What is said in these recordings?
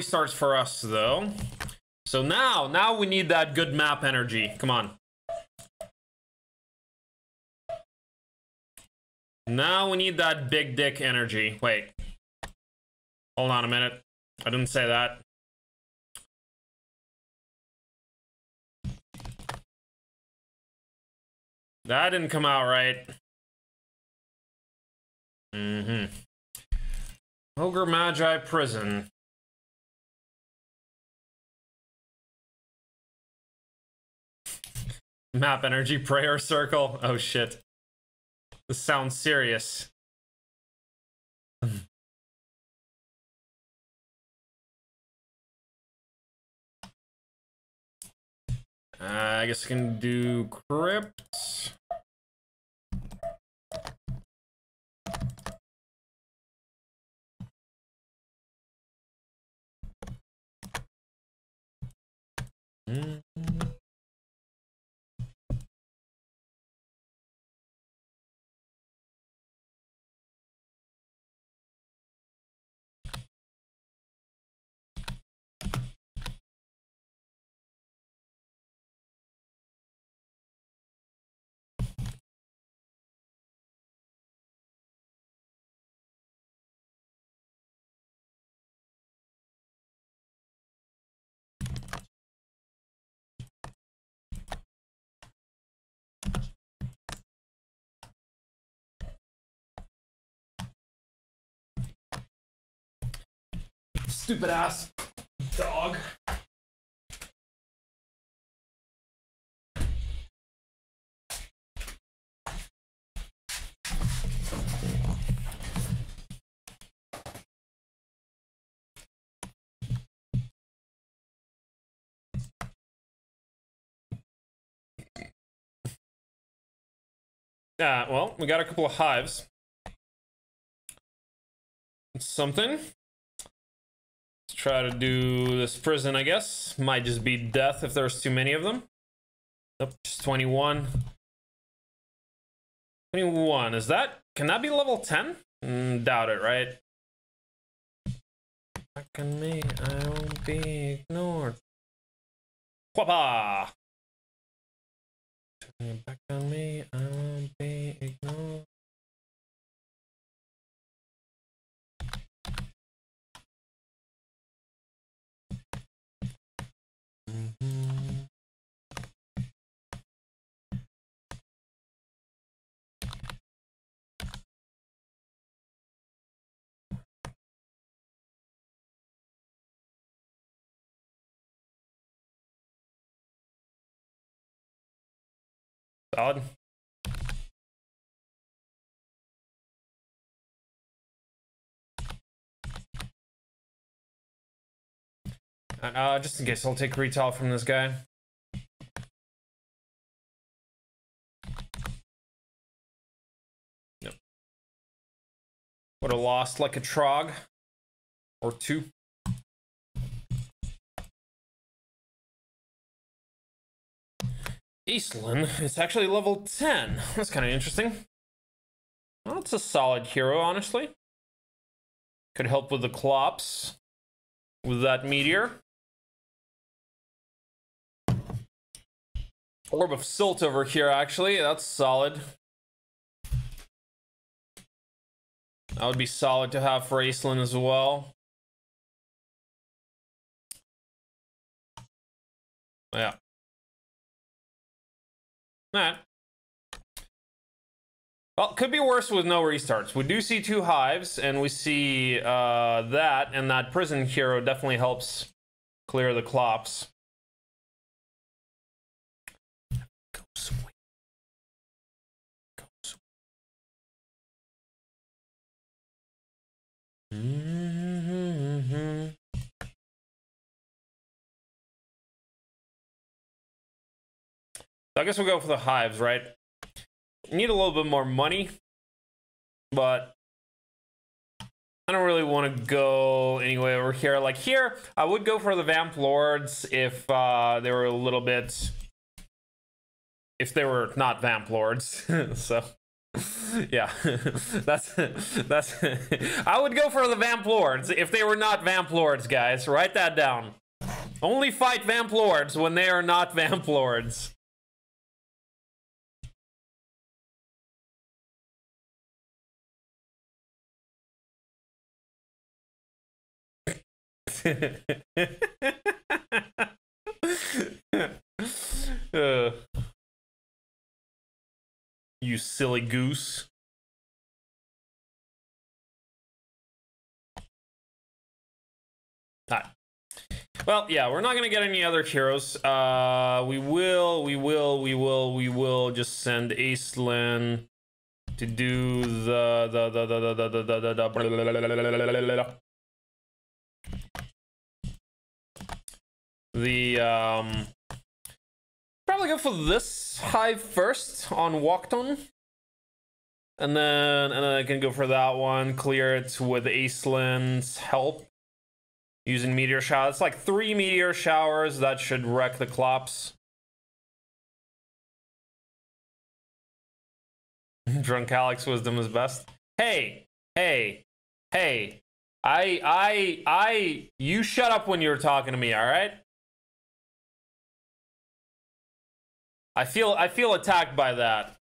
restarts for us, though. So now we need that good map energy. Come on. Now we need that big dick energy. Wait. Hold on a minute. I didn't say that. That didn't come out right. Mm-hmm. Ogre Magi Prison. Map Energy Prayer Circle. Oh, shit. This sounds serious. I guess I can do crypt. Stupid ass dog. Well, we got a couple of hives. It's something. Try to do this prison, I guess. Might just be death if there's too many of them. Nope, just 21. 21, is that? Can that be level 10? Doubt it, right? Back on me, I won't be ignored. Whoppa! Back on me, I won't be ignored. Solid. Just in case, I'll take retail from this guy. Nope. Would have lost like a trog or two. Aislinn is actually level 10. That's kind of interesting. Well, that's a solid hero, honestly. Could help with the Klops. With that meteor. Orb of Silt over here, actually. That's solid. That would be solid to have for Aislinn as well. Yeah. Alright. Well, could be worse with no restarts. We do see two hives, and we see that, and that prison hero definitely helps clear the Klops. Mm-hmm. So I guess we'll go for the hives, right? Need a little bit more money, but I don't really want to go anyway over here. Like here, I would go for the Vamp Lords if they were a little bit... If they were not Vamp Lords, so... Yeah, that's I would go for the Vamp Lords if they were not Vamp Lords, guys. Write that down. Only fight Vamp Lords when they are not Vamp Lords. You silly goose. All right. Well, yeah, we're not gonna get any other heroes. We will just send Aislinn to do the probably go for this hive first on Walkton, and then I can go for that one. Clear it with Aislinn's help using meteor shower. It's like 3 meteor showers that should wreck the Klops. Drunk Alex wisdom is best. Hey. You shut up when you're talking to me, all right? I feel attacked by that.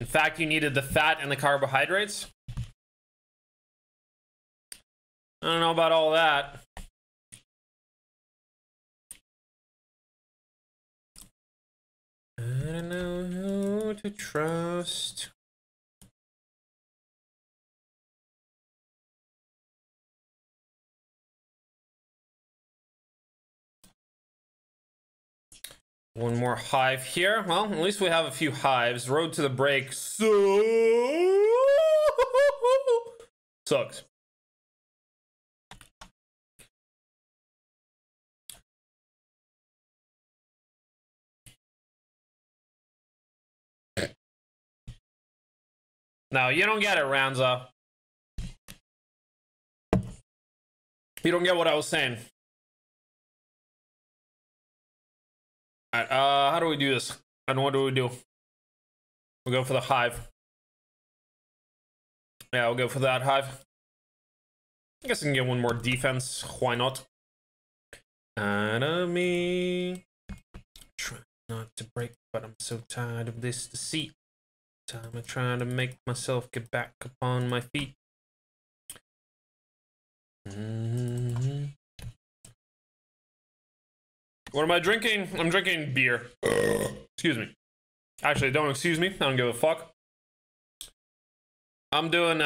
In fact, you needed the fat and the carbohydrates. I don't know about all that. I don't know who to trust. One more hive here. Well, at least we have a few hives. Road to the break. So sucks. No, you don't get it, Ranza. You don't get what I was saying. All right, how do we do this? And what do? We'll go for the hive. Yeah, we'll go for that hive. I guess I can get one more defense. Why not? Enemy. Try not to break, but I'm so tired of this deceit. Time I'm trying to make myself get back upon my feet. What am I drinking? I'm drinking beer. Excuse me. Actually, don't excuse me. I don't give a fuck. I'm doing,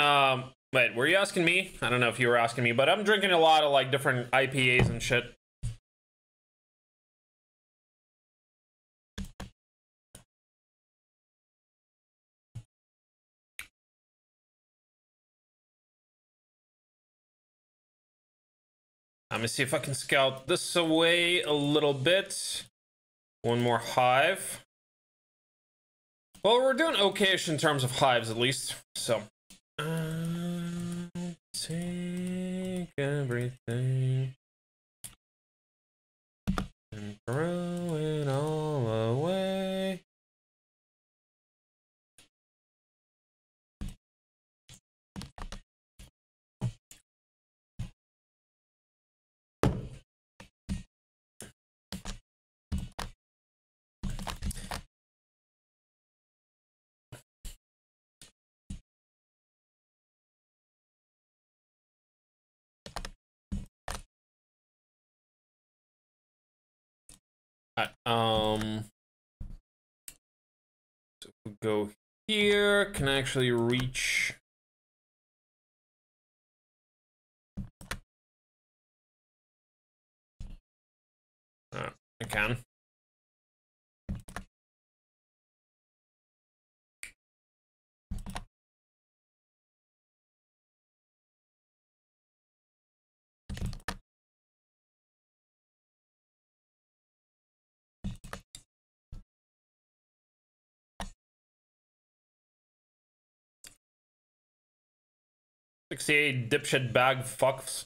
wait, were you asking me? I don't know if you were asking me, but I'm drinking a lot of, like, different IPAs and shit. Let me see if I can scout this away a little bit. One more hive. Well, we're doing okay-ish in terms of hives, at least. So, I'll take everything and throw it all away. So we go here, can I actually reach? I can. 68 dipshit bag fucks.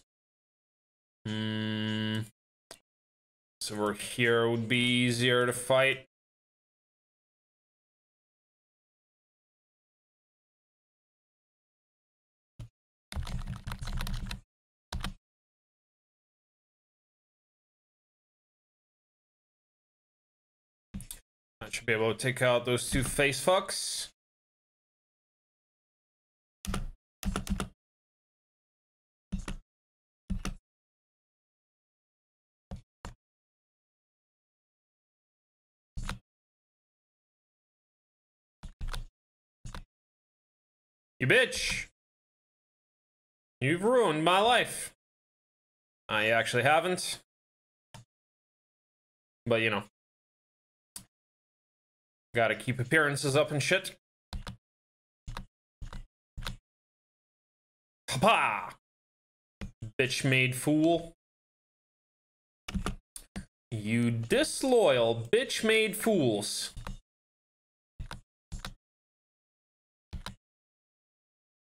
So over here would be easier to fight. I should be able to take out those two face fucks. You bitch! You've ruined my life. I actually haven't. But you know. Gotta keep appearances up and shit. Papa! Bitch made fool. You disloyal bitch made fools.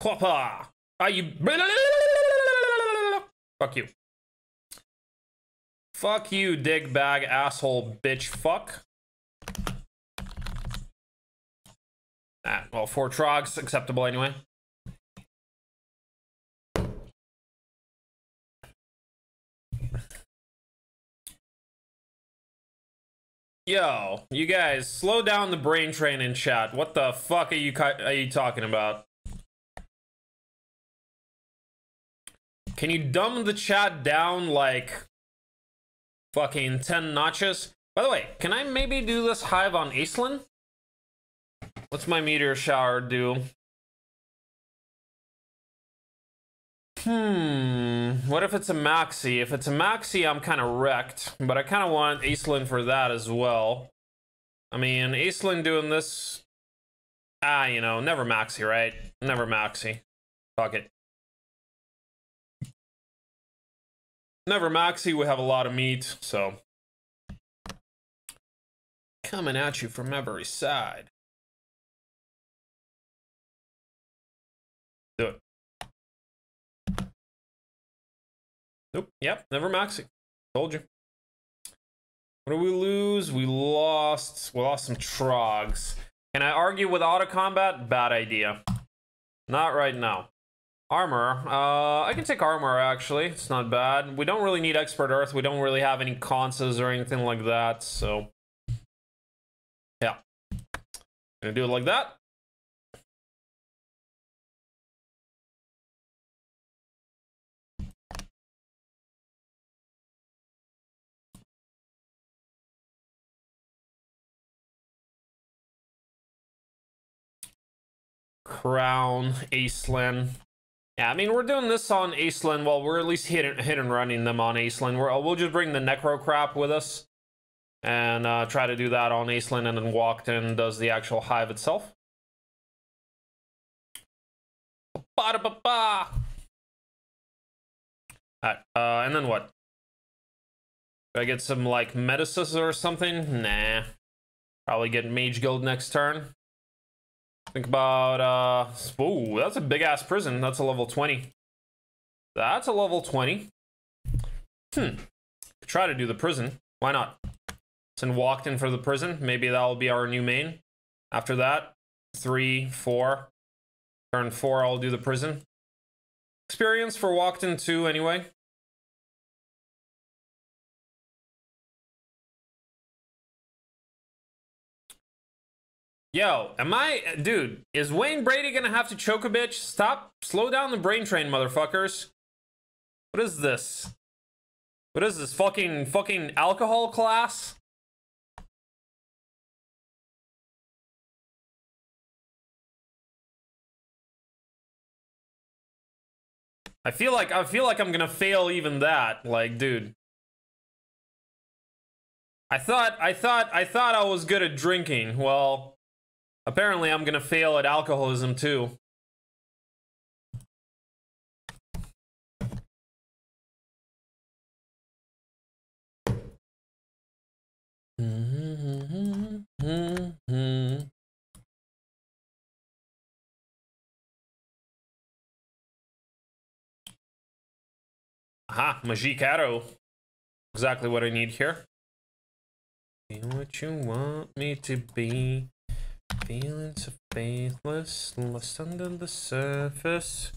Papa! Are you. Fuck you. Fuck you, dig bag, asshole, bitch, fuck. Ah, well, 4 trogs, acceptable anyway. Yo, you guys, slow down the brain train in chat. What the fuck are you talking about? Can you dumb the chat down like fucking 10 notches? By the way, can I maybe do this hive on Aislinn? What's my meteor shower do? What if it's a maxi? If it's a maxi, I'm kind of wrecked, but I kind of want Aislinn for that as well. I mean, Aislinn doing this. Ah, you know, never maxi, right? Never maxi. Fuck it. Never maxi, we have a lot of meat, so. Coming at you from every side. Do it. Nope, yep, never maxi. Told you. What do we lose? We lost some trogs. Can I argue with auto combat? Bad idea. Not right now. Armor, I can take armor actually, it's not bad. We don't really need expert earth, we don't really have any conses or anything like that, so. Yeah. Gonna do it like that. Crown, Aislinn. Yeah, I mean, we're doing this on Aislinn. Well, we're at least hit and running them on Aislinn. We'll just bring the Necrocrap with us and try to do that on Aislinn, and then Walkton does the actual hive itself. Alright, and then what? Do I get some, like, Medicis or something? Nah. Probably get Mage Guild next turn. Think about, ooh, that's a big-ass prison. That's a level 20. That's a level 20. Try to do the prison. Why not? Send Walkton for the prison. Maybe that'll be our new main. After that, 3, 4. Turn 4, I'll do the prison. Experience for Walkton 2, anyway. Yo, dude, is Wayne Brady gonna have to choke a bitch? Stop, slow down the brain train, motherfuckers. What is this? What is this, fucking alcohol class? I feel like I'm gonna fail even that, like, dude. I thought I was good at drinking, well. Apparently, I'm gonna fail at alcoholism too. Aha, Magic Arrow. Exactly what I need here. Be what you want me to be. Feelings of faithless, lost under the surface.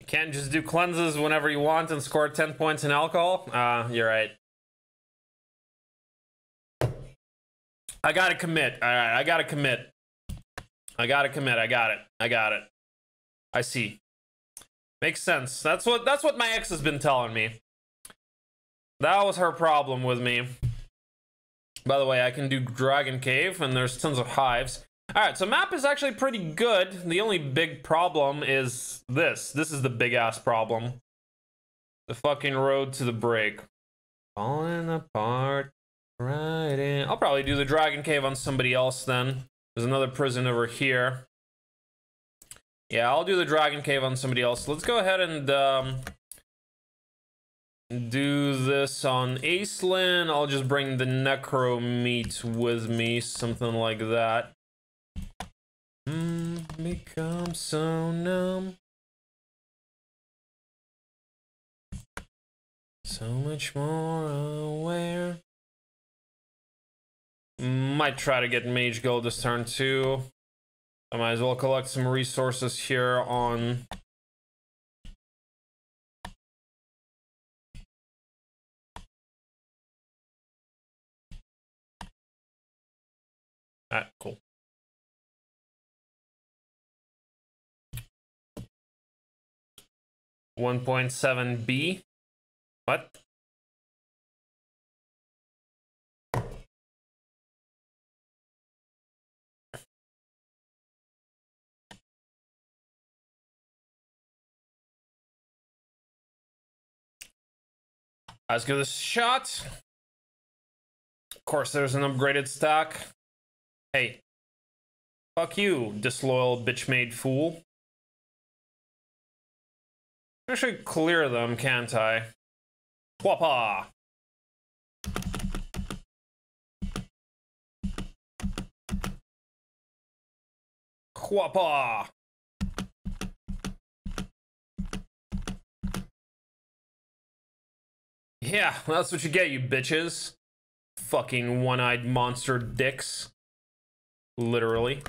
You can't just do cleanses whenever you want and score 10 points in alcohol. You're right. I gotta commit. All right, I gotta commit. I gotta commit. I got it. I got it. I see. Makes sense. That's what my ex has been telling me. That was her problem with me. By the way, I can do Dragon Cave, and there's tons of hives. All right, so map is actually pretty good. The only big problem is this. This is the big ass problem. The fucking road to the break. Falling apart. Right in. I'll probably do the Dragon Cave on somebody else then. There's another prison over here. Yeah, I'll do the Dragon Cave on somebody else. Let's go ahead and do this on Aislinn. I'll just bring the Necro meat with me, something like that. Become so numb. So much more aware. Might try to get Mage Gold this turn too. I might as well collect some resources here on that. Cool. $1.7B. What? Let's give this a shot. Of course, there's an upgraded stock. Hey. Fuck you, disloyal bitch-made fool. I should clear them, can't I? Whoppa! Whoppa! Yeah, that's what you get, you bitches. Fucking one-eyed monster dicks. Literally.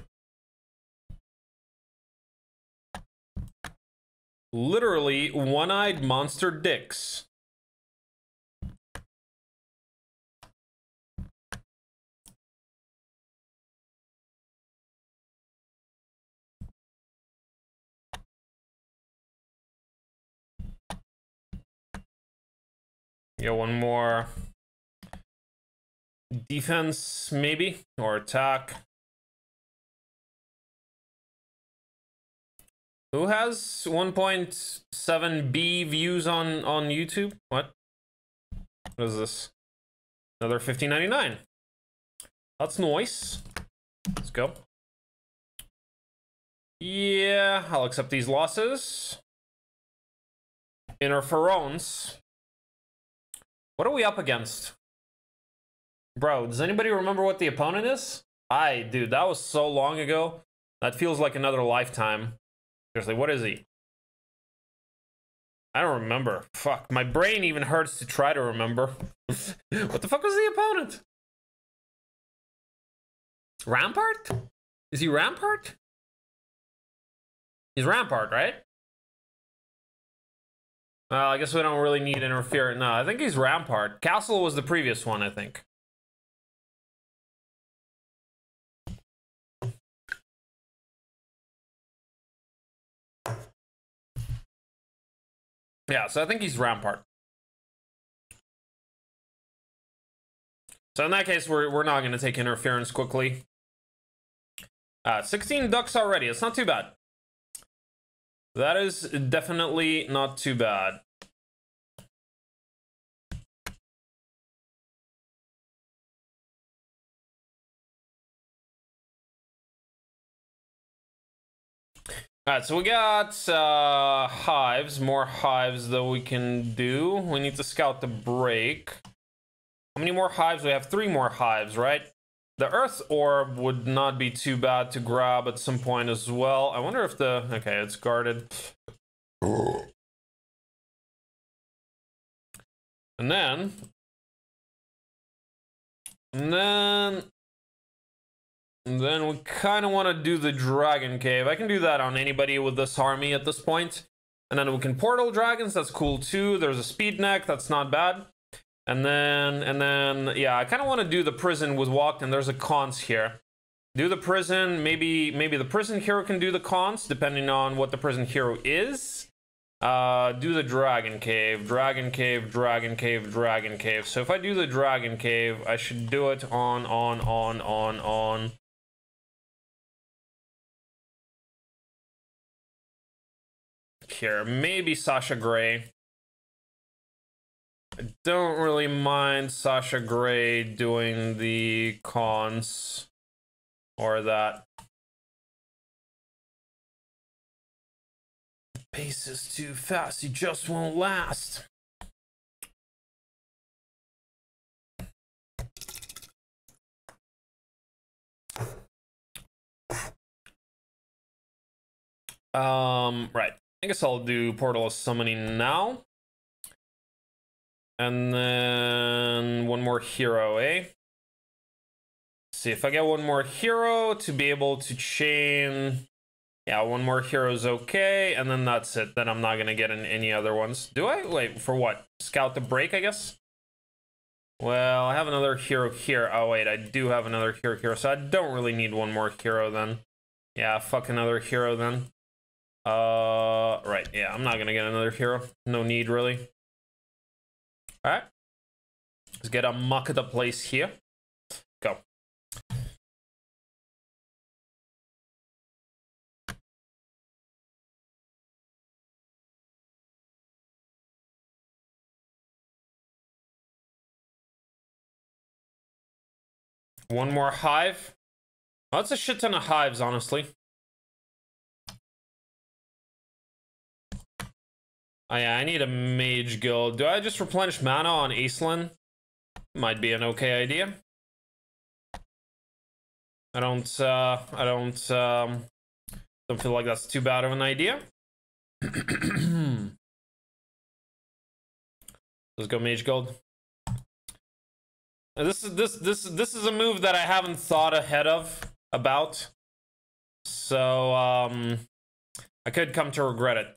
Literally one-eyed monster dicks. Yeah, one more defense, maybe, or attack. Who has 1.7B views on YouTube? What? What is this? Another $15.99. That's nice. Let's go. Yeah, I'll accept these losses. Interferons. What are we up against? Bro, does anybody remember what the opponent is? I do. That was so long ago. That feels like another lifetime. Seriously, what is he? I don't remember. Fuck, my brain even hurts to try to remember. What the fuck was the opponent? Rampart? Is he Rampart? He's Rampart, right? Well, I guess we don't really need interference. No, I think he's Rampart. Castle was the previous one, I think. Yeah, so I think he's Rampart. So in that case, we're not going to take interference quickly. 16 ducks already. It's not too bad. That is definitely not too bad. All right, so we got hives, more hives that we can do. We need to scout the break. How many more hives? We have 3 more hives, right? The earth orb would not be too bad to grab at some point as well. I wonder if the... Okay, it's guarded. And then... And then we kind of want to do the Dragon Cave. I can do that on anybody with this army at this point. And then we can portal dragons. That's cool too. There's a speed neck. That's not bad. And then, yeah, I kind of want to do the prison with Walkton. There's a cons here. Do the prison. Maybe the prison hero can do the cons, depending on what the prison hero is. Do the Dragon Cave. Dragon Cave, Dragon Cave, Dragon Cave. So if I do the Dragon Cave, I should do it on. Here, maybe Sasha Grey. I don't really mind Sasha Grey doing the cons or that. The pace is too fast, you just won't last. Right, I guess I'll do Portal of Summoning now. And then one more hero, eh? Let's see if I get one more hero to be able to chain. Yeah, one more hero is okay. And then that's it. Then I'm not going to get in any other ones. Do I? Wait, for what? Scout the break, I guess? Well, I have another hero here. Oh, wait, I do have another hero here. So I don't really need one more hero then. Yeah, fuck another hero then. Right, yeah, I'm not going to get another hero. No need, really. All right, let's get a muck of the place here. Go. One more hive. Oh, that's a shit ton of hives, honestly. Oh yeah, I need a mage guild. Do I just replenish mana on Aislinn? Might be an okay idea. I don't feel like that's too bad of an idea. Let's go mage guild. This is a move that I haven't thought ahead of about. So I could come to regret it.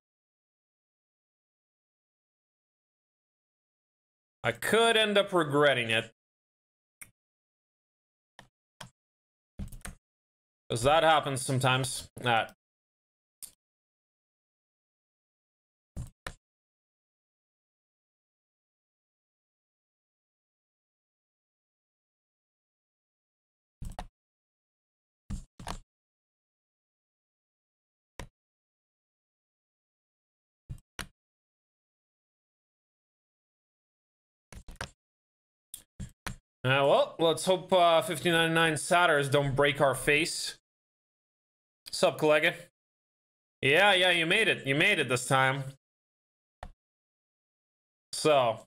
I could end up regretting it. Because that happens sometimes. Alright. Well, let's hope 1599 Satyrs don't break our face. Sup, Kolega? Yeah, you made it. You made it this time. So,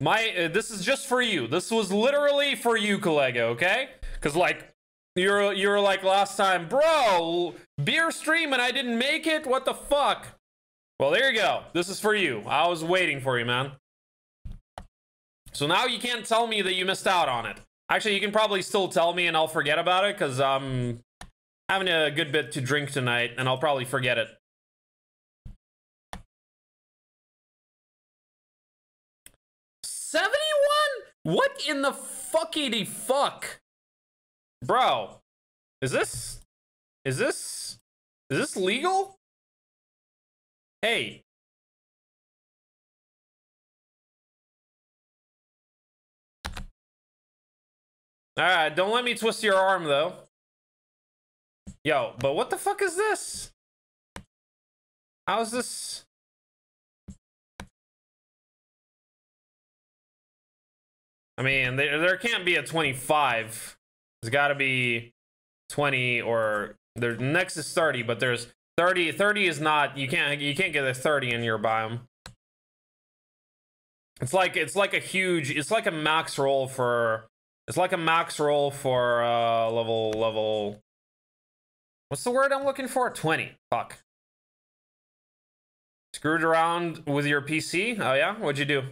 this is just for you. This was literally for you, Kolega, okay? Because, like, you're like last time, bro, beer stream and I didn't make it? What the fuck? Well, there you go. This is for you. I was waiting for you, man. So now you can't tell me that you missed out on it. Actually, you can probably still tell me and I'll forget about it because I'm having a good bit to drink tonight and I'll probably forget it. $71? What in the fuckity fuck? Bro, is this legal? Hey. Alright, don't let me twist your arm, though. Yo, but what the fuck is this? How is this? I mean, there can't be a 25. There's gotta be 20 or There's next is 30, but there's 30. 30 is not, you can't get a 30 in your biome. It's like a max roll for level what's the word I'm looking for? 20. Fuck. Screwed around with your PC? Oh yeah? What'd you do?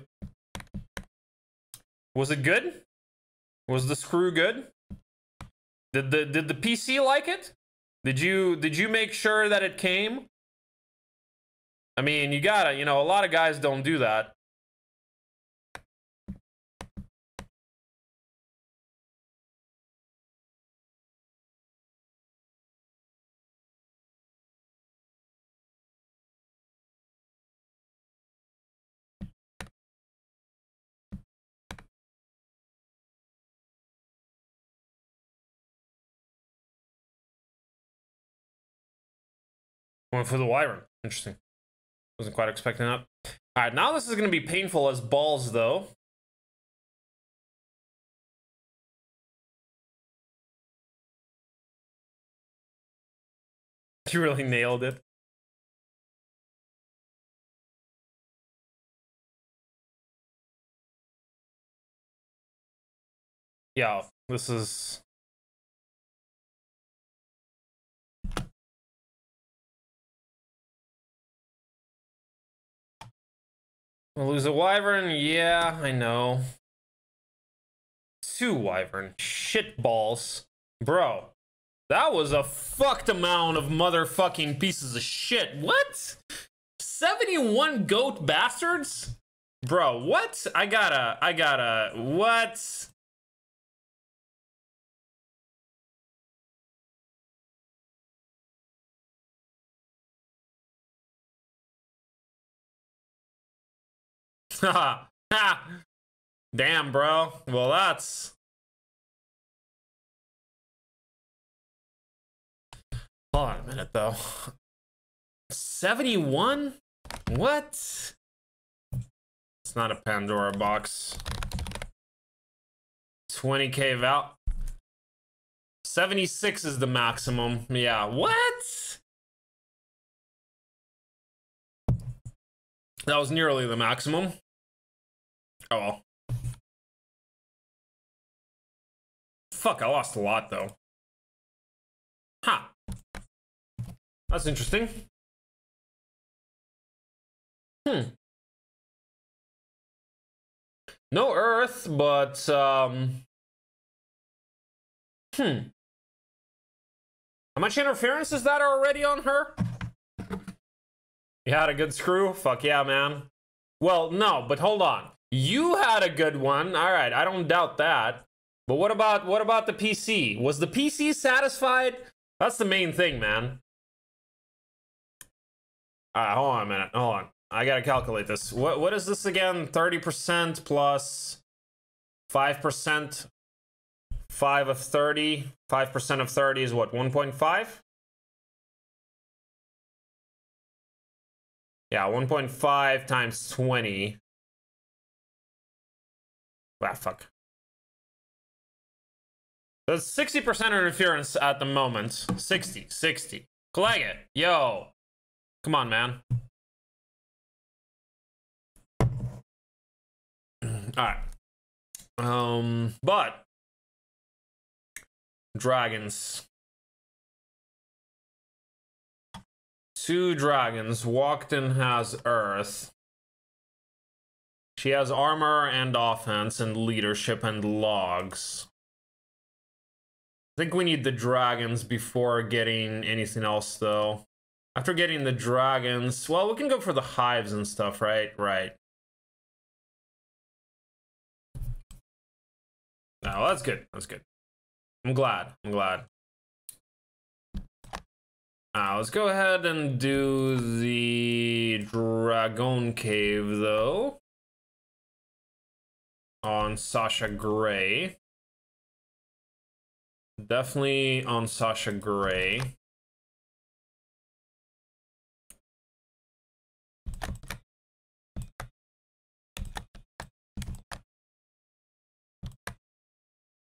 Was it good? Was the screw good? Did the PC like it? Did you make sure that it came? I mean, you gotta, you know, a lot of guys don't do that. Went for the Wyvern. Interesting. Wasn't quite expecting that. All right, now this is going to be painful as balls, though. You really nailed it. Yeah, this is... We'll lose a Wyvern. Yeah, I know. 2 Wyvern. Shit balls. Bro, that was a fucked amount of motherfucking pieces of shit. What? 71 goat bastards? Bro, what? I gotta, what? Ha ha! Damn, bro. Well, that's... Hold on a minute, though. 71? What? It's not a Pandora box. 20k val. 76 is the maximum. Yeah, what? That was nearly the maximum. Oh well. Fuck, I lost a lot though. Huh. That's interesting. Hmm. No earth, but how much interference is that already on her? You had a good screw? Fuck yeah, man. Well, no, but hold on. You had a good one. All right, I don't doubt that. But what about the PC? Was the PC satisfied? That's the main thing, man. All right, hold on a minute. Hold on. I gotta calculate this. What is this again? 30% plus 5%. 5 of 30. 5% of 30 is what? 1.5? Yeah, 1.5 times 20. Ah, fuck. That's 60% interference at the moment. 60. Kolega, yo. Come on, man. Alright. But. Dragons. 2 dragons. Walkton has earth. She has armor and offense and leadership and logs. I think we need the dragons before getting anything else, though. After getting the dragons, well, we can go for the hives and stuff, right? Right. Oh, that's good. That's good. I'm glad. I'm glad. Let's go ahead and do the Dragon Cave, though. On Sasha Grey. Definitely on Sasha Grey.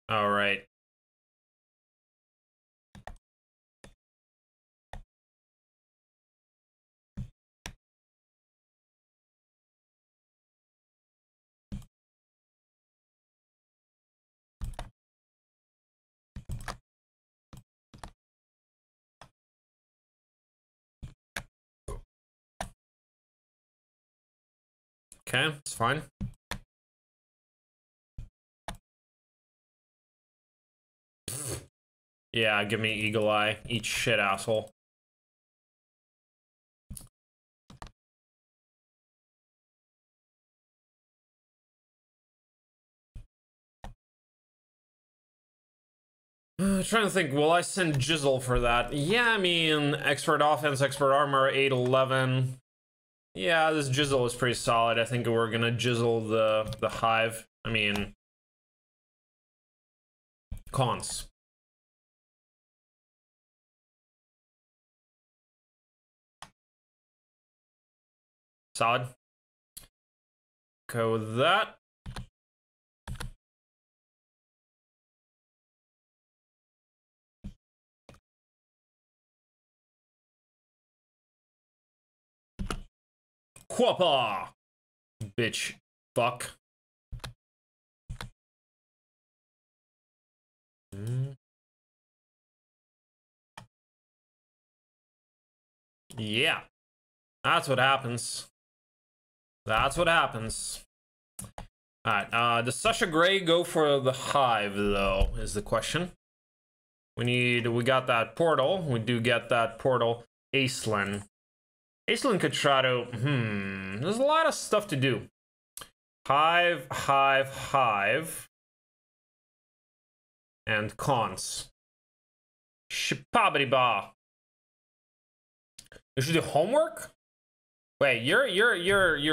All right. Okay, it's fine. Yeah, give me Eagle Eye. Eat shit, asshole. Trying to think, will I send Gisele for that? Yeah, I mean, expert offense, expert armor, 8-11. Yeah, this Gisele is pretty solid. I think we're gonna Gisele the hive. I mean, cons. Solid. Go with that. Quappa! Bitch. Fuck. Yeah. That's what happens. That's what happens. Alright, does Sasha Grey go for the hive, though, is the question. We got that portal. We do get that portal. Aislinn. Aislinn could try to, there's a lot of stuff to do. Hive, hive, hive. And cons. Shipabidi-ba. You should do homework? Wait, you're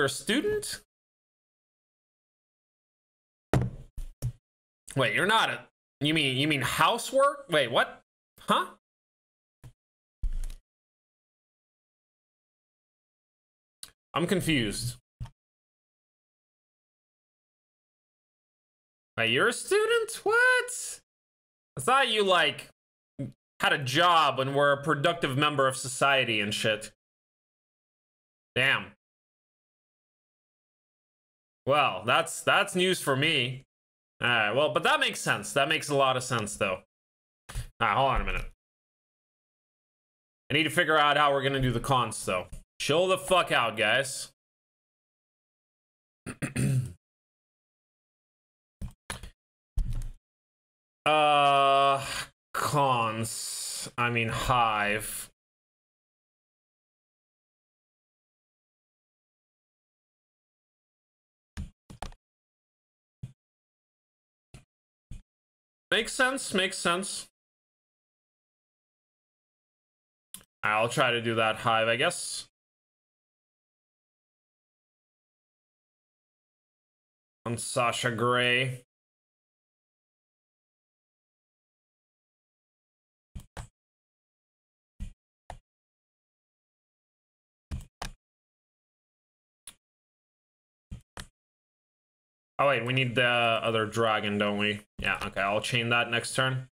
a student? Wait, you're not a, you mean housework? Wait, what? Huh? I'm confused. Wait, you're a student? What? I thought you, like, had a job and were a productive member of society and shit. Damn. Well, that's news for me. All right, well, but that makes sense. That makes a lot of sense, though. All right, hold on a minute. I need to figure out how we're gonna do the cons, though. Chill the fuck out, guys. Cons. I mean, hive. Makes sense, makes sense. I'll try to do that hive, I guess. On Sasha Grey. Oh wait, we need the other dragon, don't we? Yeah, okay, I'll chain that next turn.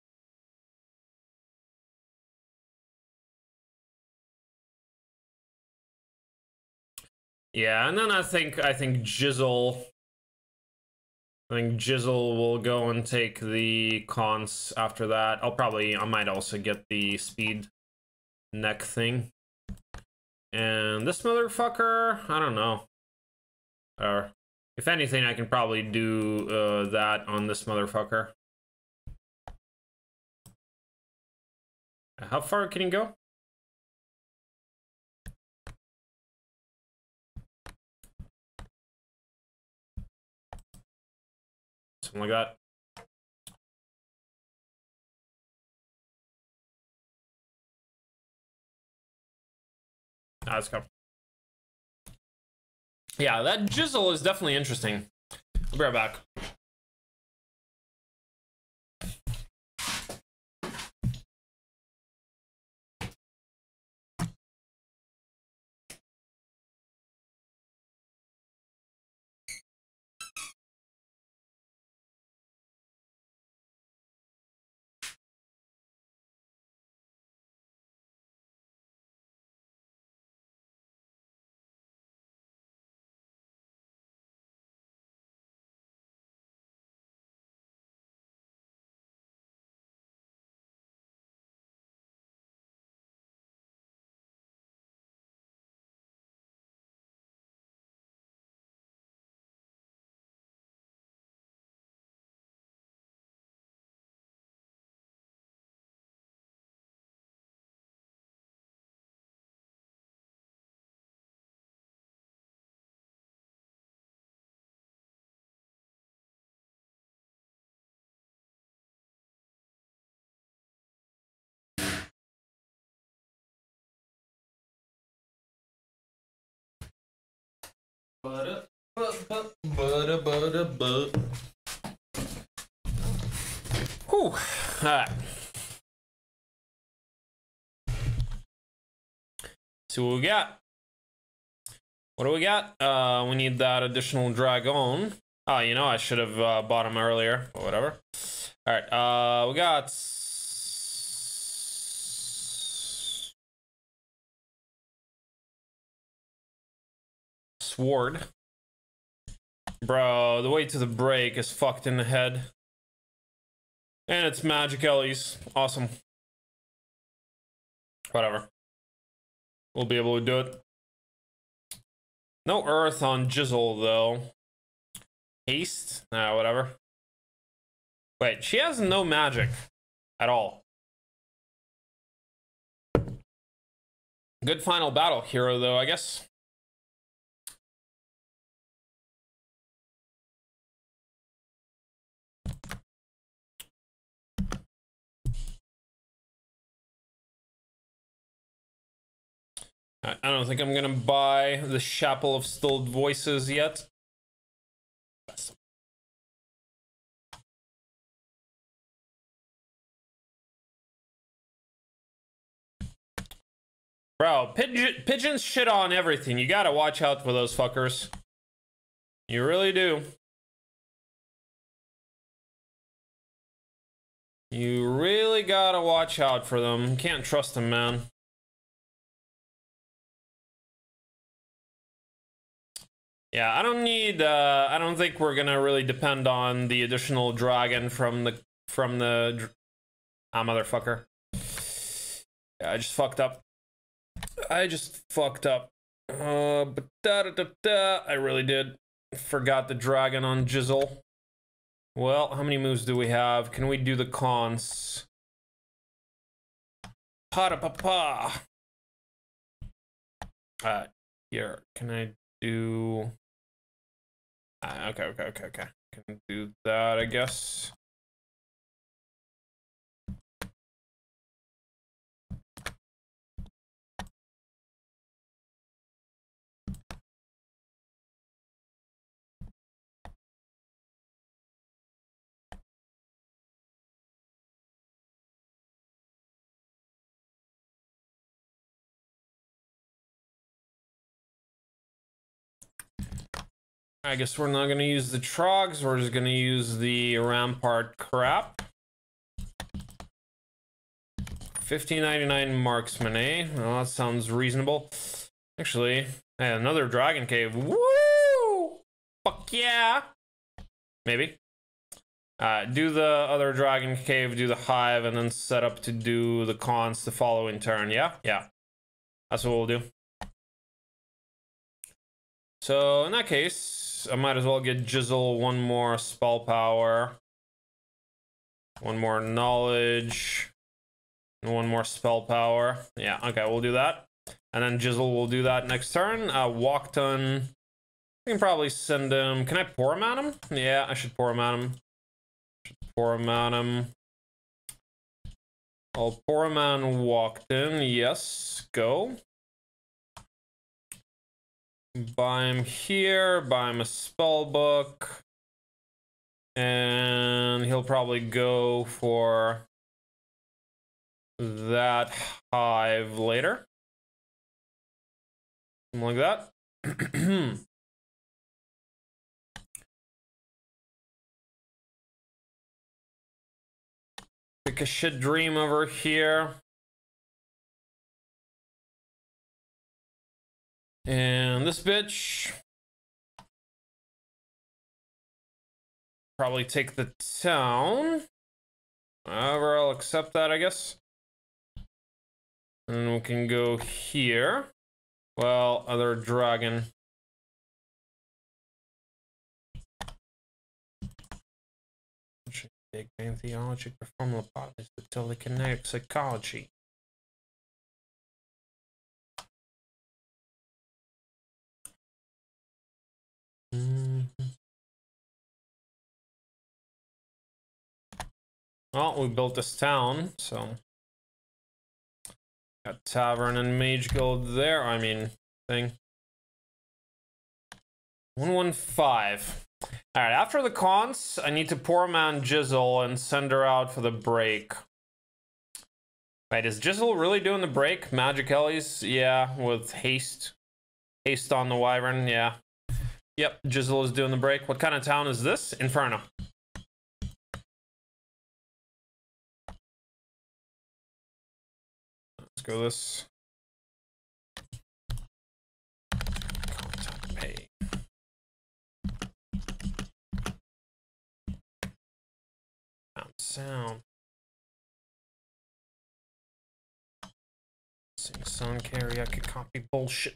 Yeah, and then I think Gisele. I think Gisele will go and take the cons after that. I might also get the speed neck thing. And this motherfucker, I don't know. Or if anything, I can probably do that on this motherfucker. How far can you go? Something like that. Ah, let's go. Yeah, that Gisele is definitely interesting. I'll be right back. All right. So what we got? What do we got? We need that additional dragon. Oh, you know, I should have bought him earlier, or whatever. All right, we got... Sword. Bro, the way to the break is fucked in the head. And it's magic Ellie's. Awesome. Whatever. We'll be able to do it. No earth on Gisele, though. Haste? Nah, whatever. Wait, she has no magic at all. Good final battle hero, though, I guess. I don't think I'm gonna buy the Chapel of Stilled Voices yet. Bro, pigeons shit on everything. You gotta watch out for those fuckers. You really do. You really gotta watch out for them. Can't trust them, man. Yeah, I don't think we're gonna really depend on the additional dragon from the, motherfucker. Yeah, I just fucked up. But I really did. Forgot the dragon on Gisele. Well, how many moves do we have? Can we do the cons? Pa-da-pa-pa. Here, can I do... Okay. Can do that, I guess. I guess we're not gonna use the trogs, we're just gonna use the Rampart crap. 1599 marksman, eh? Well, that sounds reasonable. Actually, another Dragon Cave. Woo! Fuck yeah! Maybe. Do the other Dragon Cave, do the hive, and then set up to do the cons the following turn, yeah? Yeah. That's what we'll do. So, in that case... I might as well get Gisele one more spell power, one more knowledge, and one more spell power. Yeah, okay, we'll do that. And then Gisele will do that next turn. Walkton, I can probably send him. Can I pour him at him? Yeah, I should pour him at him. I'll pour him on Walkton. Yes, go. Buy him here, buy him a spell book, and he'll probably go for that hive later. Something like that. Pick a shit dream over here. And this bitch probably take the town. However, I'll accept that, I guess. And we can go here. Well, other dragon. Big bang theology, perform the pot is the telekinetic psychology. Well, we built this town, so got tavern and mage guild there. I mean, thing. 115. All right, after the cons, I need to pour Mount Gisele and send her out for the break. Wait, is Gisele really doing the break? Magic Ellie's? Yeah, with haste. Haste on the Wyvern, yeah. Yep, Gisele is doing the break. What kind of town is this? Inferno. Let's go this. Sound. Sing song karaoke copy bullshit.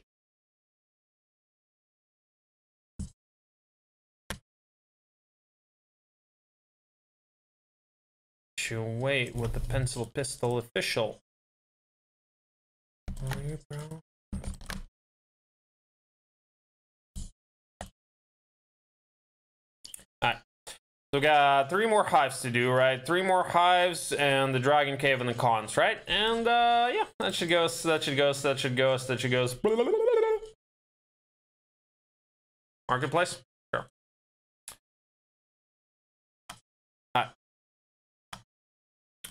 She'll wait with the pencil pistol official. Are you, bro? So we got 3 more hives to do, right? 3 more hives and the Dragon Cave and the cons, right? And yeah, that should go us, that should go us, that should go us, that should go us. Marketplace? Sure. Alright.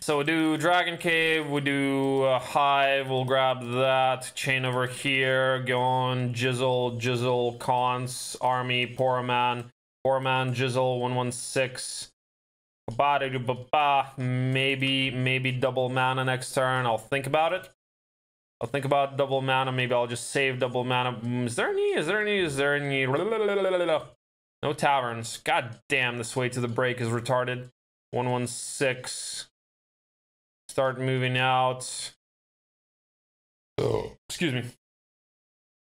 So we do Dragon Cave, we do hive, we'll grab that, chain over here, go on, Gisele, Gisele, cons, army, poor man. Foreman, Gisele, 116. Maybe double mana next turn. I'll think about it. I'll think about double mana. Maybe I'll just save double mana. Is there any? No taverns. God damn, this way to the break is retarded. 116. Start moving out. Oh, excuse me.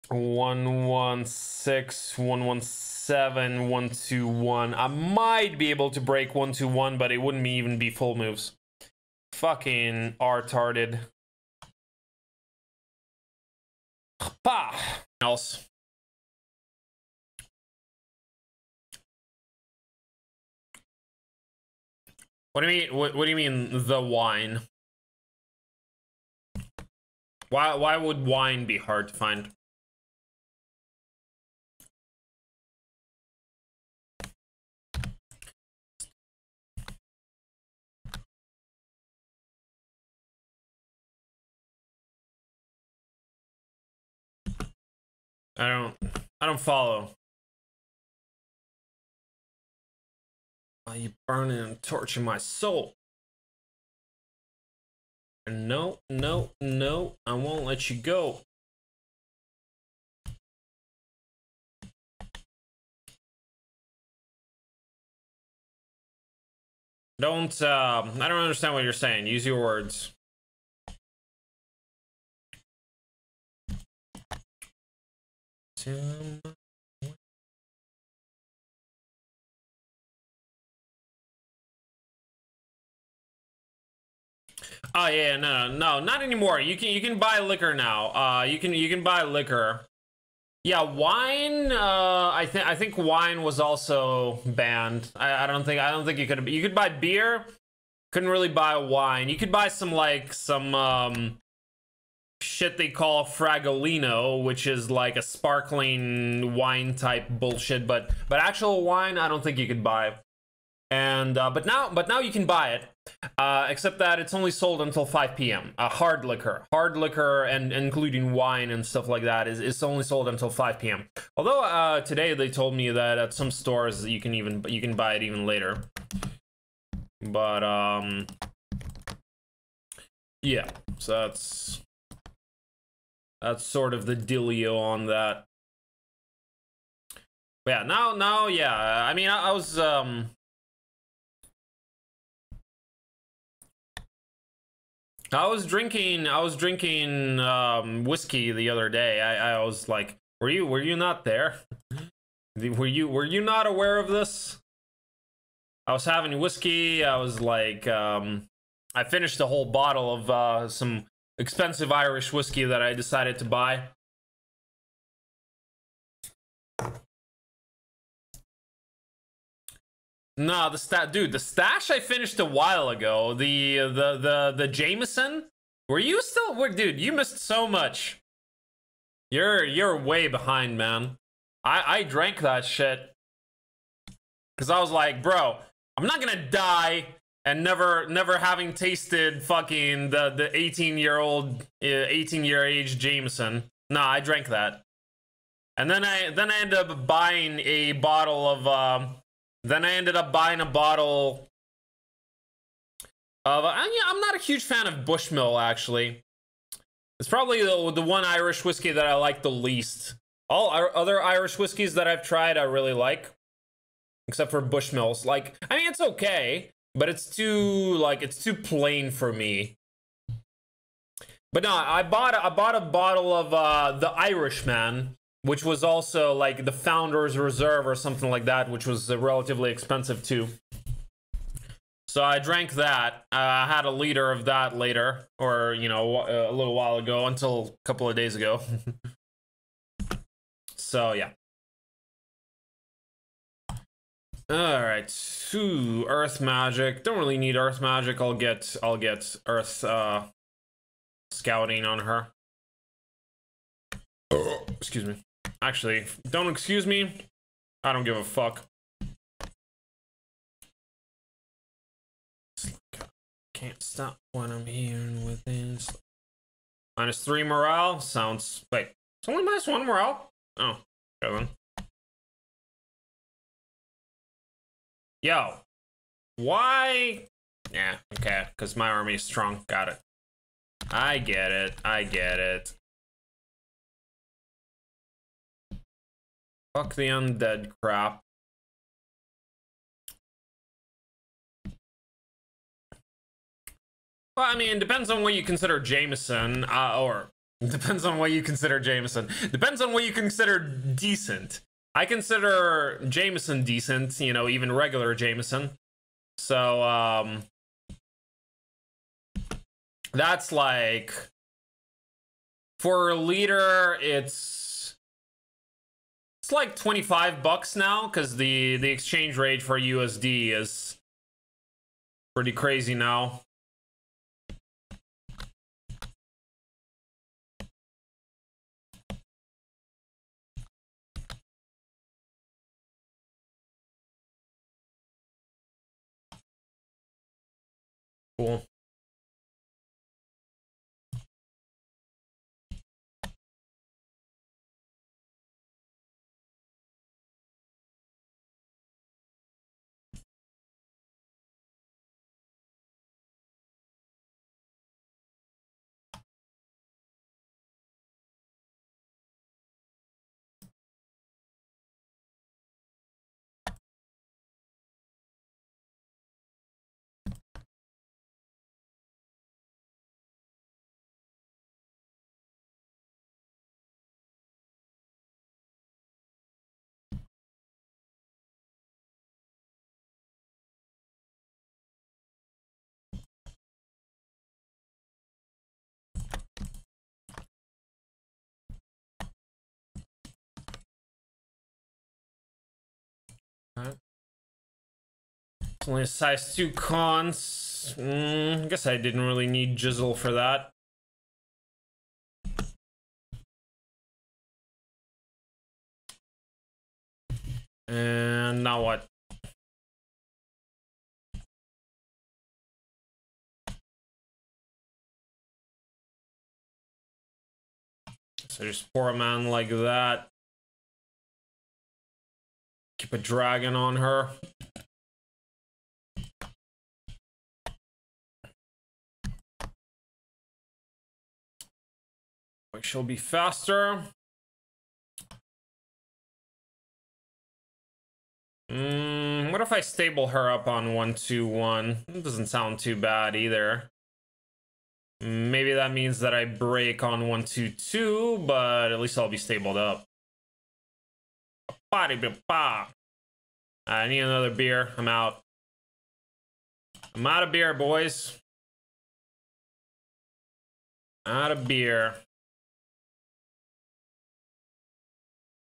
116, 117, 121. I might be able to break 121, but it wouldn't even be full moves. Fucking retarded. Bah! Else. What do you mean? What do you mean? The wine? Why would wine be hard to find? I don't follow. Are you burning and torturing my soul? No, I won't let you go. Don't, I don't understand what you're saying. Use your words. Oh yeah, no, not anymore. You can buy liquor now. You can buy liquor. Yeah, wine. I think wine was also banned. I don't think you could buy beer. Couldn't really buy wine. You could buy some shit they call Fragolino, which is like a sparkling wine type bullshit, but actual wine I don't think you could buy. And but now you can buy it, except that it's only sold until 5 p.m. Hard liquor and including wine and stuff like that is only sold until 5 p.m. although today they told me that at some stores you can buy it even later, but yeah, so that's sort of the dealio on that. But yeah, now, yeah. I mean, I was, I was drinking whiskey the other day. I was like, were you not there? Were you not aware of this? I was having whiskey. I was like, I finished a whole bottle of some expensive Irish whiskey that I decided to buy. Nah, dude, the stash I finished a while ago. The Jameson. Were you still? Dude, you missed so much. You're way behind, man. I drank that shit because I was like, bro, I'm not gonna die and never having tasted fucking the 18-year-age Jameson. Nah, I drank that, and then I ended up buying a bottle of I'm not a huge fan of Bushmill, actually. It's probably the one Irish whiskey that I like the least. All other Irish whiskeys that I've tried, I really like, except for Bushmills. Like, I mean, it's okay, but it's too, like, it's too plain for me. But no, I bought a bottle of the Irishman, which was also like the Founder's Reserve or something like that, which was relatively expensive too. So I drank that. I had a liter of that later, or, you know, a little while ago, until a couple of days ago. So, yeah. All right. Ooh, earth magic. Don't really need earth magic. I'll get earth scouting on her. Excuse me. Actually, don't excuse me. I don't give a fuck. Can't stop what I'm hearing within. -3 morale sounds. Wait, it's only -1 morale. Oh, okay then. Yo, why? Yeah, okay, because my army is strong. Got it. I get it. I get it. Fuck the undead crap. Well, I mean, depends on what you consider Jameson, or depends on what you consider Jameson. Depends on what you consider decent. I consider Jameson decent, you know, even regular Jameson. So, that's like, for a liter, it's like 25 bucks now, because the exchange rate for USD is pretty crazy now. Cool. It's only a size 2 cons. I guess I didn't really need Gisele for that. And now what? So just pour a man like that. Keep a dragon on her. She'll be faster. What if I stable her up on 1-2-1? It doesn't sound too bad either. Maybe that means that I break on 1-2-2, but at least I'll be stabled up. I need another beer. I'm out. I'm out of beer, boys. Out of beer.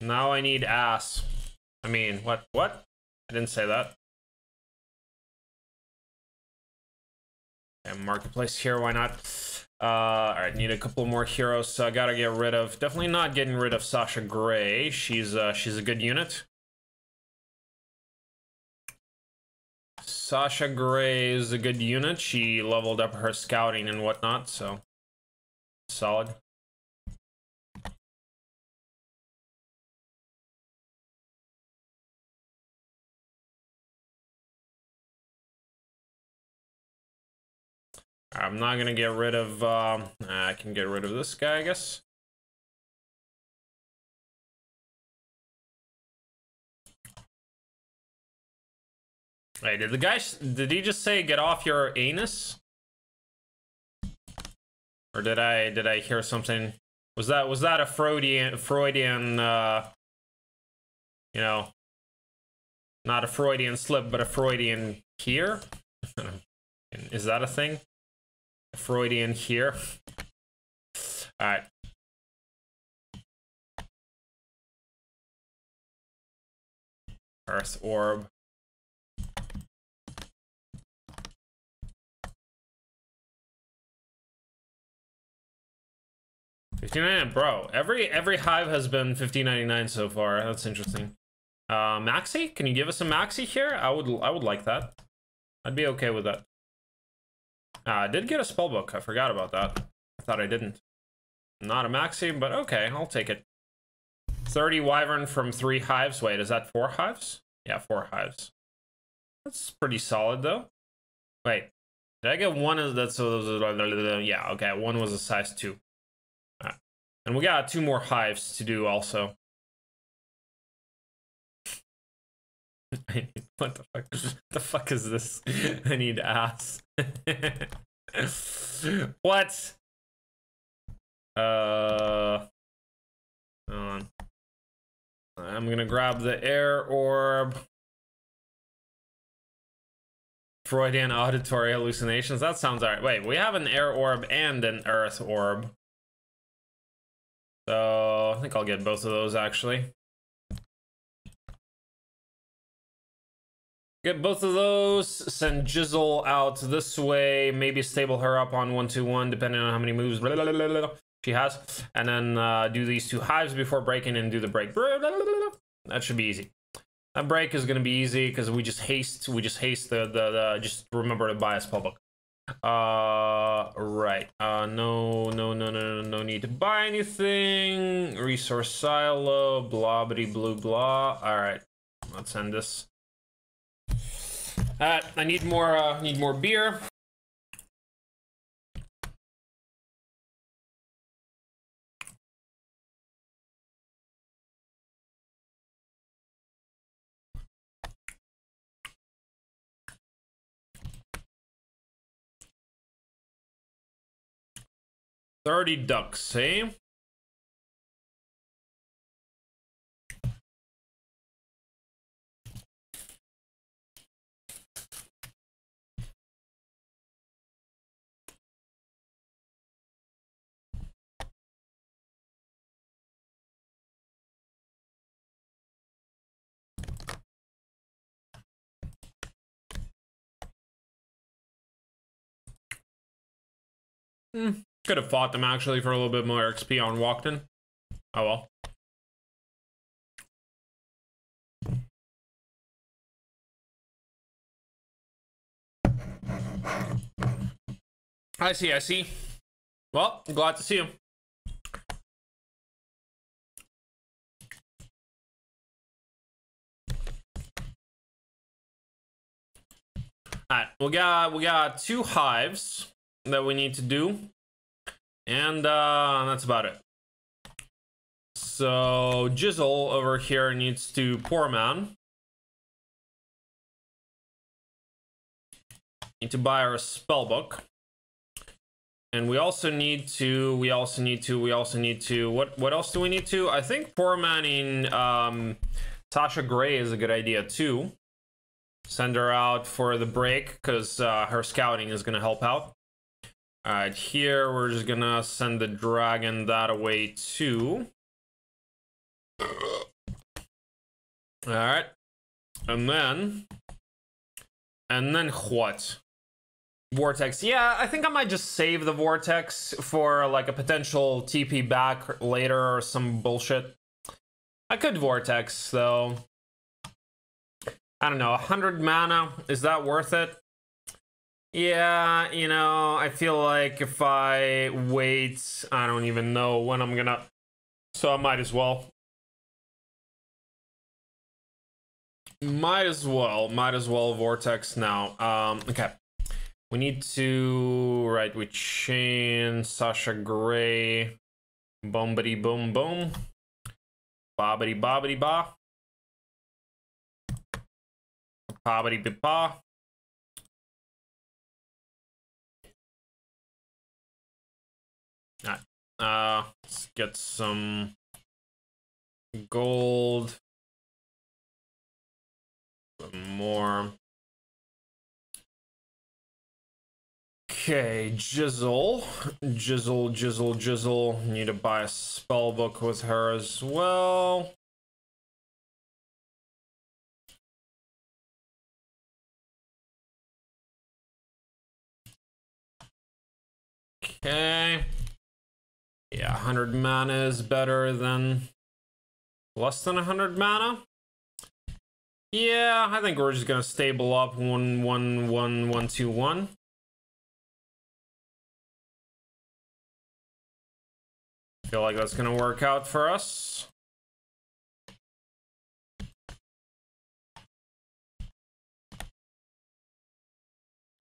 Now I need ass. I mean, what? I didn't say that. And marketplace here, why not? All right, need a couple more heroes, so I gotta get rid of, definitely not getting rid of Sasha Grey. She's a good unit. Sasha Grey is a good unit. She leveled up her scouting and whatnot, so solid. I'm not gonna get rid of, I can get rid of this guy, I guess. Wait, did the guy, did he just say get off your anus? Or did I hear something? Was that a Freudian, you know, not a Freudian slip, but a Freudian here? Is that a thing? Freudian here. All right. Earth orb. $15.99, bro. Every hive has been $15.99 so far. That's interesting. Maxi, can you give us a maxi here? I would like that. I'd be okay with that. I did get a spellbook. I forgot about that. I thought I didn't. Not a maxi, but okay, I'll take it. 30 wyvern from 3 hives. Wait, is that 4 hives? Yeah, 4 hives. That's pretty solid, though. Wait, did I get one of that? So yeah, okay, one was a size 2. All right. And we got 2 more hives to do also. What the fuck? The fuck is this? I need ass. What? Hold on. I'm gonna grab the air orb. Freudian auditory hallucinations. That sounds alright. Wait, we have an air orb and an earth orb. So I think I'll get both of those actually. Get both of those, send Gisele out this way, maybe stable her up on 1-2-1, depending on how many moves she has, and then do these 2 hives before breaking and do the break. That should be easy. That break is going to be easy because we just haste the just remember to buy a spellbook. Right. No need to buy anything. Resource silo, blah, bitty, blue, blah. All right, let's end this. I need more beer. $30, eh? Could have fought them actually for a little bit more XP on Walkton. Oh well. I see. Well, I'm glad to see you. Alright, we got 2 hives that we need to do, and that's about it. So Gisele over here needs to pour man. Need to buy our spellbook, and we also need to. What else do we need to? I think pour man in Sasha Grey is a good idea too. Send her out for the break because her scouting is gonna help out. All right, here we're just gonna send the dragon that away too. All right, and then what? Vortex. Yeah, I think I might just save the Vortex for like a potential TP back later or some bullshit. I could Vortex though. I don't know, 100 mana, is that worth it? Yeah, you know, I feel like if I wait, I don't even know when I'm gonna, so I might as well. Might as well Vortex now. Okay. We need to, right, we chain Sasha Grey. Bombity boom boom. Bobbity bobbity ba. Bobbity bip ba. Alright. Let's get some gold. More. Okay, Gisele. Gisele. Need to buy a spell book with her as well. Okay. Yeah, 100 mana is better than less than 100 mana. Yeah, I think we're just gonna stable up 1-1-1-1-2-1. Feel like that's gonna work out for us.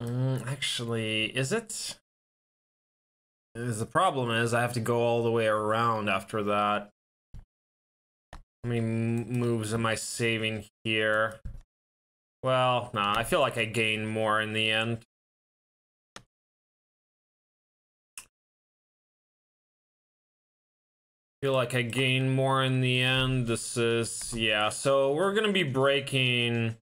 Actually, is it? The problem is I have to go all the way around after that. How many moves am I saving here? Well, nah, I feel like I gain more in the end. This is, yeah, so we're gonna be breaking.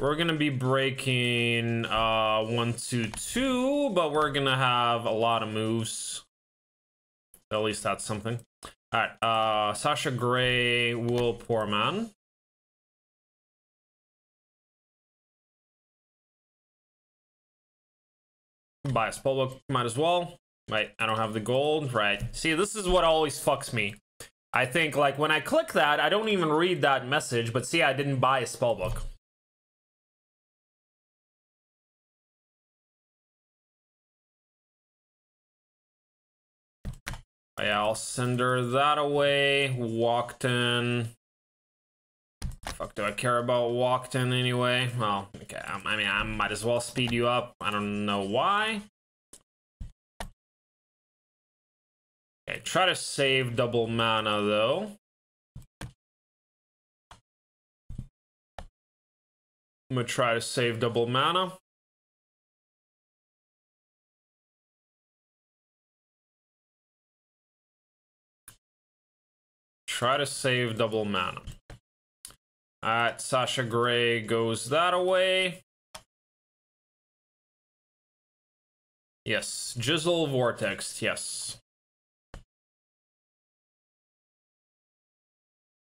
We're gonna be breaking 1-2-2, but we're gonna have a lot of moves. At least that's something. All right, Sasha Grey will poor man. Buy a spellbook, might as well. Right, I don't have the gold. Right, see, this is what always fucks me. I think, like, when I click that, I don't even read that message, but see, I didn't buy a spellbook. Yeah, I'll send her that away. Walkton. Fuck, do I care about Walkton anyway? Well, okay. I mean, I might as well speed you up. I don't know why. Okay, try to save double mana though. I'm gonna try to save double mana. Alright, Sasha Grey goes that away. Yes, Gisele Vortex, yes.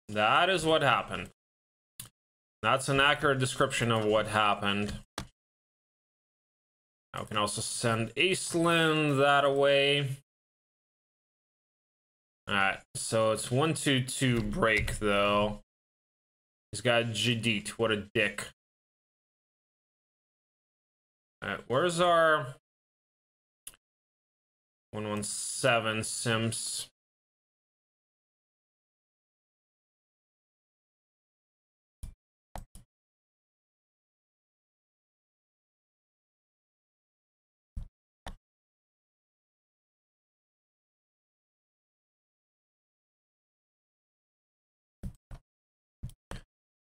That is what happened. That's an accurate description of what happened. I can also send Aislinn that away. Alright, so it's 1-2-2 break though. He's got Jadite, what a dick. Alright, where's our 1-1-7 Sims?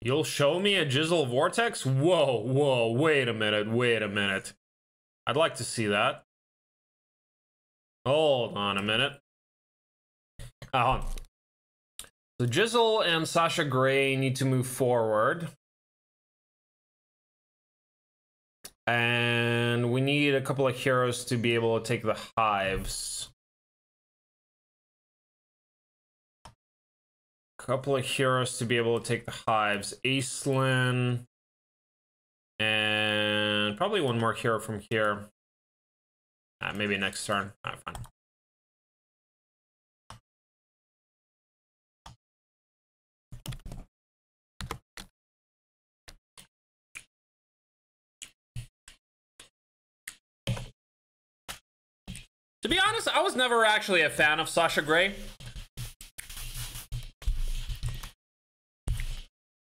You'll show me a Gisele Vortex? Whoa, whoa, wait a minute. I'd like to see that. Hold on a minute. So Gisele and Sasha Grey need to move forward. And we need a couple of heroes to be able to take the hives. Aislinn And probably one more hero from here. Maybe next turn. Alright, fine. To be honest, I was never actually a fan of Sasha Grey.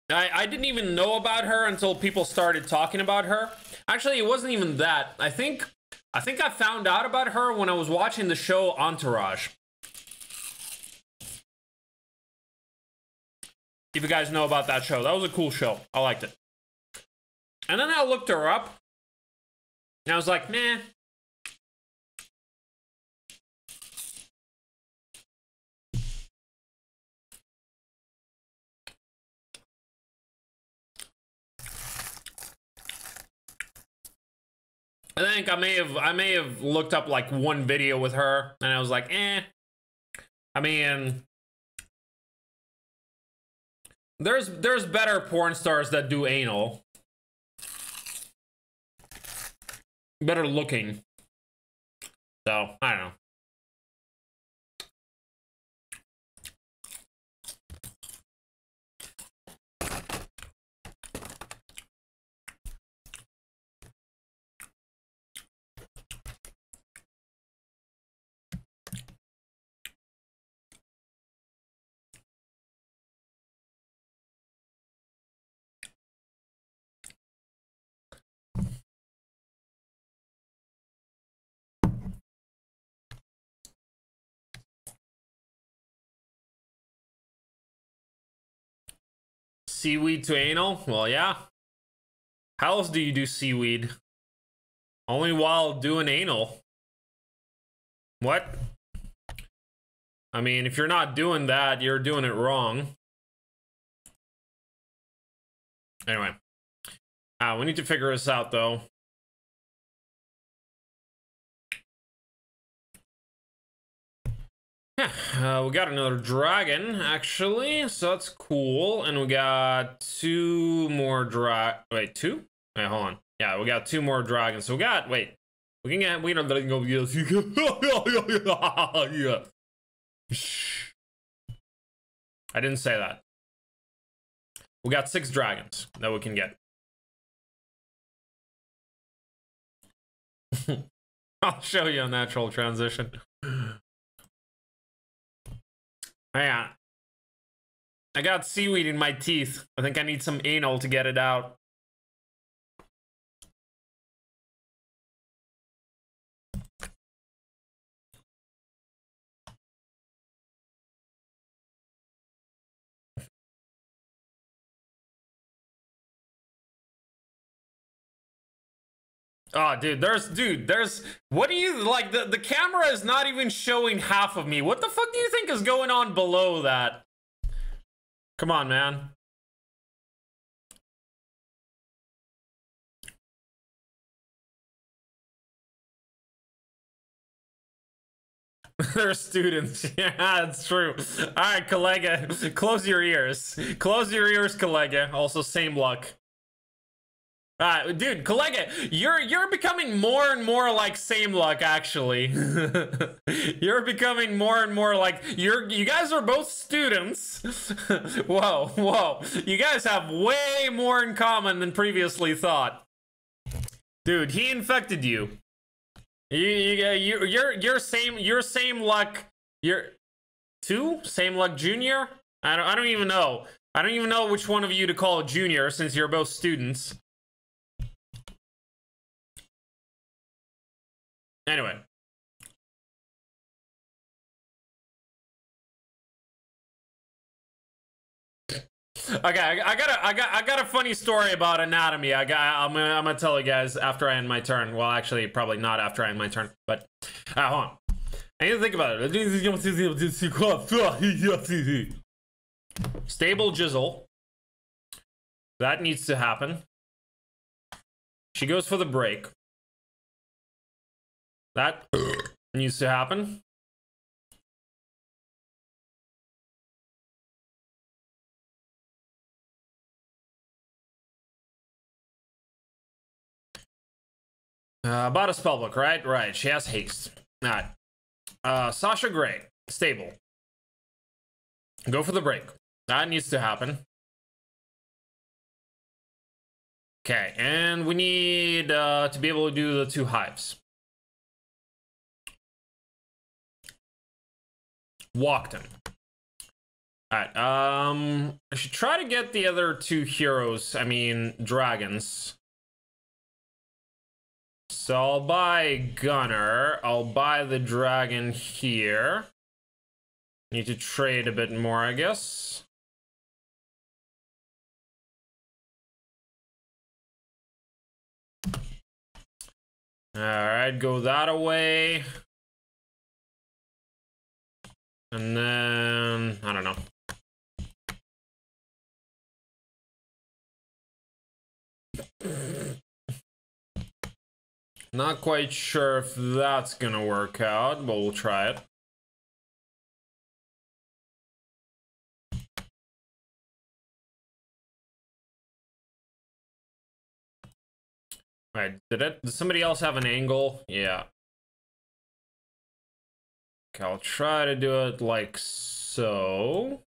I didn't even know about her until people started talking about her. Actually, it wasn't even that. I think I found out about her when I was watching the show Entourage. If you guys know about that show, that was a cool show. I liked it. And then I looked her up, and I was like, meh. I think I may have looked up like one video with her, and I was like, eh. I mean, there's better porn stars that do anal, better looking. So I don't know. Seaweed to anal? Well, yeah. How else do you do seaweed? Only while doing anal. What? I mean, if you're not doing that, you're doing it wrong. Anyway. We need to figure this out, though. Yeah, we got another dragon, actually, so that's cool. And we got two more wait, two? Wait, hold on. Yeah, we got two more dragons. So we got, wait. We can get, we don't go, yeah. I didn't say that. We got 6 dragons that we can get. I'll show you a natural transition. Yeah, I got seaweed in my teeth. I think I need some anal to get it out. Oh, dude, there's, what do you, like, the camera is not even showing half of me. What the fuck do you think is going on below that? Come on, man. They're students. Yeah, it's true. All right, Kolega, close your ears. Close your ears, Kolega. Also, same luck. Dude, Kolega, you're becoming more and more like same luck, actually. You're becoming more and more like you guys are both students. whoa. You guys have way more in common than previously thought. Dude, he infected you. You're same luck same luck junior? I don't even know. I don't even know which one of you to call junior since you're both students. Anyway. Okay, I got a funny story about anatomy. I'm gonna tell you guys after I end my turn. Well, actually, probably not after I end my turn, but hold on. I need to think about it. Stable Gisele. That needs to happen. She goes for the break. That needs to happen. About a spellbook, right? Right. She has haste. All right. Sasha Grey. Stable. Go for the break. That needs to happen. Okay, and we need to be able to do the two hives. Walkton. Alright, I should try to get the other two heroes, I mean, dragons. So I'll buy Gunner, I'll buy the dragon here. Need to trade a bit more, I guess. Alright, go that away. And then, I don't know. Not quite sure if that's gonna work out, but we'll try it. All right, did somebody else have an angle? Yeah. Okay, I'll try to do it like so.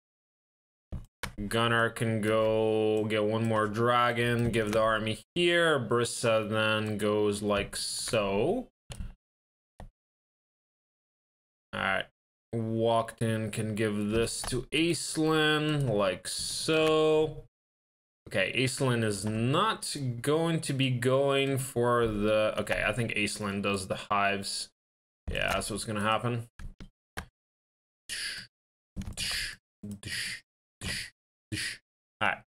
Gunnar can go get one more dragon, give the army here. Brissa then goes like so. All right, Walkton can give this to Aislinn, like so. Okay, Aislinn is not going to be going for the... Okay, I think Aislinn does the hives. Yeah, that's what's going to happen. All right.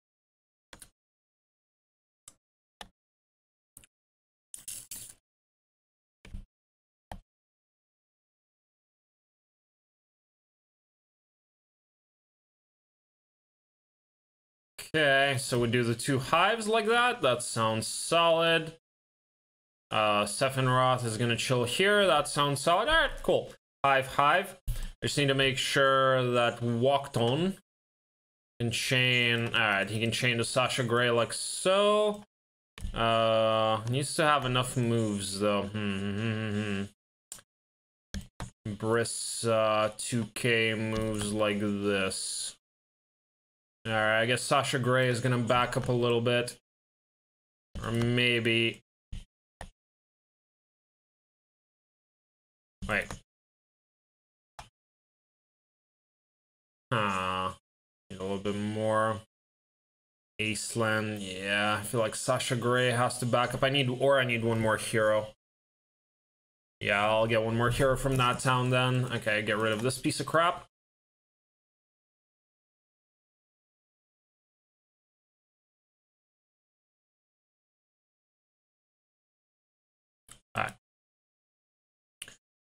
Okay, so we do the two hives like that. That sounds solid. Sephiroth is gonna chill here. That sounds solid. All right, cool. Hive, hive. I just need to make sure that Walkton can chain. All right, he can chain to Sasha Grey like so. Needs to have enough moves though. Brissa 2K moves like this. All right, I guess Sasha Grey is going to back up a little bit. Or maybe... Wait. Need a little bit more. Aislinn, yeah. I feel like Sasha Grey has to back up. I need one more hero. Yeah, I'll get one more hero from that town then. Okay, get rid of this piece of crap.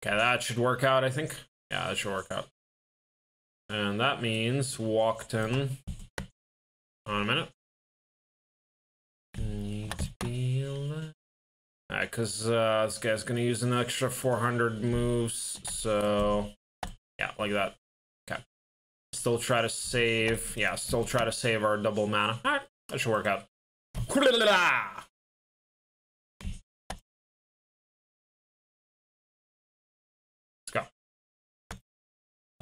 Okay, that should work out, I think. Yeah, that should work out. And that means Walkton. On a minute. Need to be alive. Alright, because this guy's going to use an extra 400 moves. So, yeah, like that. Okay. Still try to save. Yeah, still try to save our double mana. Alright, that should work out.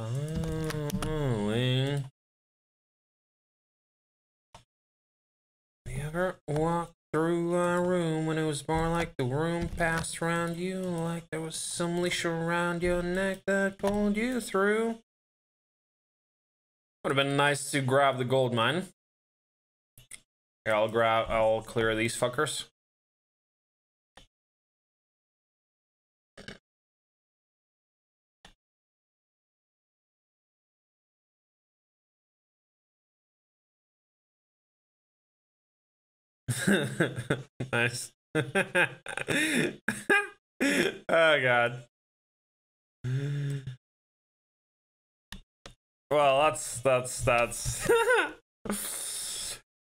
Only you ever walked through a room when it was born, like the room passed around you, like there was some leash around your neck that pulled you through. Would have been nice to grab the gold mine. Here, I'll clear these fuckers. Nice. Oh god. Well, that's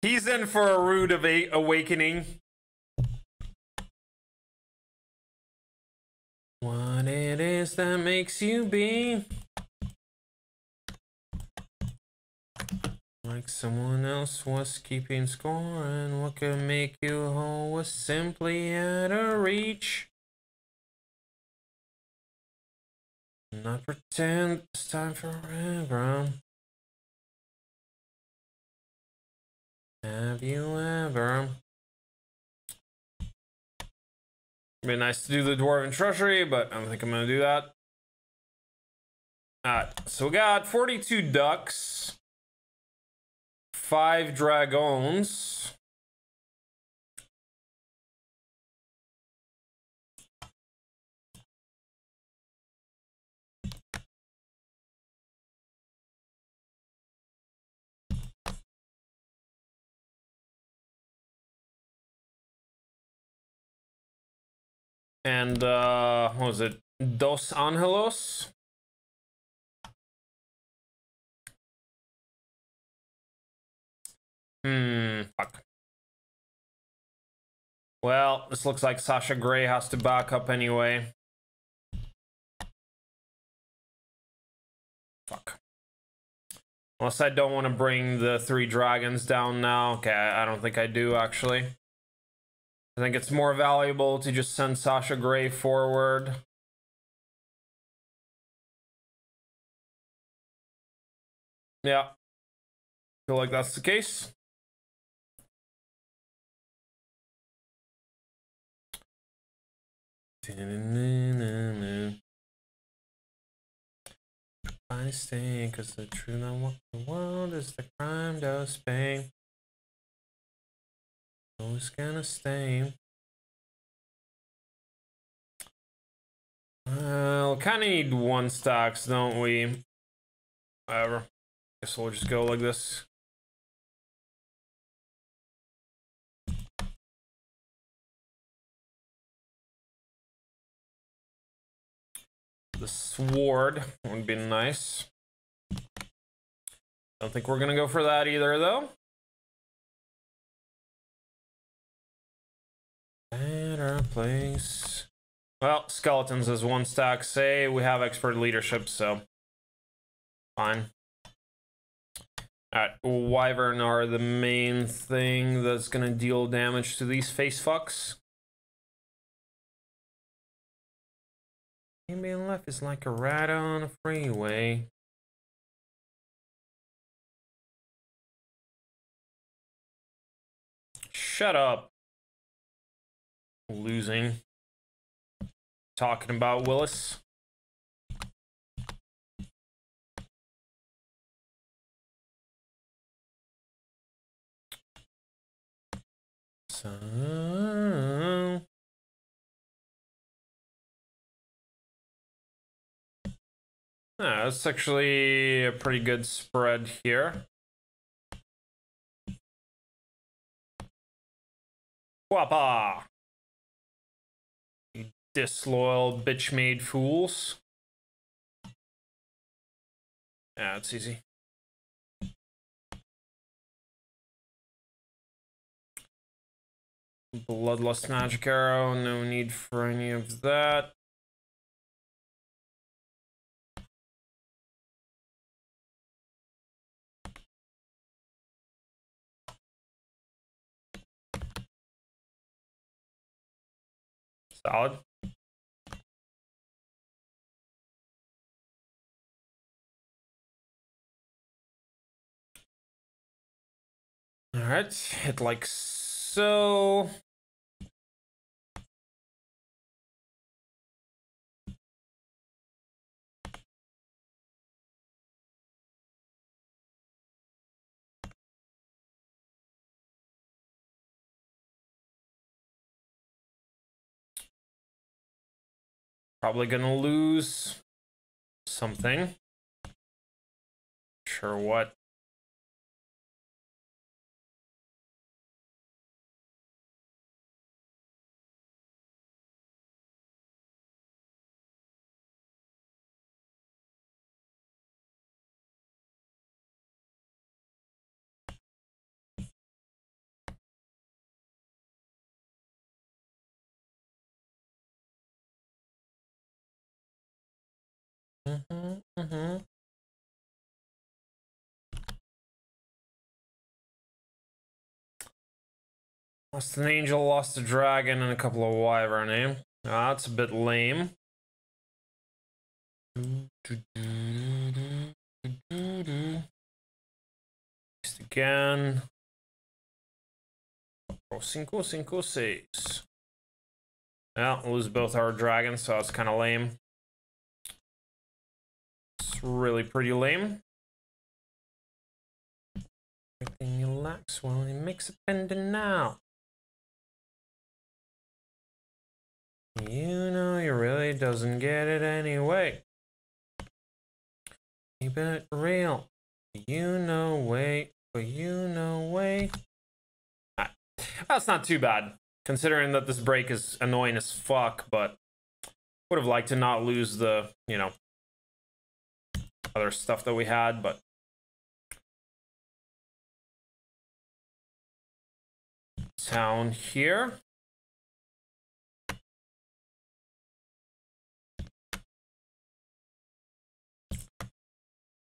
he's in for a rude awakening. What it is that makes you be like someone else was keeping score, and what could make you whole was simply out of reach. Not pretend it's time forever. Have you ever? It'd be nice to do the Dwarven Treasury, but I don't think I'm gonna do that. Alright, so we got 42 ducks, 5 dragons. And, what was it? Dos Angelos? Fuck. Well, this looks like Sasha Grey has to back up anyway. Fuck. Unless I don't want to bring the 3 dragons down now. Okay, I don't think I do, actually. I think it's more valuable to just send Sasha Grey forward. Yeah. Feel like that's the case. I stay, cause the truth I want the world is the crime does pay. Who's gonna stay? Well, kind of need 1 stacks, don't we? Whatever. Guess we'll just go like this. The sword would be nice. Don't think we're gonna go for that either, though. Better place. Well, skeletons is 1 stack. Say we have expert leadership, so fine. Alright, Wyvern are the main thing that's gonna deal damage to these face fucks. Being left is like a rat on a freeway. Shut up. Losing. Talking about Willis. So yeah, that's actually a pretty good spread here. Whoppa! Disloyal bitch-made fools. Yeah, it's easy. Bloodlust magic arrow, no need for any of that. Solid. All right, hit like so. Probably gonna lose something. Sure what. Lost an angel, lost a dragon, and a couple of wyvern, eh? That's a bit lame. Next again. Cinco, cinco, seis. Well, lose both our dragons, so it's kind of lame. It's really pretty lame. Everything relax while he makes a bender now. You know, he really doesn't get it anyway. Keep it real. You know, wait, but you know, wait. Alright. That's not too bad, considering that this break is annoying as fuck, but would have liked to not lose the, you know, other stuff that we had, but. Town here.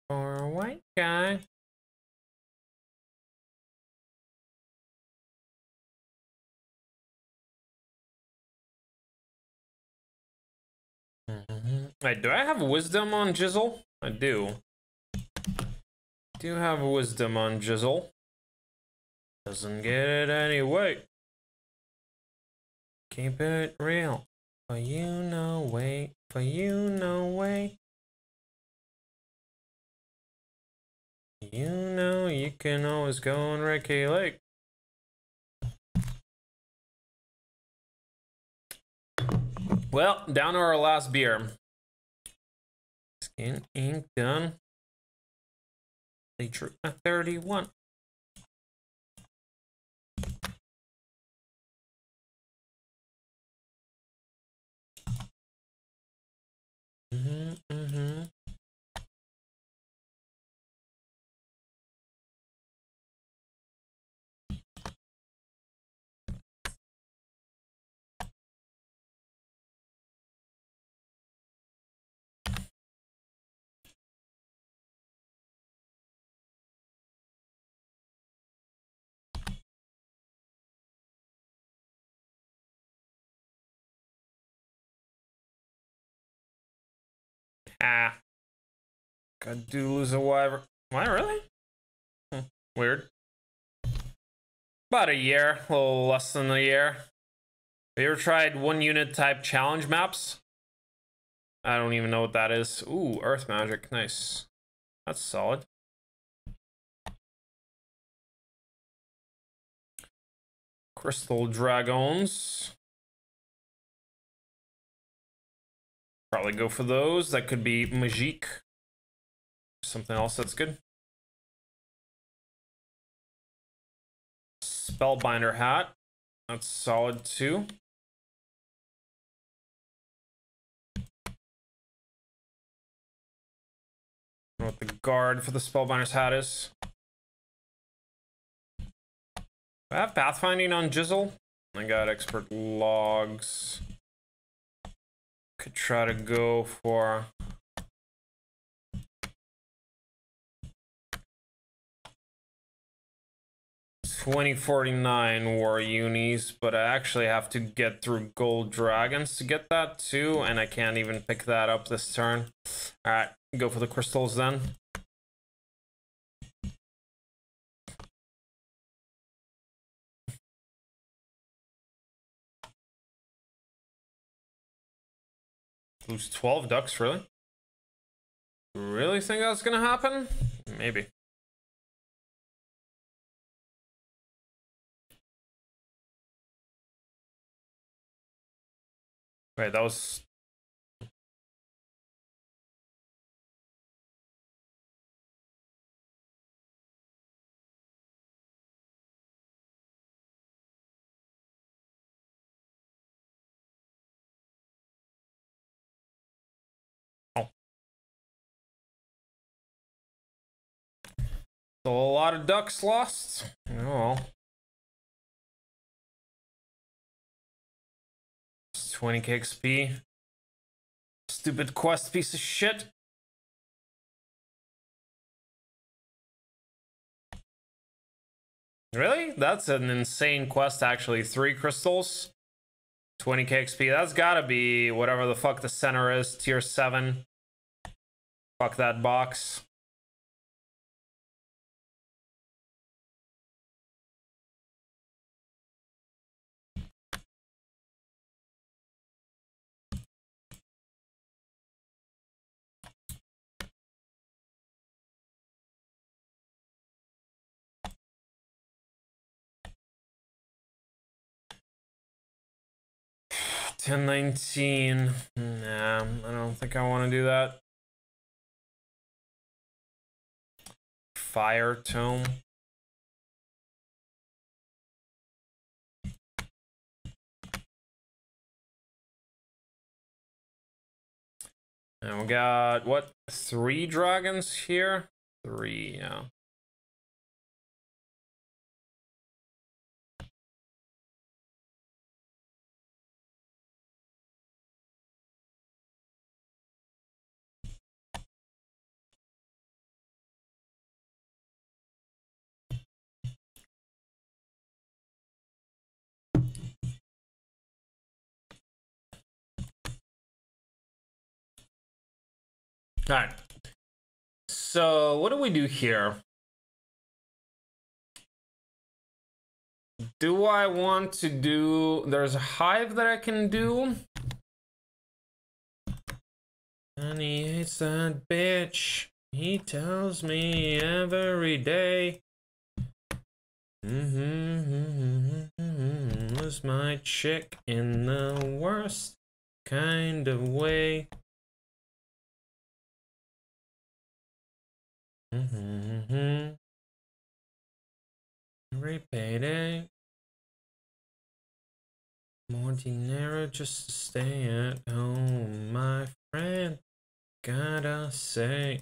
Or a white guy. Wait, do I have wisdom on Gisele? I do. Do have wisdom on Gisele. Doesn't get it anyway. Keep it real. For you no way. For you no way. You know you can always go on Ricky Lake. Well, down to our last beer. Skin ink done. They drew a 31. Ah, I do lose a wyvern. Why, really? Huh, weird. About a year, a little less than a year. Have you ever tried one unit type challenge maps? I don't even know what that is. Ooh, earth magic, nice. That's solid. Crystal dragons. Probably go for those. That could be Magique. Something else that's good. Spellbinder hat. That's solid too. I don't know what the guard for the Spellbinder's hat is. Do I have pathfinding on Gisele? I got expert logs. Could try to go for $2049 war unis, but I actually have to get through gold dragons to get that too, and I can't even pick that up this turn. All right, go for the crystals then. Lose 12 ducks, really? Really think that's gonna happen? Maybe. Wait, that was... So a lot of ducks lost. Oh. 20k XP. Stupid quest piece of shit. Really? That's an insane quest, actually. 3 crystals. 20k XP. That's gotta be whatever the fuck the center is. Tier 7. Fuck that box. $10.19. Nah, I don't think I want to do that. Fire Tome. And we got, what, 3 dragons here? 3, yeah. All right, so what do we do here? Do I want to do, there's a hive that I can do. And he hates that bitch. He tells me every day. Was my chick in the worst kind of way. Every payday, more dinero just to stay at home, my friend, gotta say.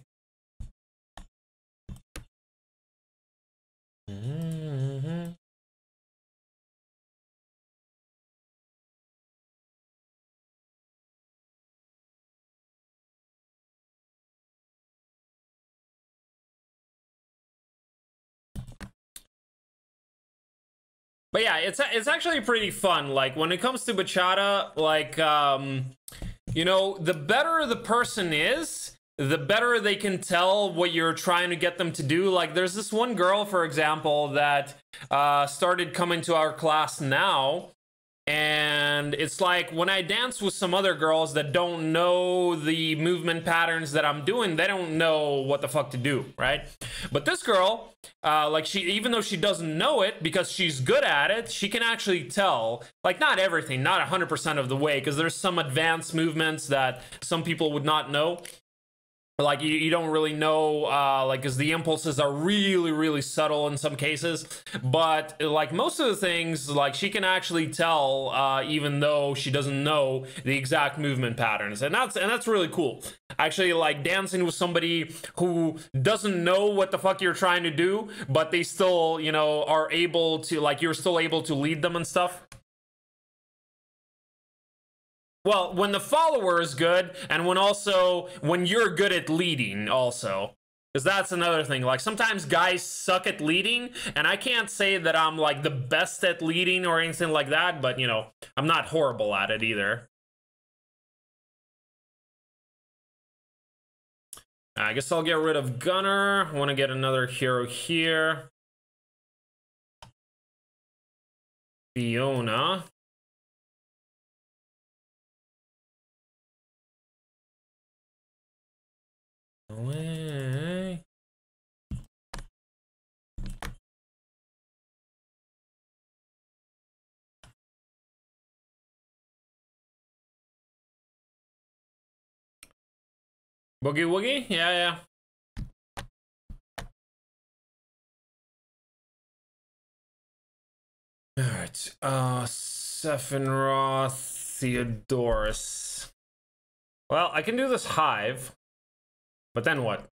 But yeah, it's actually pretty fun. Like when it comes to bachata, like you know, the better the person is, the better they can tell what you're trying to get them to do. Like there's this one girl, for example, that started coming to our class now, and it's like when I dance with some other girls that don't know the movement patterns that I'm doing, they don't know what the fuck to do, right? But this girl, like she, even though she doesn't know it, because she's good at it, she can actually tell, like not everything, not 100% of the way, because there's some advanced movements that some people would not know. Like you don't really know, like, because the impulses are really, really subtle in some cases. But like most of the things, like she can actually tell, even though she doesn't know the exact movement patterns, and that's really cool. Actually, like dancing with somebody who doesn't know what the fuck you're trying to do, but they still, you know, are able to, like, you're still able to lead them and stuff. Well, when the follower is good, and when also when you're good at leading also, because that's another thing. Like sometimes guys suck at leading, and I can't say that I'm like the best at leading or anything like that, but you know, I'm not horrible at it either. I guess I'll get rid of Gunner. I want to get another hero here. Fiona. Away. Boogie Woogie? Yeah, yeah. Alright, Sephiroth Theodorus. Well, I can do this hive. But then what?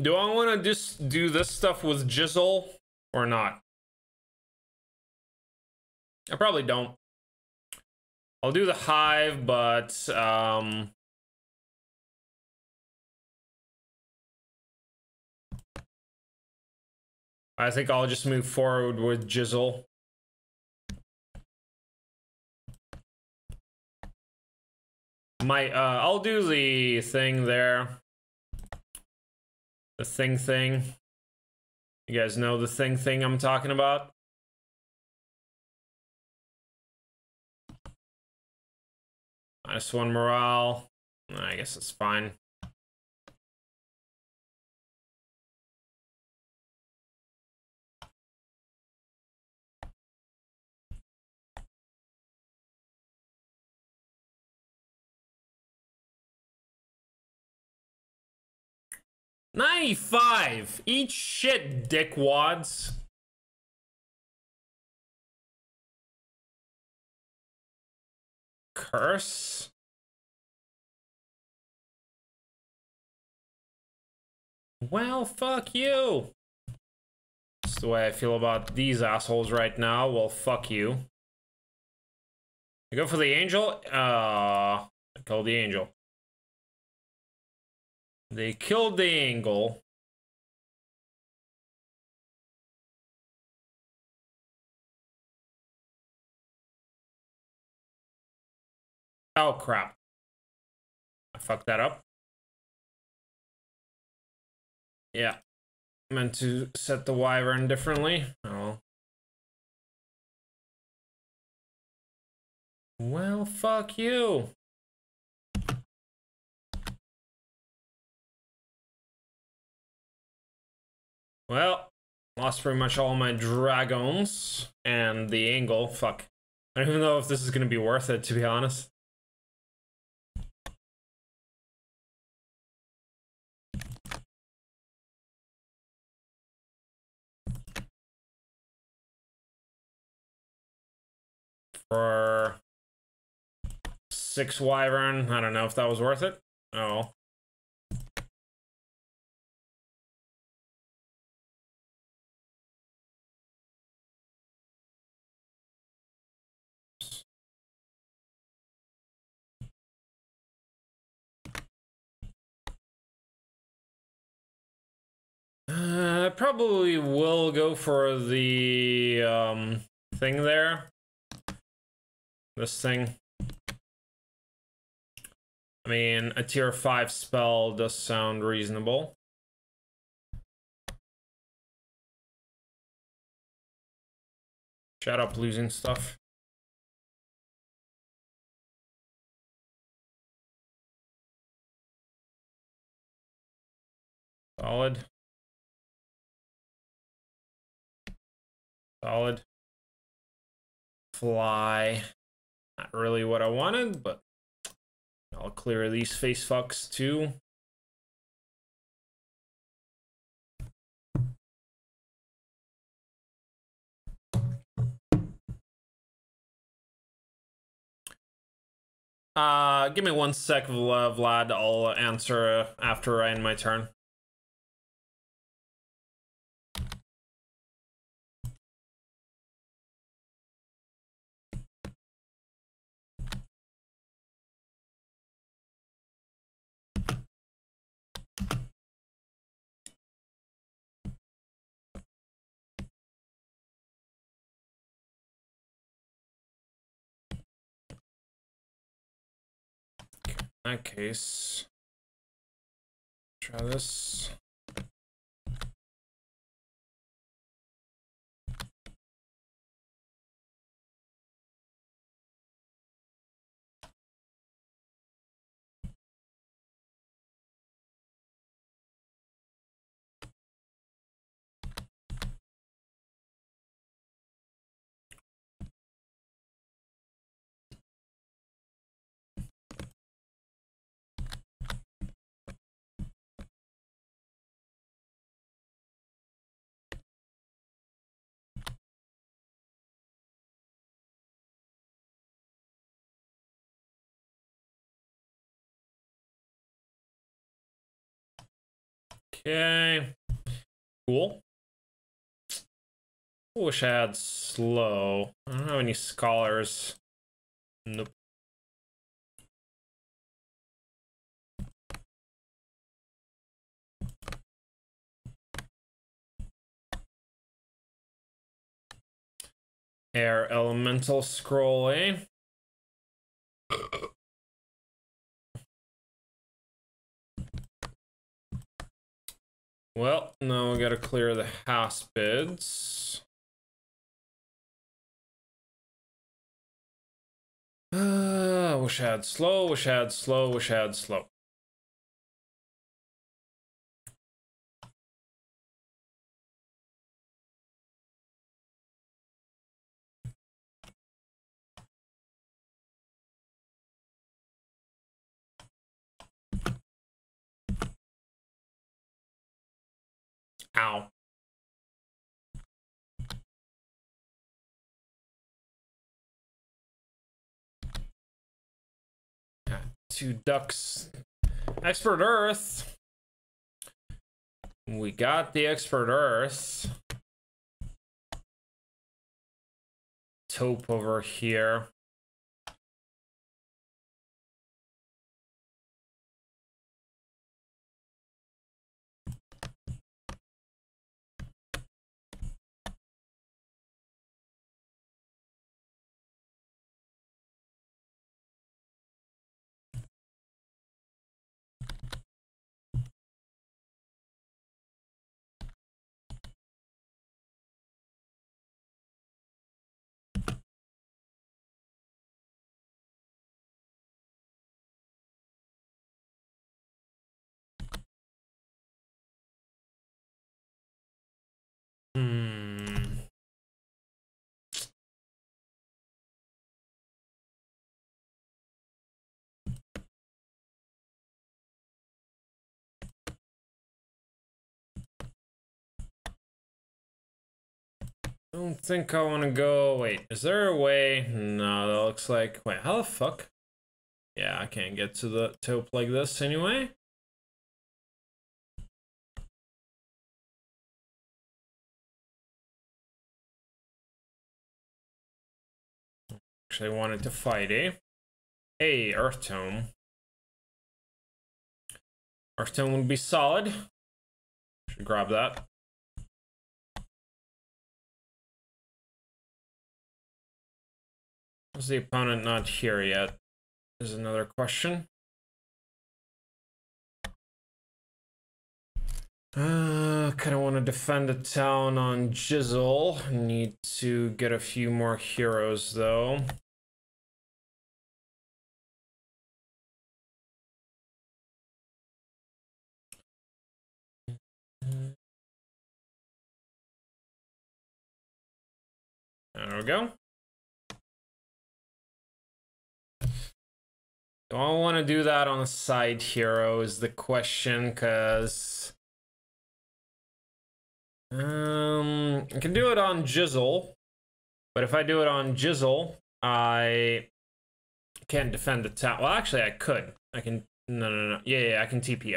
Do I want to just do this stuff with Gisele or not? I probably don't. I'll do the hive, but I think I'll just move forward with Gisele. my I'll do the thing there. The thing. You guys know the thing I'm talking about? -1 morale. I guess it's fine. -95! Eat shit, dickwads. Curse? Well, fuck you. That's the way I feel about these assholes right now. Well, fuck you. I go for the angel. I call the angel. They killed the angle. Oh, crap. I fucked that up. Yeah. I meant to set the wyvern differently. Oh. Well, fuck you. Well, lost pretty much all my dragons and the angle. Fuck. I don't even know if this is going to be worth it, to be honest. For 6 wyvern, I don't know if that was worth it. Oh. I probably will go for the thing there. This thing. I mean, a tier 5 spell does sound reasonable. Shut up, losing stuff. Solid. Solid. Fly. Not really what I wanted, but I'll clear these face fucks too. Give me 1 sec, Vlad. I'll answer after I end my turn. In that case, try this. Okay, cool. Wish I had slow. I don't have any scholars. Nope. Air elemental scroll, eh? Well, now we gotta clear the hospids. Wish I had slow, wish I had slow, wish I had slow. Ow. Two ducks. Expert Earth. We got the Expert Earth. Taupe over here. I don't think I want to go. Wait, is there a way? No, that looks like. Wait, how the fuck? Yeah, I can't get to the taupe like this anyway. Actually, I wanted to fight, eh? Hey, Earth Tome. Earth Tome would be solid. Should grab that. Is the opponent not here yet? Is another question. Kind of want to defend a town on Gisele. Need to get a few more heroes though. There we go. Do I want to do that on a side hero is the question, because I can do it on Gisele, but if I do it on Gisele, I can't defend the town. Well, actually, I could. I can. No. Yeah, I can TP.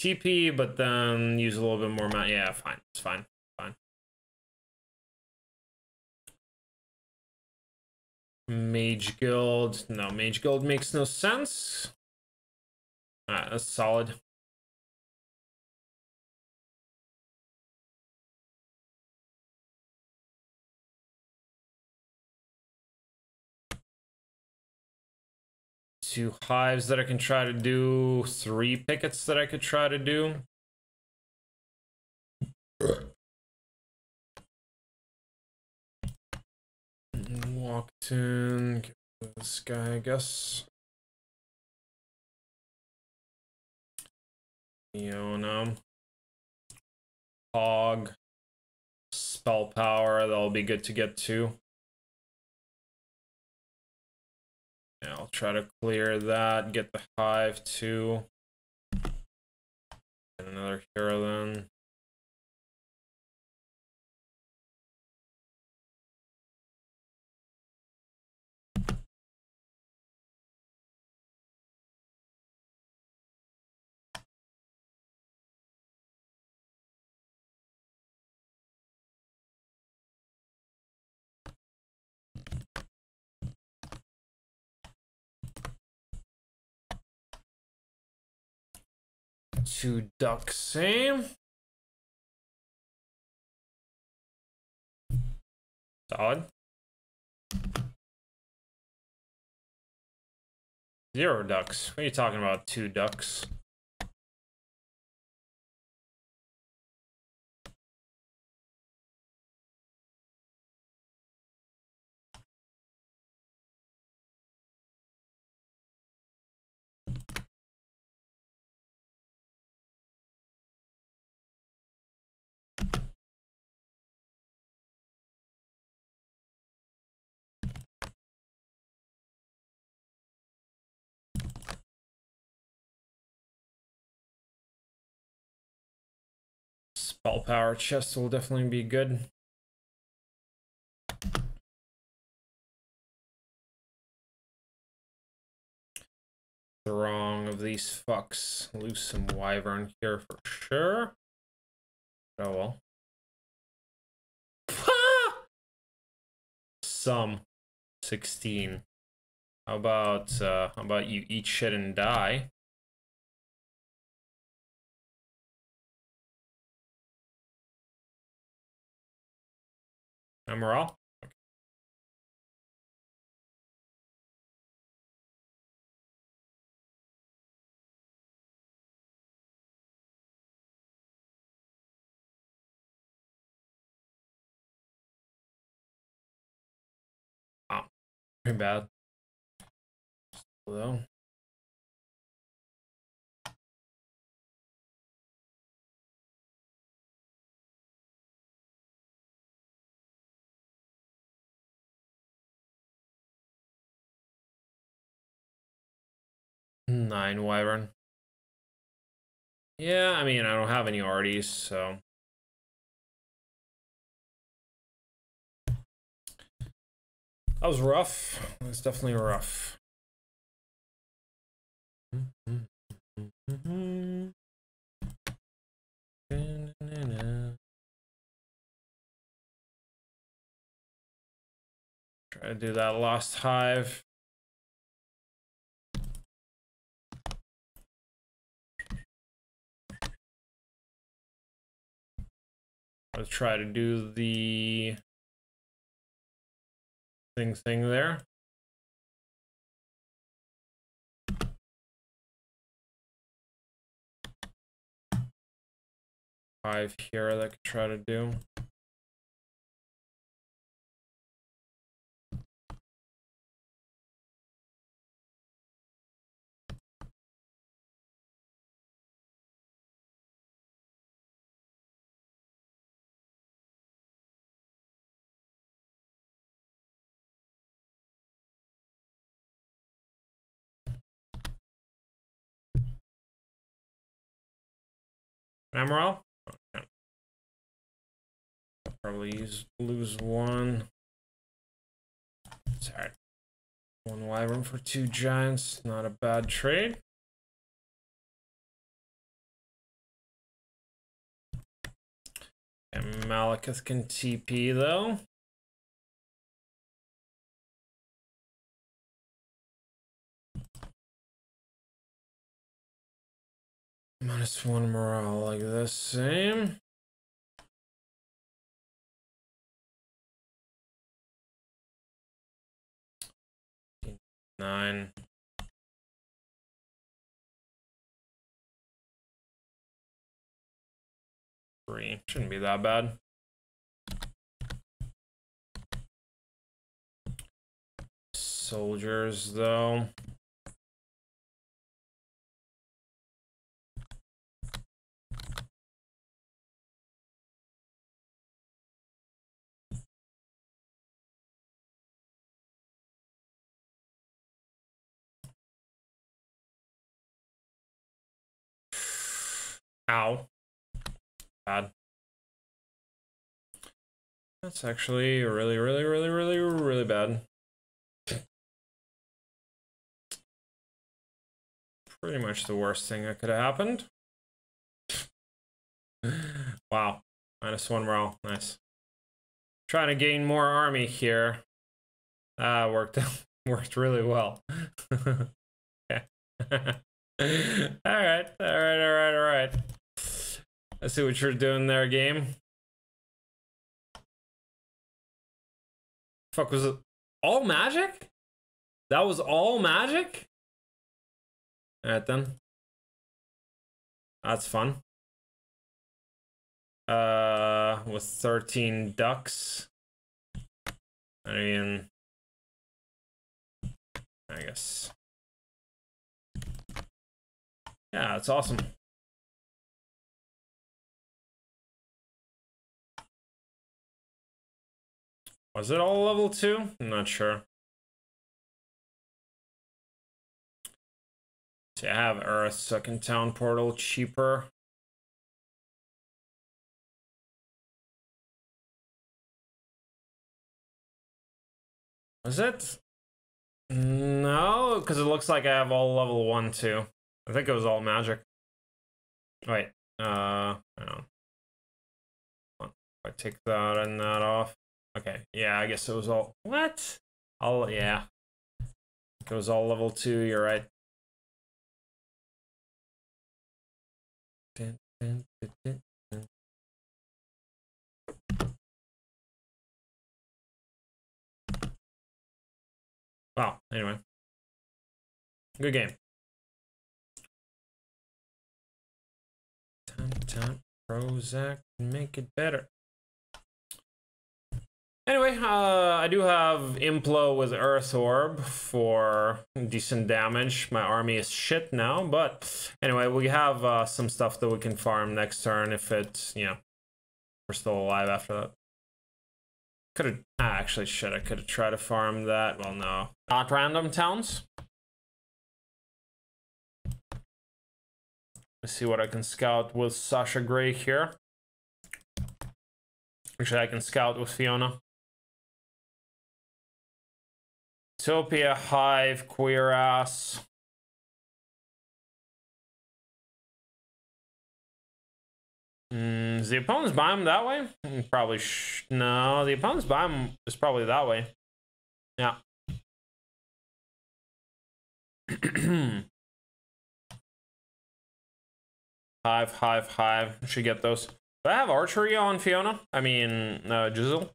TP, but then use a little bit more mana. Yeah, fine. It's fine. Mage Guild. No, Mage Guild makes no sense. Alright, that's solid. Two hives that I can try to do. Three pickets that I could try to do. Walkton, get this guy, I guess. Yona. Hog. Spell power, that'll be good to get to. Yeah, I'll try to clear that, get the hive too. Get another hero then. Two ducks, same. Solid. 0 ducks. What are you talking about? 2 ducks. All power chest will definitely be good. Wrong of these fucks. Lose some Wyvern here for sure. Oh well. Some 16. How about you eat shit and die? Emerald? Bad. Hello. Nine Wyvern. Yeah, I mean, I don't have any Arties, so. That was rough. That's definitely rough. Try to do that Lost Hive. I'll try to do the thing there. Five here that I could try to do. Emerald? Okay. Probably lose one. Sorry. One Wyvern for two Giants. Not a bad trade. And Malekith can TP though. Minus one morale, like the same. Nine. Three. Shouldn't be that bad. Soldiers, though. Ow. Bad. That's actually really bad. Pretty much the worst thing that could have happened. Wow. Minus one morale. Nice. Trying to gain more army here. Worked out. Worked really well. Okay. All right. I see what you're doing there, game. Fuck, was it all magic? That was all magic? Alright then. That's fun. With 13 ducks. I mean, I guess. Yeah, it's awesome. Was it all level 2? I'm not sure. See, I have Earth, second town portal, cheaper. Is it? No, because it looks like I have all level 1, too. I think it was all magic. Wait, hang on. I take that and that off. Okay, yeah, I guess it was all... What? All, yeah. It was all level 2, you're right. Wow, anyway. Good game. Time, Prozac, make it better. Anyway, I do have Implo with Earth Orb for decent damage. My army is shit now, but anyway, we have some stuff that we can farm next turn if it's, you know, we're still alive after that. Could have, actually shit, I could have tried to farm that. Well, no. Not random towns. Let's see what I can scout with Sasha Grey here. Actually, I can scout with Fiona. Utopia, Hive, Queer Ass. Is the opponent's biome that way? Probably no, the opponent's biome is probably that way. Yeah. Hive, Hive, Hive. Should get those. Do I have archery on Fiona? I mean, Gisele?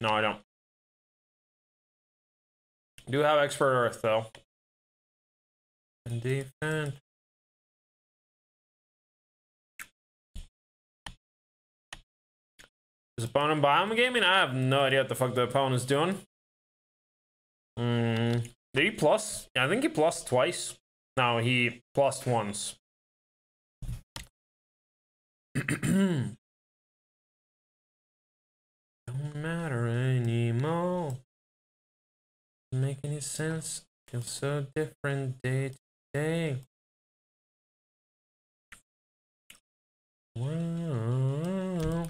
No, I don't. Do have Expert Earth, though. And defense. Is opponent biome gaming? I have no idea what the fuck the opponent's doing. Did he plus? I think he plus twice. No, he plus once. Don't matter anymore. Doesn't make any sense. Feels so different day to day. Wow.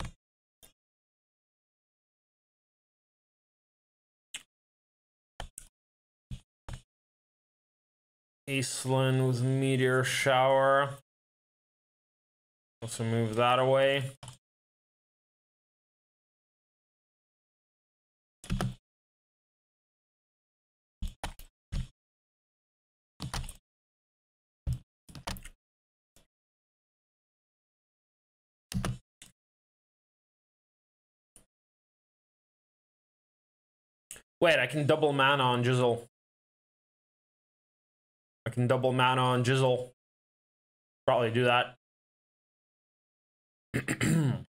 Aislinn with Meteor Shower. Also move that away. Wait, I can double mana on Gisele. I can double mana on Gisele. Probably do that.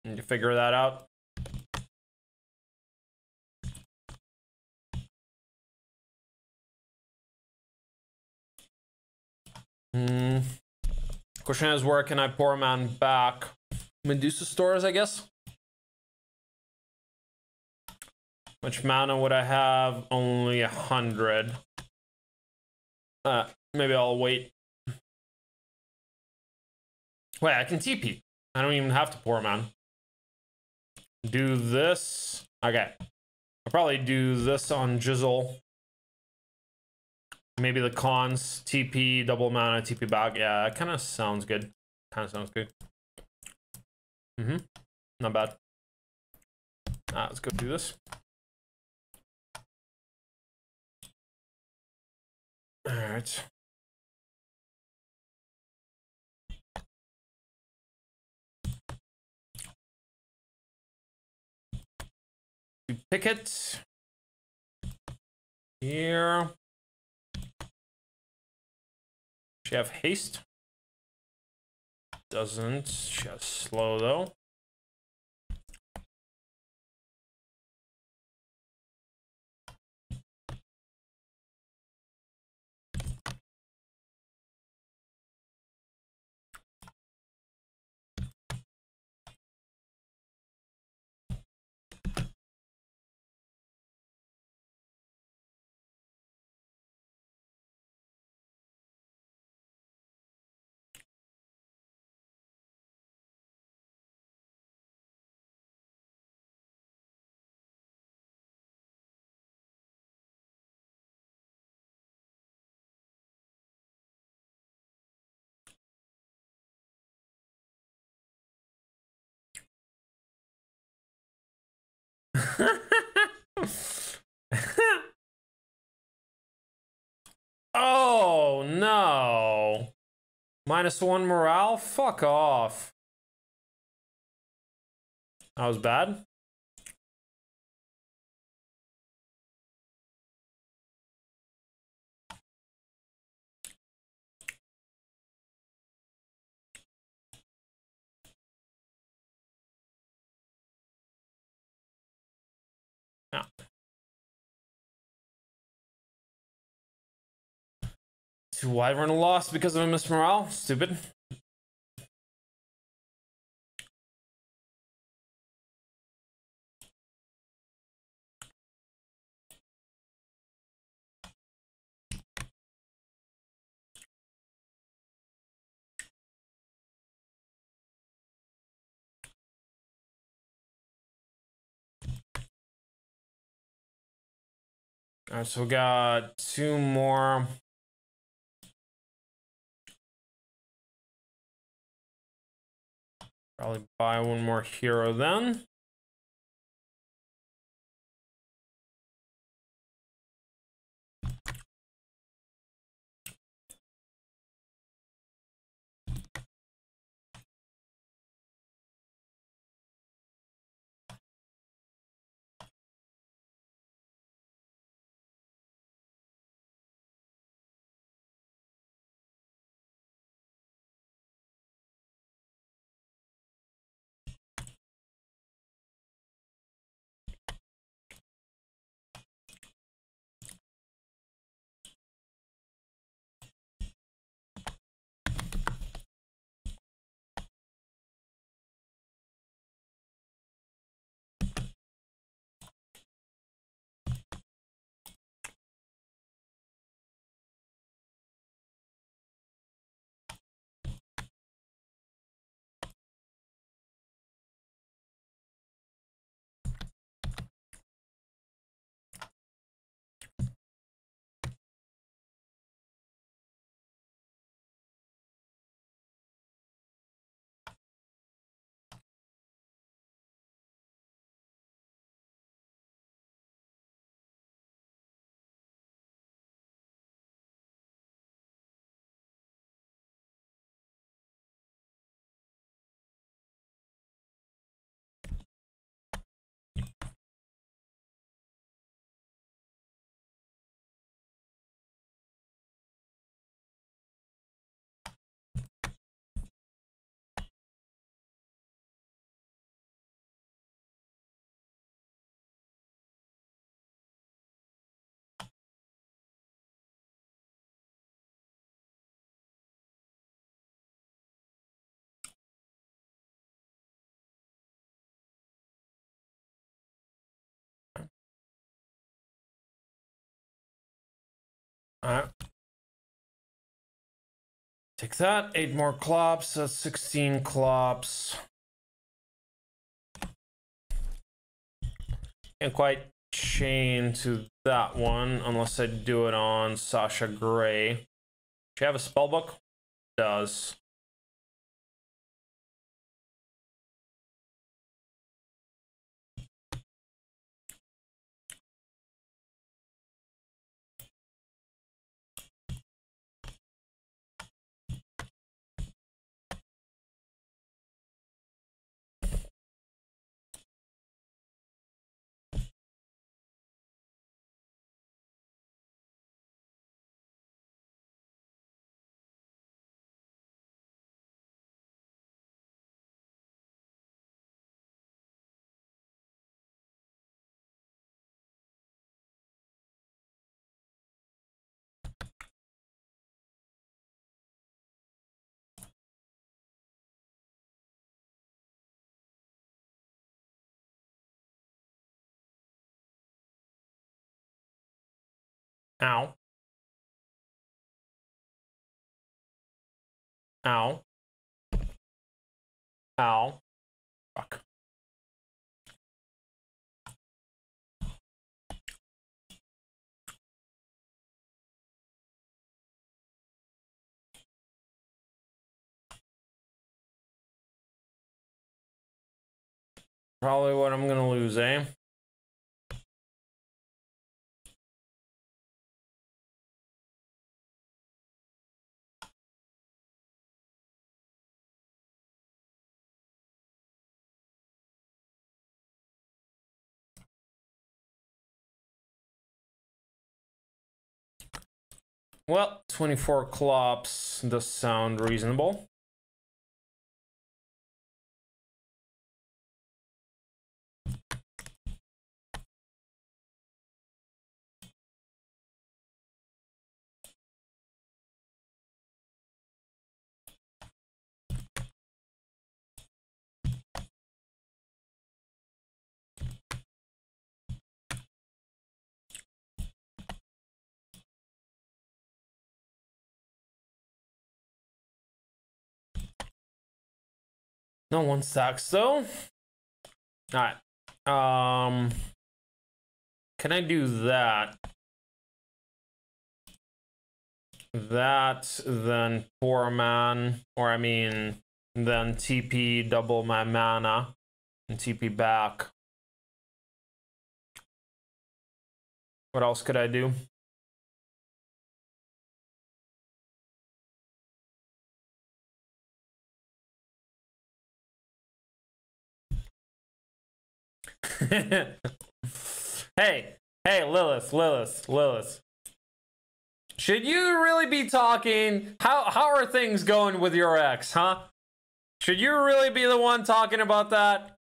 Need to figure that out. Question is, where can I pour man back? Medusa stores, I guess. Much mana would I have? Only 100. Maybe I'll wait. Wait, I can TP. I don't even have to pour man. Do this. Okay. I'll probably do this on Gisele. Maybe the cons. TP, double mana, TP back. Yeah, that kind of sounds good. Mm-hmm. Not bad. Let's go do this. All right. Pick it here. She have haste? Doesn't. She has slow though. Oh, no. -1 morale? Fuck off. That was bad. Wyvern lost because of a missed morale. Stupid. All right, so we got 2 more. Probably buy 1 more hero then. Alright. Take that. 8 more Klops. That's 16 Klops. Can't quite chain to that one unless I do it on Sasha Grey. Does she have a spellbook? Does. Ow. Ow. Ow. Fuck. Probably what I'm gonna lose, eh? Well, 24 Klops does sound reasonable. No one sucks though. All right. Can I do that? That then pour man, or I mean, then TP double my mana and TP back. What else could I do? hey, Lilith. Should you really be talking? How are things going with your ex, huh? Should you really be the one talking about that?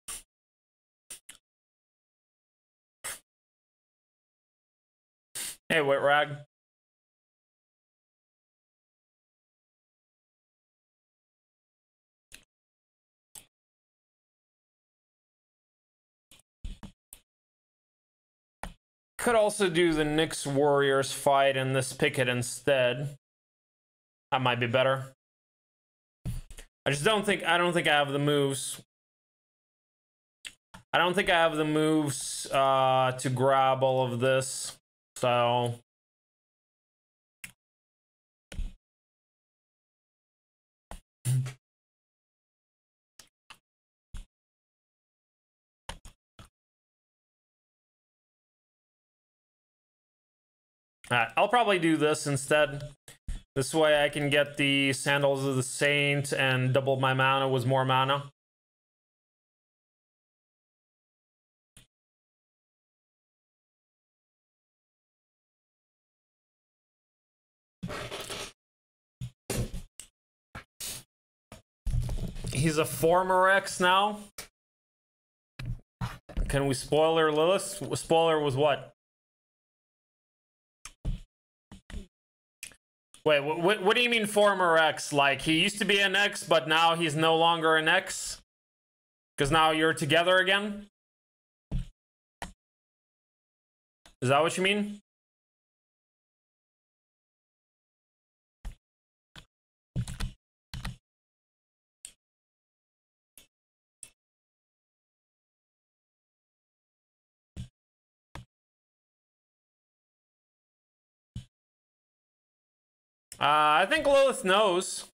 Hey, Whitrag. Could also do the Nyx Warriors fight in this picket instead. That might be better. I just don't think I have the moves. I don't think I have the moves to grab all of this. So I'll probably do this instead. This way I can get the Sandals of the Saint and double my mana with more mana. He's a former ex now. Can we spoiler Lilith? Spoiler with what? Wait, what do you mean former ex? Like, he used to be an ex, but now he's no longer an ex? Because now you're together again? Is that what you mean? I think Lilith knows.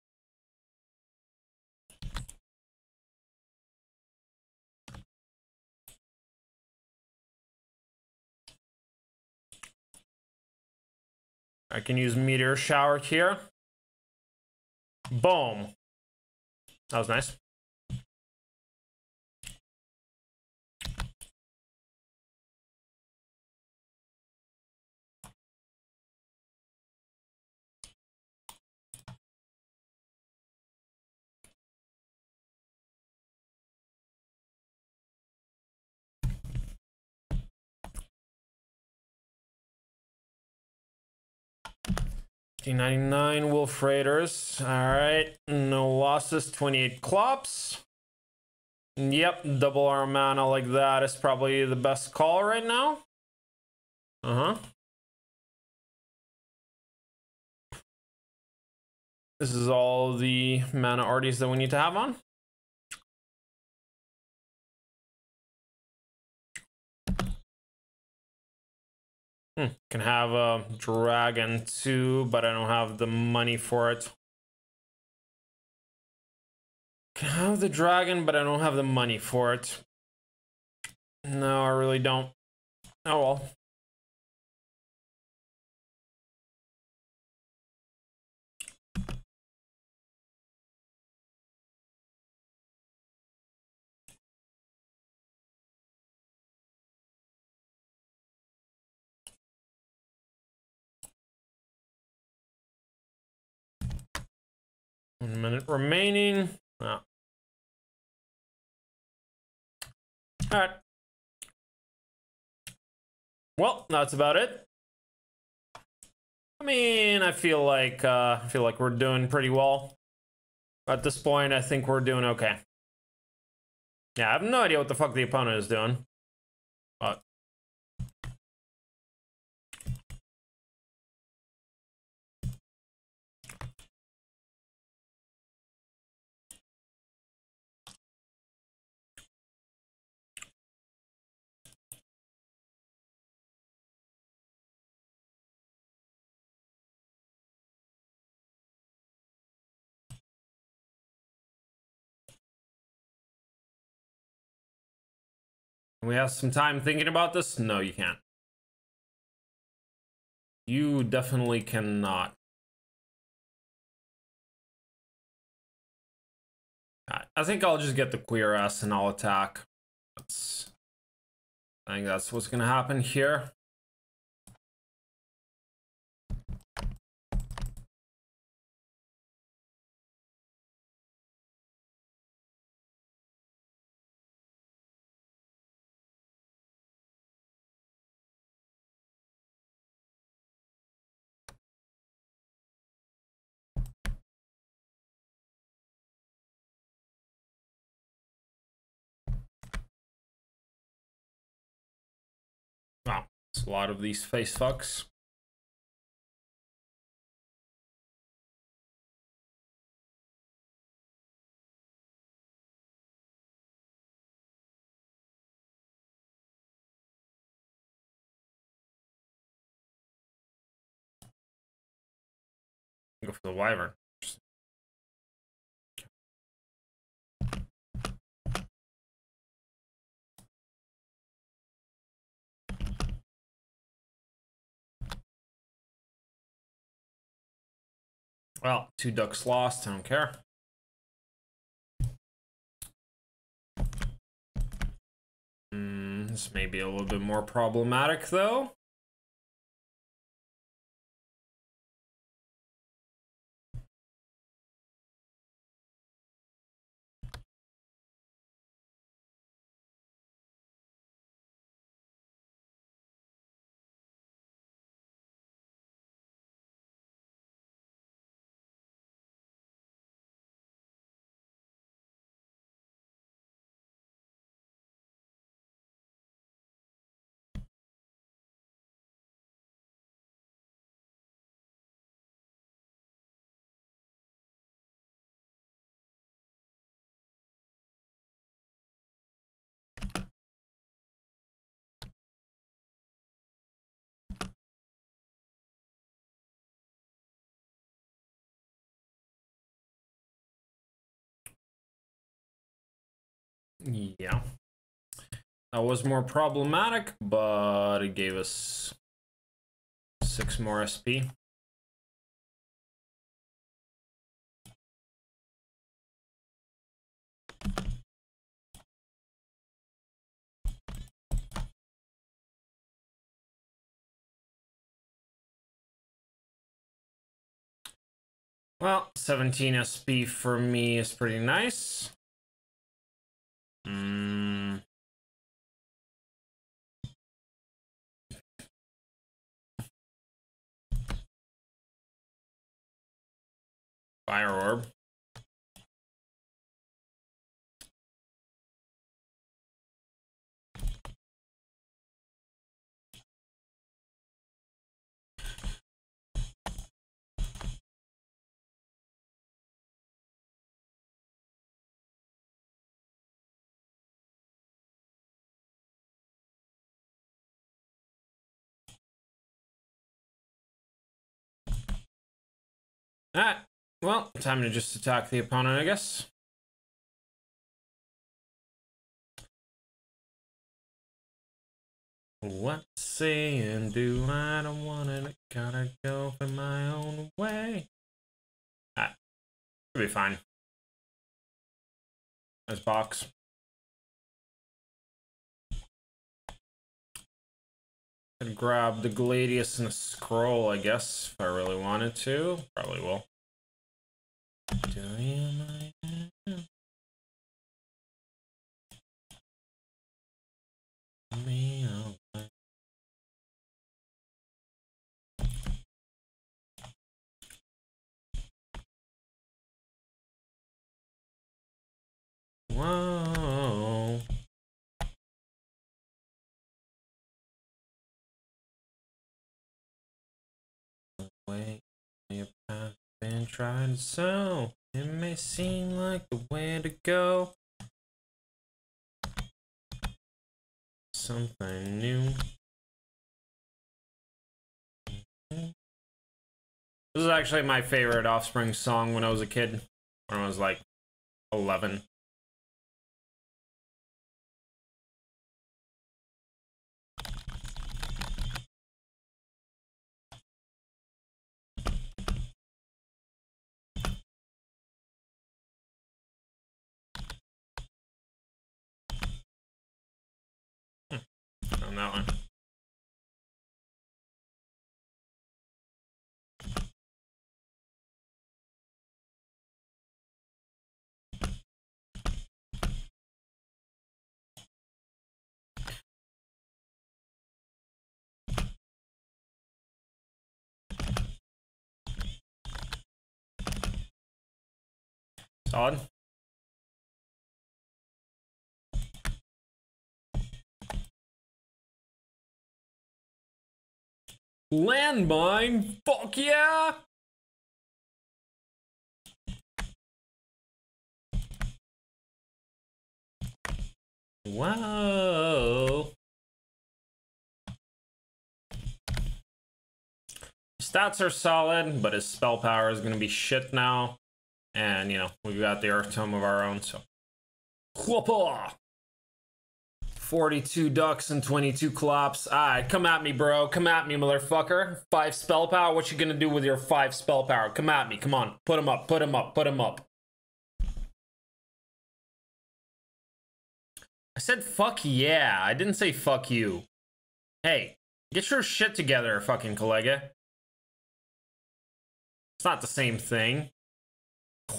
I can use Meteor Shower here. Boom. That was nice. $99 Wolf Raiders. All right, no losses. 28 Klops. Yep, double our mana like that is probably the best call right now. This is all the mana arties that we need to have on. Can have a dragon too, but I don't have the money for it. Can have the dragon, but I don't have the money for it. No, I really don't. Oh well. 1 minute remaining. Oh. All right. Well, that's about it. I mean, I feel like we're doing pretty well. At this point, I think we're doing okay. Yeah, I have no idea what the fuck the opponent is doing. But we have some time thinking about this? No, you can't. You definitely cannot. I think I'll just get the queer ass and I'll attack. I think that's what's gonna happen here. A lot of these face fucks. Go for the Wyvern. Well, 2 ducks lost, I don't care. This may be a little bit more problematic, though. Yeah, that was more problematic, but it gave us 6 more SP. Well, 17 SP for me is pretty nice. Fire orb. Alright, well, time to just attack the opponent, I guess. Let's see and do. I don't want it. Gotta go for my own way. Alright, it'll be fine. Nice box. Could grab the Gladius and the scroll, I guess, if I really wanted to. Probably will. Whoa. Wait, if I've been trying to sell, it may seem like the way to go. Something new. This is actually my favorite Offspring song when I was a kid, when I was like 11. That one. Solid. Landmine? Fuck yeah! Whoa! Stats are solid, but his spell power is gonna be shit now. And, you know, we've got the Earth Tome of our own, so... Whoopah! 42 ducks and 22 klops. Alright, come at me, bro. Come at me, motherfucker. 5 spell power. What you gonna do with your 5 spell power? Come at me. Come on. Put him up. Put him up. Put him up. I said fuck yeah. I didn't say fuck you. Hey, get your shit together, fucking Kolega. It's not the same thing.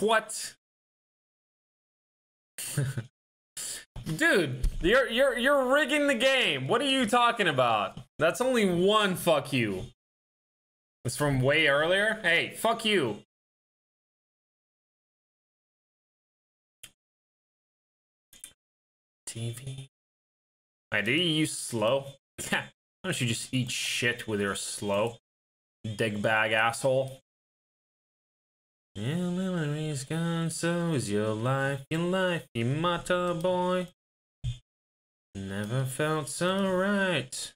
What? Dude, you're rigging the game. What are you talking about? That's only one fuck you. It's from way earlier. Hey, fuck you. TV. Wait, did you use slow? Why don't you just eat shit with your slow? Dig bag asshole. Your memory's gone, so is your life, you mother boy. Never felt so right.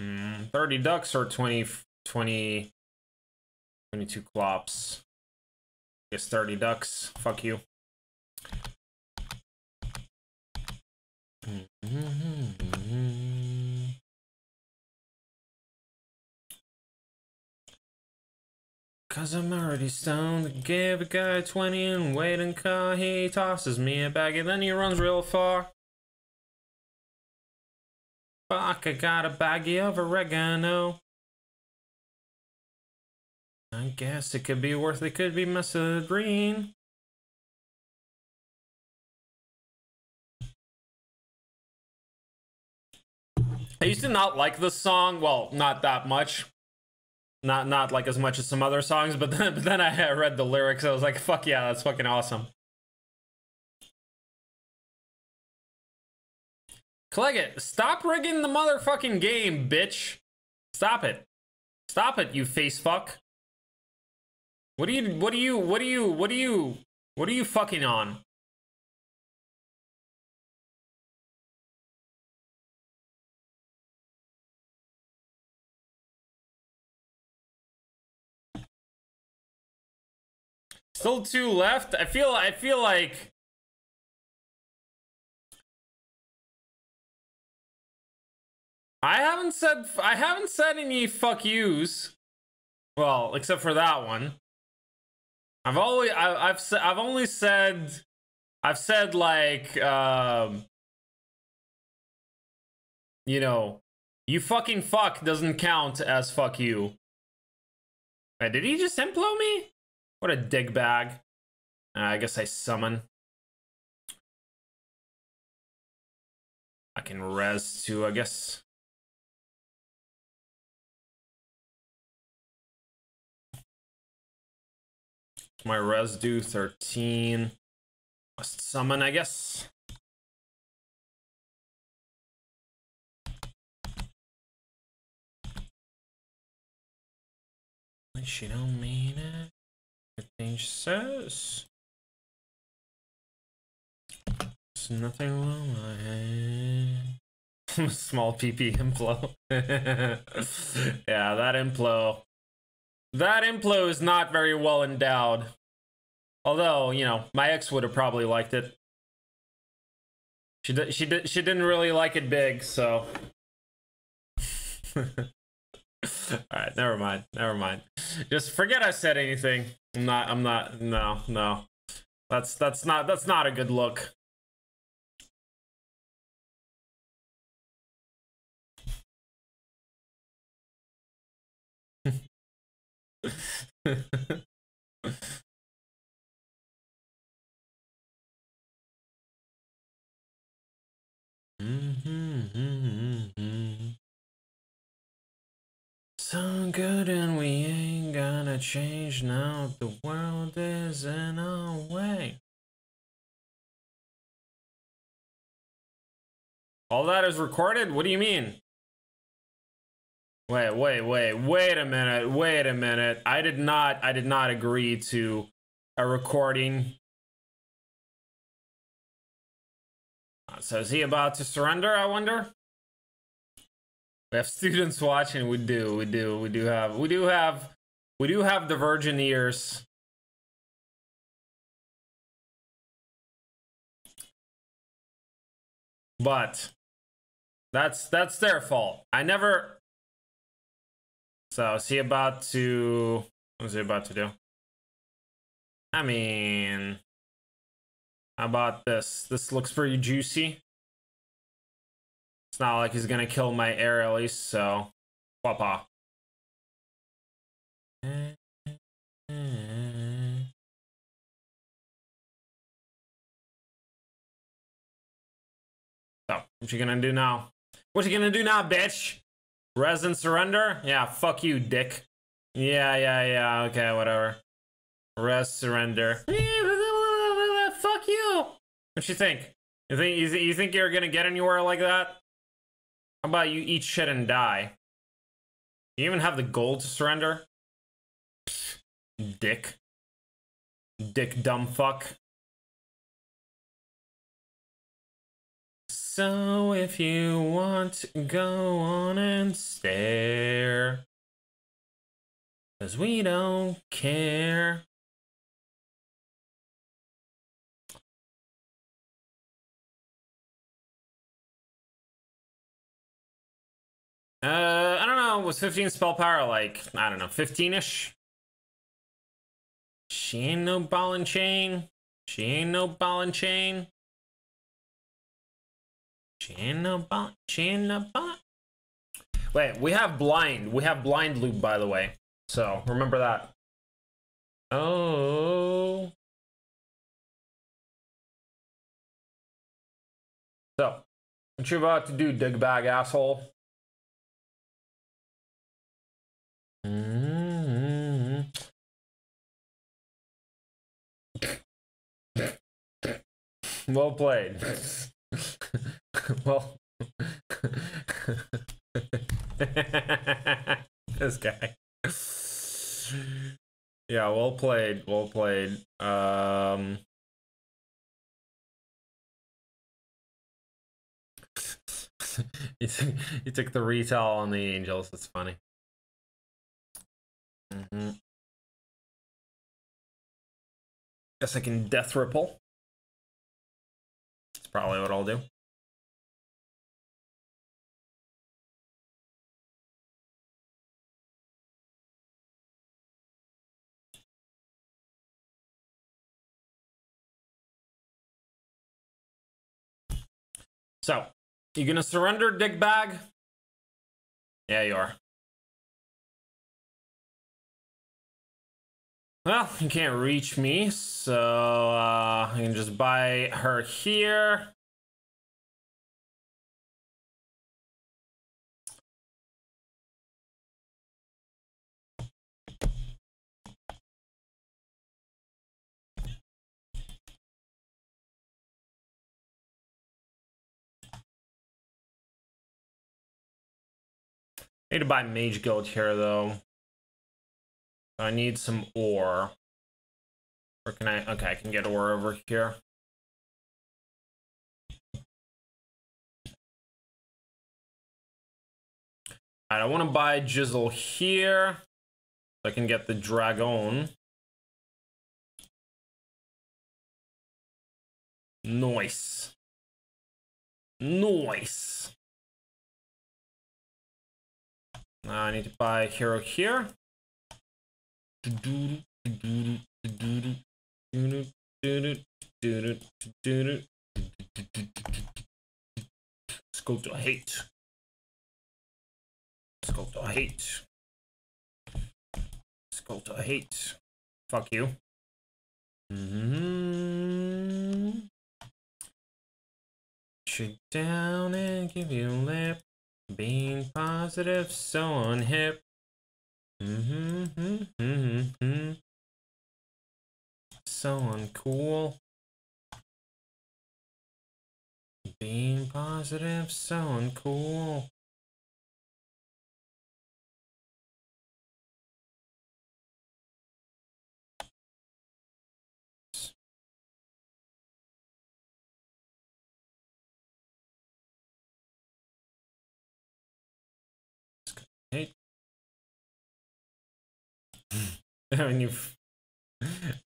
Mm, 30 ducks or 22 klops. I guess 30 ducks. Fuck you. Cause I'm already stoned. I give a guy 20 and wait and call. He tosses me a bag and then he runs real far. Fuck, I got a baggie of oregano. I guess it could be worth it, could be mustard green. I used to not like this song, well, not that much, not like as much as some other songs, but then I read the lyrics, I was like, fuck yeah, that's fucking awesome. Kolega, stop rigging the motherfucking game, bitch. Stop it. Stop it, you face fuck. What are you fucking on? Still 2 left. I feel like I haven't said any fuck yous. Well, except for that one. I've only said like you know, you fucking fuck doesn't count as fuck you. Wait, did he just implo me? What a dig bag. I guess I summon. I can res too, I guess. My res do 13. Must summon, I guess. She don't mean it. Everything she says. There's nothing wrong with my head. Small PP implo. Yeah, that implo. That implo is not very well endowed. Although, you know, my ex would have probably liked it. She didn't really like it big, so. Alright, never mind. Never mind. Just forget I said anything. I'm not no. That's not a good look. So good and we ain't gonna change now. The world is in our way. All that is recorded? What do you mean? Wait a minute. I did not agree to a recording. So is he about to surrender, I wonder? We have students watching. We do have the virgin ears. But that's their fault. I never. So is he about to? What is he about to do? I mean, how about this? This looks pretty juicy. It's not like he's gonna kill my heir, at least, so. Papa. So, what you gonna do now? What you gonna do now, bitch? Res and surrender? Yeah, fuck you, dick. Yeah, okay, whatever. Res, surrender. Fuck you! What you think? You think you're gonna get anywhere like that? How about you eat shit and die? You even have the gold to surrender? Pfft, dick. Dick dumb fuck. So if you want to go on and stare, 'cause we don't care. I don't know, was 15 spell power like, I don't know, 15-ish? She ain't no ball and chain. She ain't no ball and chain. She ain't no ball. Wait, we have blind. We have blind loop, by the way. So, remember that. Oh. So, what you about to do, dig bag asshole? Well played. Well, this guy. Yeah, well played. Well played. You took the retail on the angels. It's funny. Guess I can death ripple. That's probably what I'll do. So You gonna surrender, dickbag? Yeah, you are. Well, you can't reach me, so I can just buy her here. I need to buy Mage Guild here, though. I need some ore. Where can I? Okay, I can get ore over here. Alright, I want to buy Gisele here, so I can get the Dragon. Nice. Nice. I need to buy a hero here. Sculpt or hate. Sculpt or hate. Sculpt or hate. Fuck you. Mm-hmm. Put you down and give you a lip. Being positive, so on hip. So uncool. Being positive, so uncool.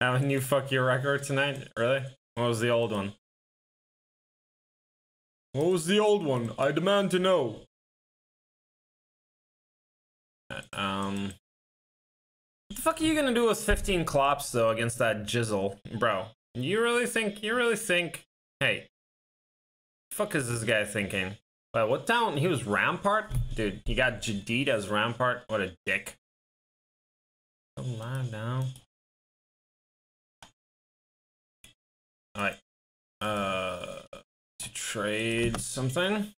Haven't you fuck your record tonight? Really? What was the old one? What was the old one? I demand to know. What the fuck are you gonna do with 15 Klops though against that Gisele, bro? You really think? Hey, the fuck is this guy thinking? But what talent? He was Rampart, dude. He got Jadite as Rampart. What a dick. Don't lie now. Alright. To trade something.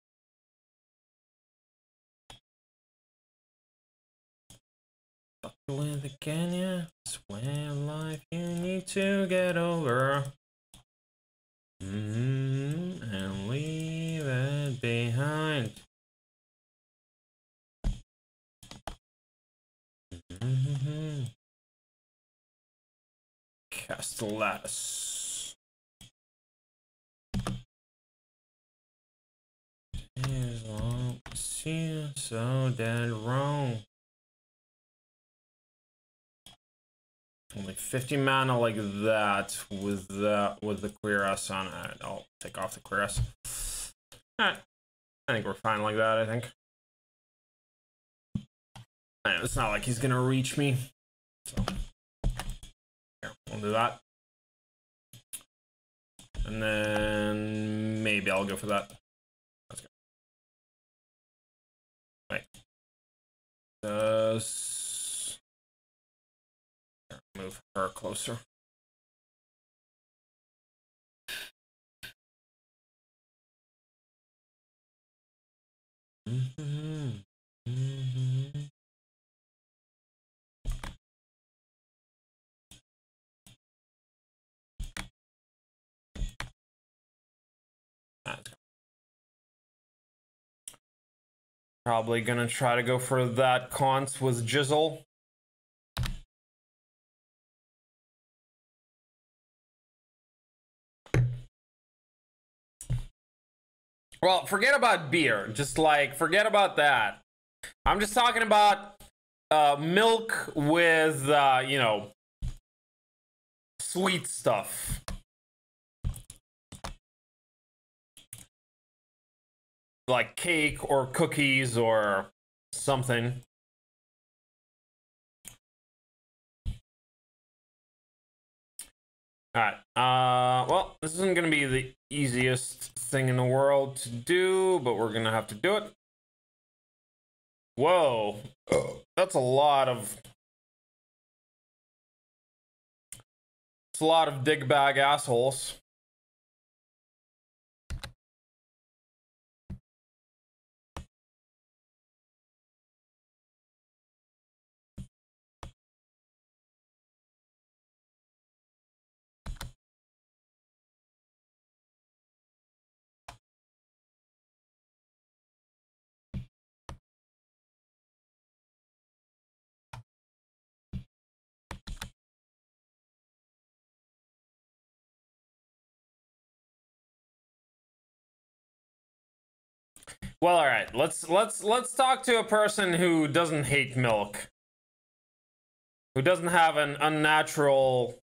Fuck with the Kenya. Swear life you need to get over. And leave it behind. Castellatus. As long as see so dead wrong. Only 50 mana like that with the cuirass on it. I'll take off the cuirass. Alright. I think we're fine like that, I think. It's not like he's gonna reach me. So here, we'll do that. And then maybe I'll go for that. Let's go. Wait. Does move her closer. Probably gonna try to go for that cons with Gisele. Well, forget about beer. Just like forget about that. I'm just talking about milk with you know, sweet stuff. Like cake or cookies or something. Alright, well, this isn't going to be the easiest thing in the world to do, but we're going to have to do it. Whoa, that's a lot of... It's a lot of dig bag assholes. Well, all right. Let's talk to a person who doesn't hate milk, who doesn't have an unnatural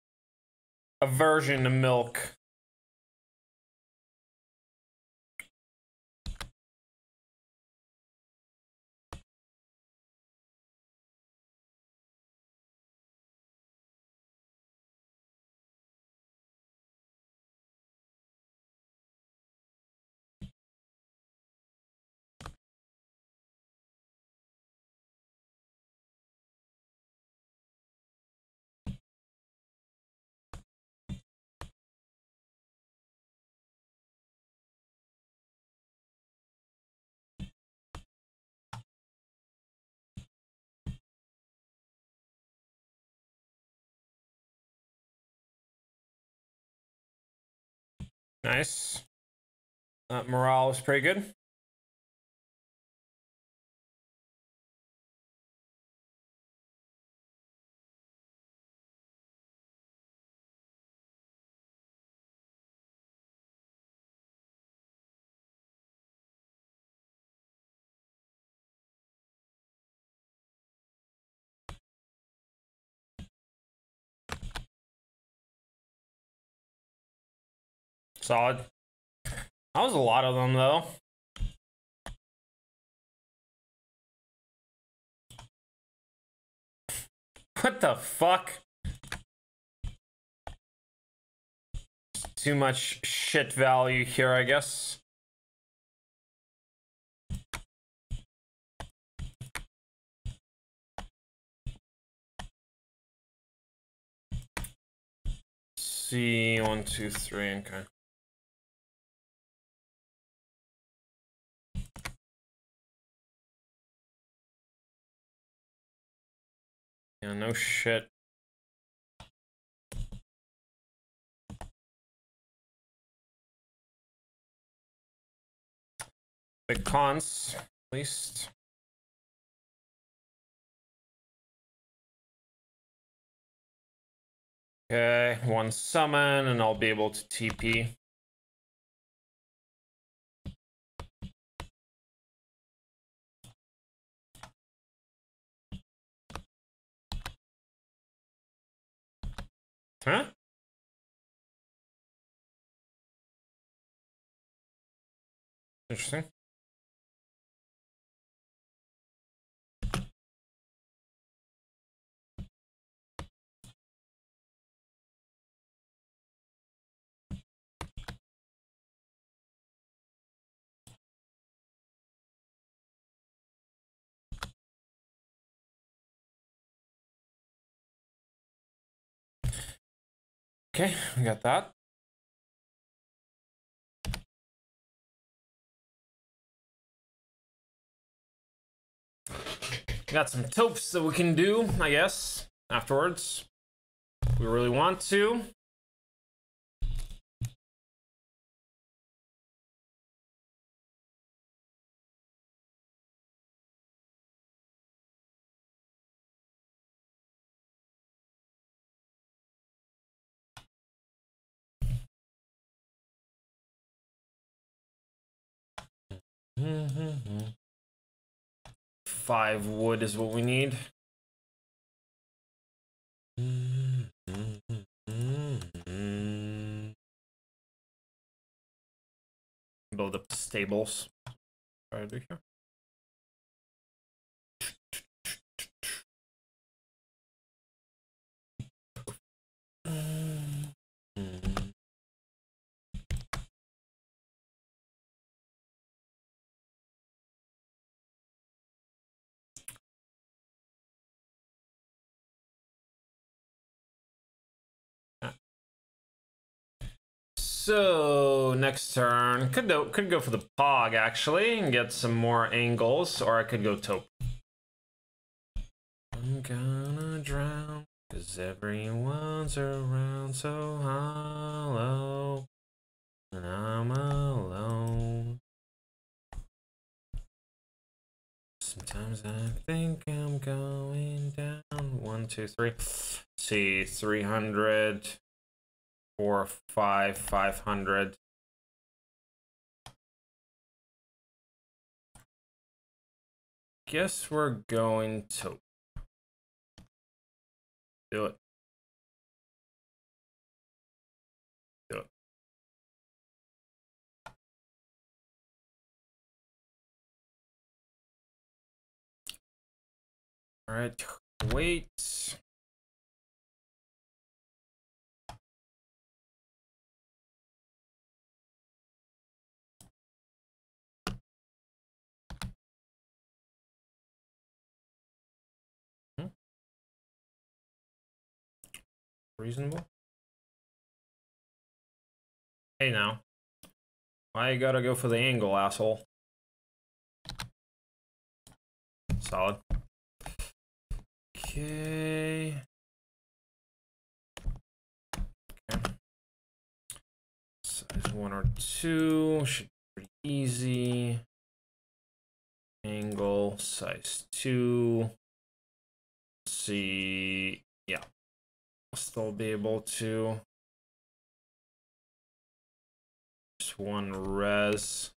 aversion to milk. Nice. That morale is pretty good. Solid. That was a lot of them, though. What the fuck? Too much shit value here, I guess. See, 1, 2, 3, okay. Yeah, no shit. Big cons, at least. Okay, 1 summon, and I'll be able to TP. Huh? Interesting. Okay, we got that. Got some topes that we can do, I guess, afterwards, if we really want to. Mm-hmm. 5 wood is what we need. Mm-hmm. Build up the stables. Try to do here. Mm-hmm. So next turn could go for the Pog actually and get some more angles, or I could go Taupe. I'm gonna drown because everyone's around so hollow and I'm alone. Sometimes I think I'm going down. 1, 2, 3. Let's see, 300. 4, 5, 500. Guess we're going to do it. Do it. All right, wait. Reasonable. Hey now, why you gotta go for the angle, asshole? Solid. Okay. Okay. Size 1 or 2 should be pretty easy. Angle size 2. Let's see, yeah. Still be able to just 1 res.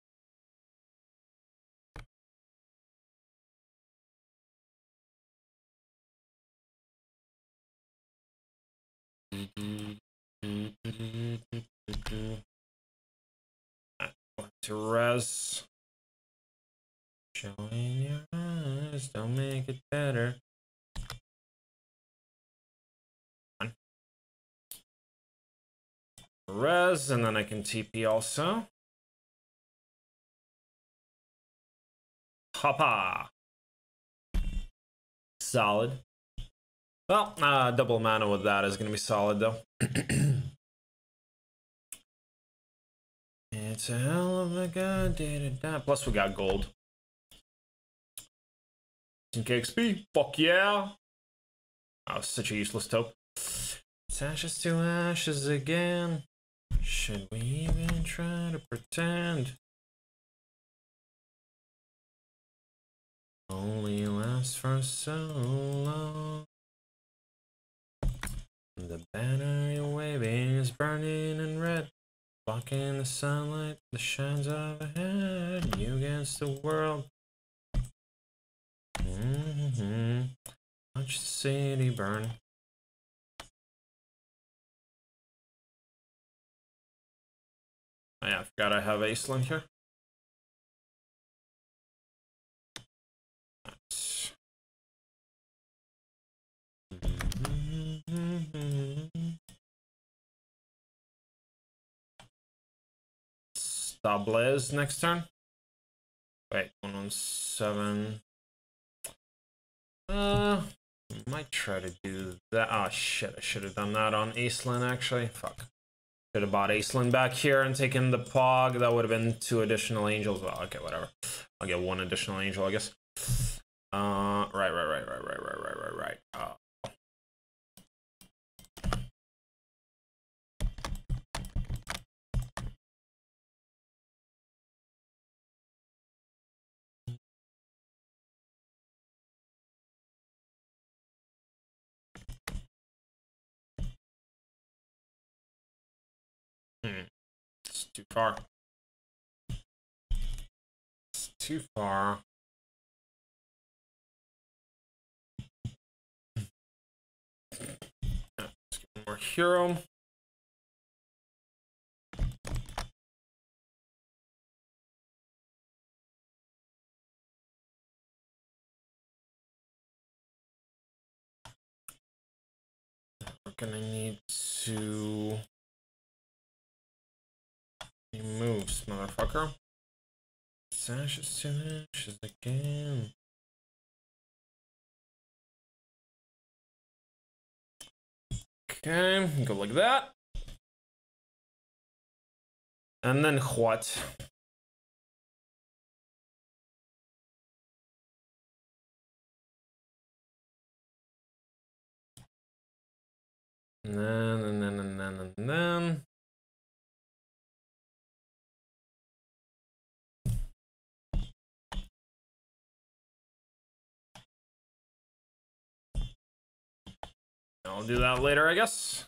To res. Showing your eyes, don't make it better. Res, and then I can TP also. Hoppa. Solid. Well, double mana with that is going to be solid, though. It's a hell of a goddamn that. Plus, we got gold. 10k XP. Fuck yeah. Oh, such a useless taupe. It's ashes to ashes again. Should we even try to pretend? Only lasts for so long. The banner you're waving is burning in red, blocking the sunlight that shines overhead. You against the world. Watch the city burn. Oh yeah, I forgot I have Aislinn here. Stables next turn. Wait, 117. Might try to do that. Oh shit, I should have done that on Aislinn actually. Fuck. Should have bought Aislinn back here and taken the Pog. That would have been 2 additional angels. Well, okay, whatever. I'll get 1 additional angel, I guess. Right. It's too far. It's too far. Let's get more hero. We're gonna need to. He moves, motherfucker. Sasha's to ashes again. Okay, go like that. And then what? And then. I'll do that later, I guess.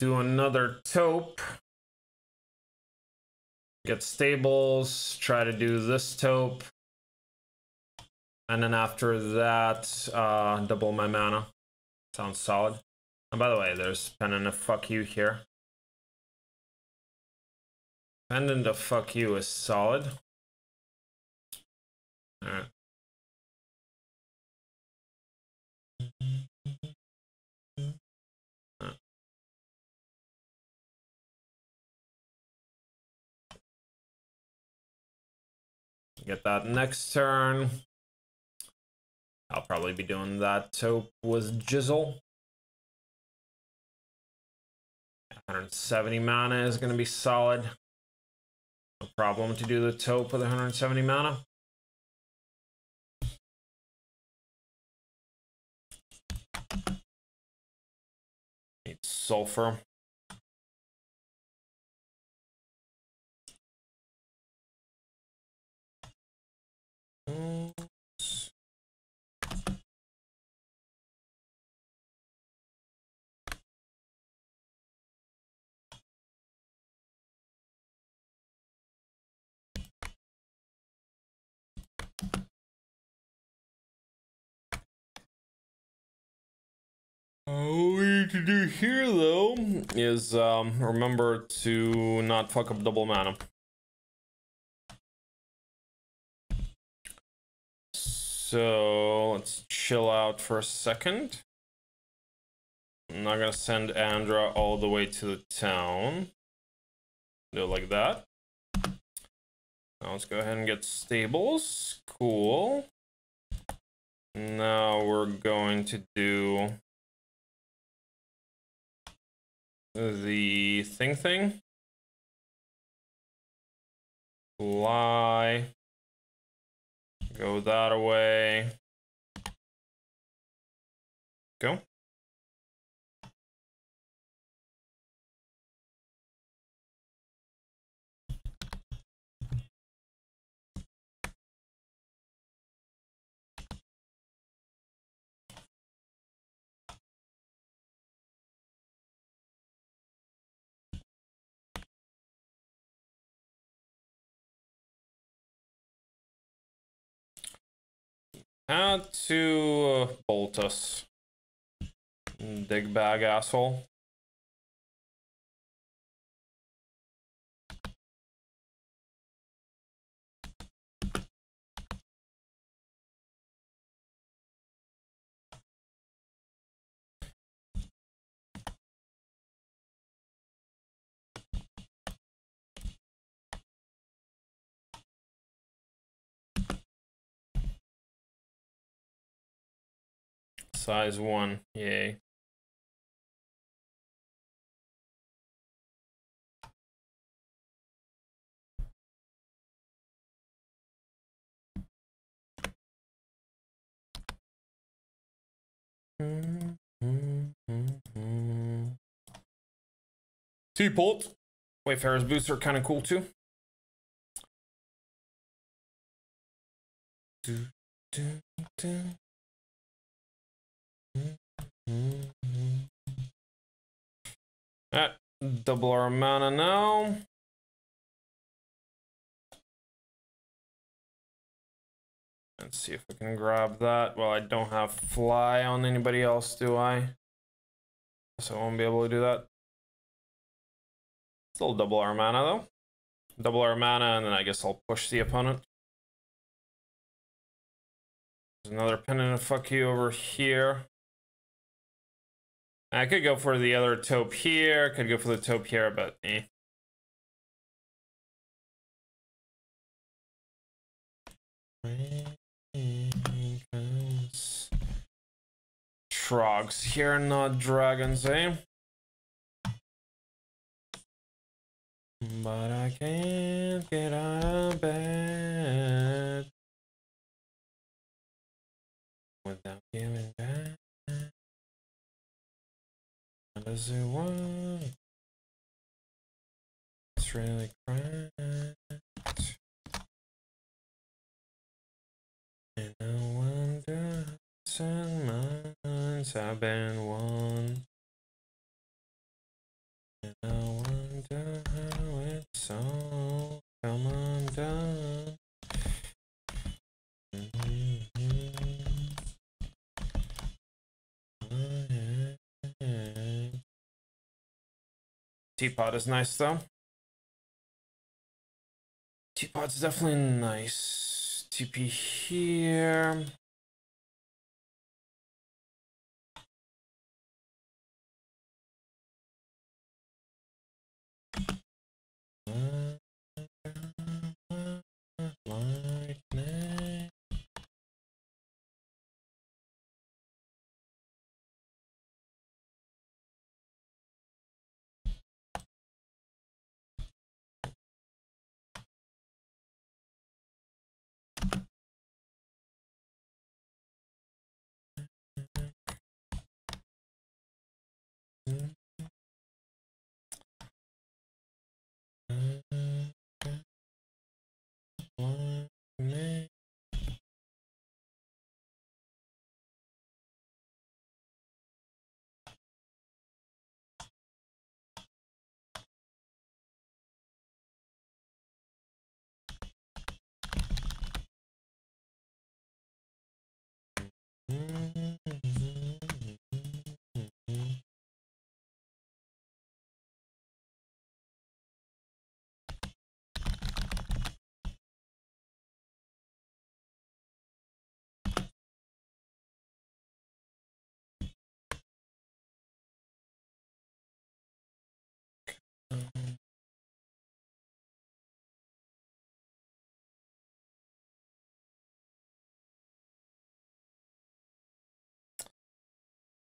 Do another taupe. Get stables, try to do this taupe. And then after that, double my mana. Sounds solid. And by the way, there's Pendant of Fuck You here. Pendant of Fuck You is solid. Alright. Get that next turn. I'll probably be doing that taupe with Gisele. 170 mana is going to be solid. No problem to do the taupe with 170 mana. Need sulfur. All we need to do here, though, is remember to not fuck up double mana. So let's chill out for a second. I'm not gonna send Andra all the way to the town. Do it like that. Now let's go ahead and get stables. Cool. Now we're going to do the thing. Fly. Go that away. Go. Had to bolt us. Dig bag asshole. Size 1, yay. Teapot. Wayfarer's boots are kind of cool too. Alright, double our mana now. Let's see if we can grab that. Well, I don't have fly on anybody else, do I? So I won't be able to do that. Still double our mana though. Double our mana, and then I guess I'll push the opponent. There's another Pendant of Fuck You over here. I could go for the other taupe here, could go for the taupe here, but eh. Trogs here, not dragons, eh? But I can't get out of bed without giving back. What does it want? It's really cracked. And I wonder some months I've been one. And I wonder how it's all come undone. Teapot is nice though. Teapot's definitely nice. TP here.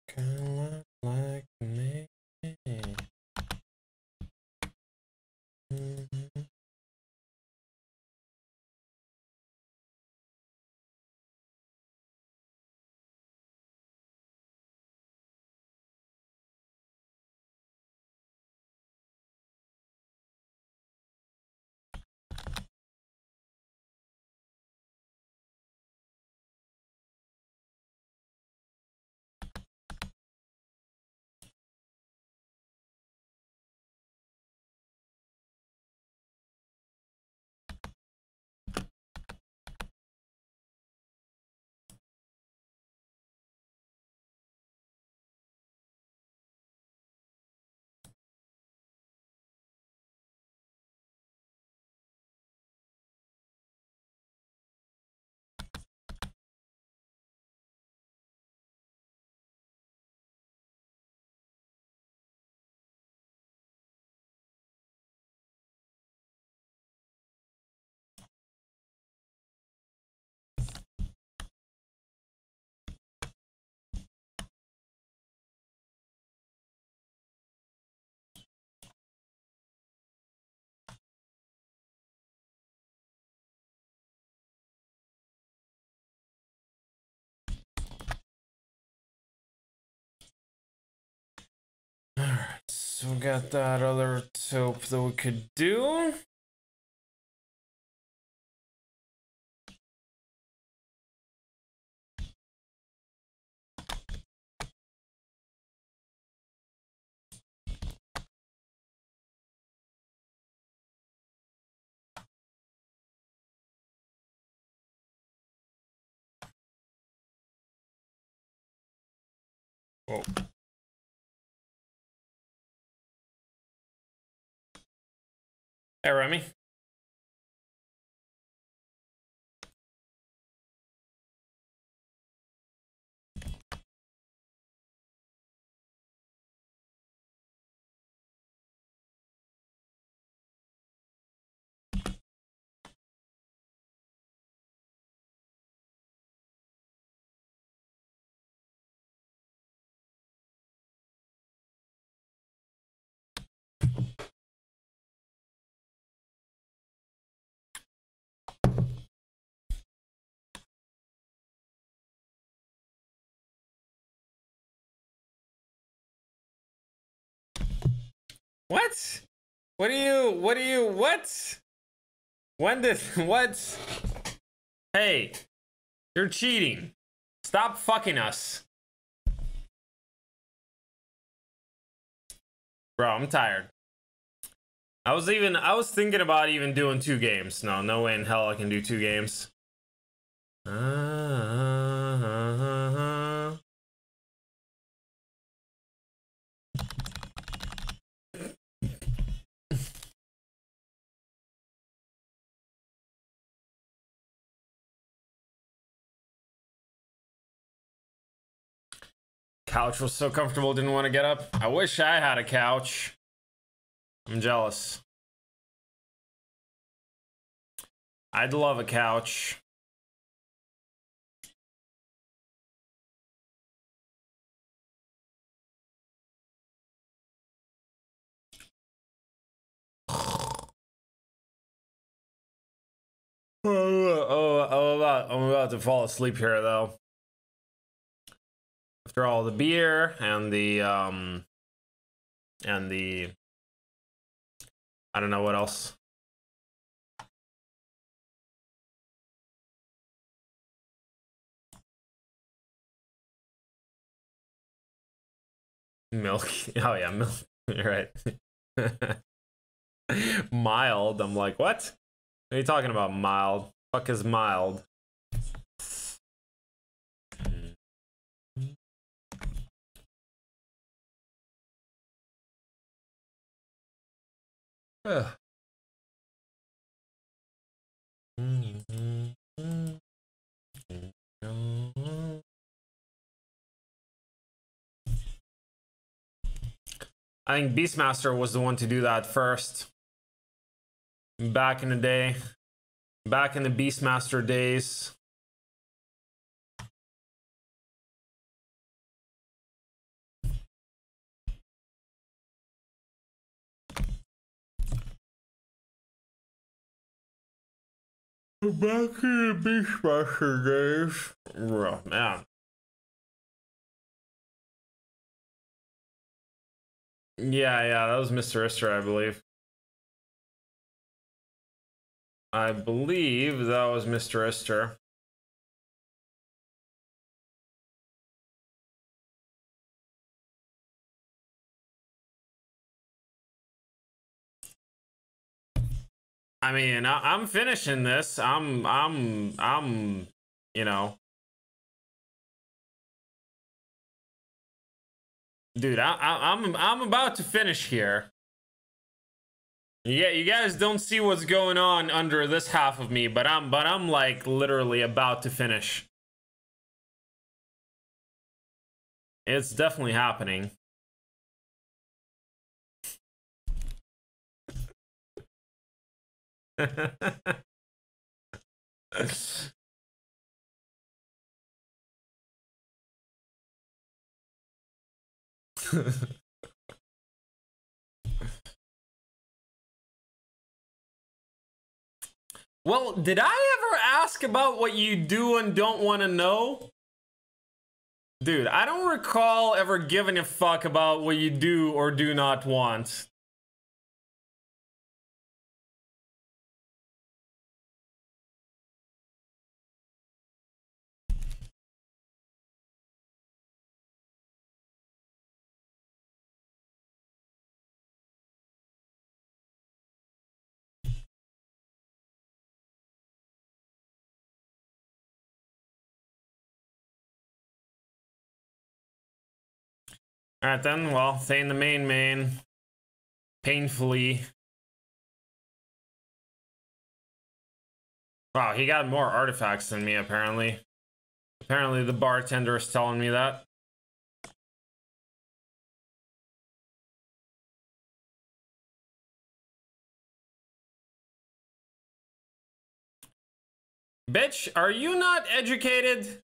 Kinda like me. So we got that other taupe that we could do. Whoa. Hey, Remy. What? What? When did, what? Hey, you're cheating. Stop fucking us. Bro, I'm tired. I was thinking about even doing 2 games. No, no way in hell I can do 2 games. Couch was so comfortable, didn't want to get up. I wish I had a couch. I'm jealous. I'd love a couch. I'm about to fall asleep here, though. After all the beer and the, I don't know what else. Milk. Oh yeah, milk. You're right. Mild. I'm like, what? What are you talking about, mild? Fuck is mild? I think Beastmaster was the one to do that first. Back in the day. Back in the Beastmaster days. Back in the Beastmaster days. Oh, man. Yeah, that was Mr. Istra, I believe. I believe that was Mr. Istra. I mean, I'm finishing this. I'm, you know. Dude, I'm about to finish here. Yeah, you guys don't see what's going on under this half of me, but I'm like literally about to finish. It's definitely happening. Well, did I ever ask about what you do and don't want to know? Dude, I don't recall ever giving a fuck about what you do or do not want. Alright then, well, stay in the main. Painfully. Wow, he got more artifacts than me, apparently. Apparently the bartender is telling me that. Bitch, are you not educated?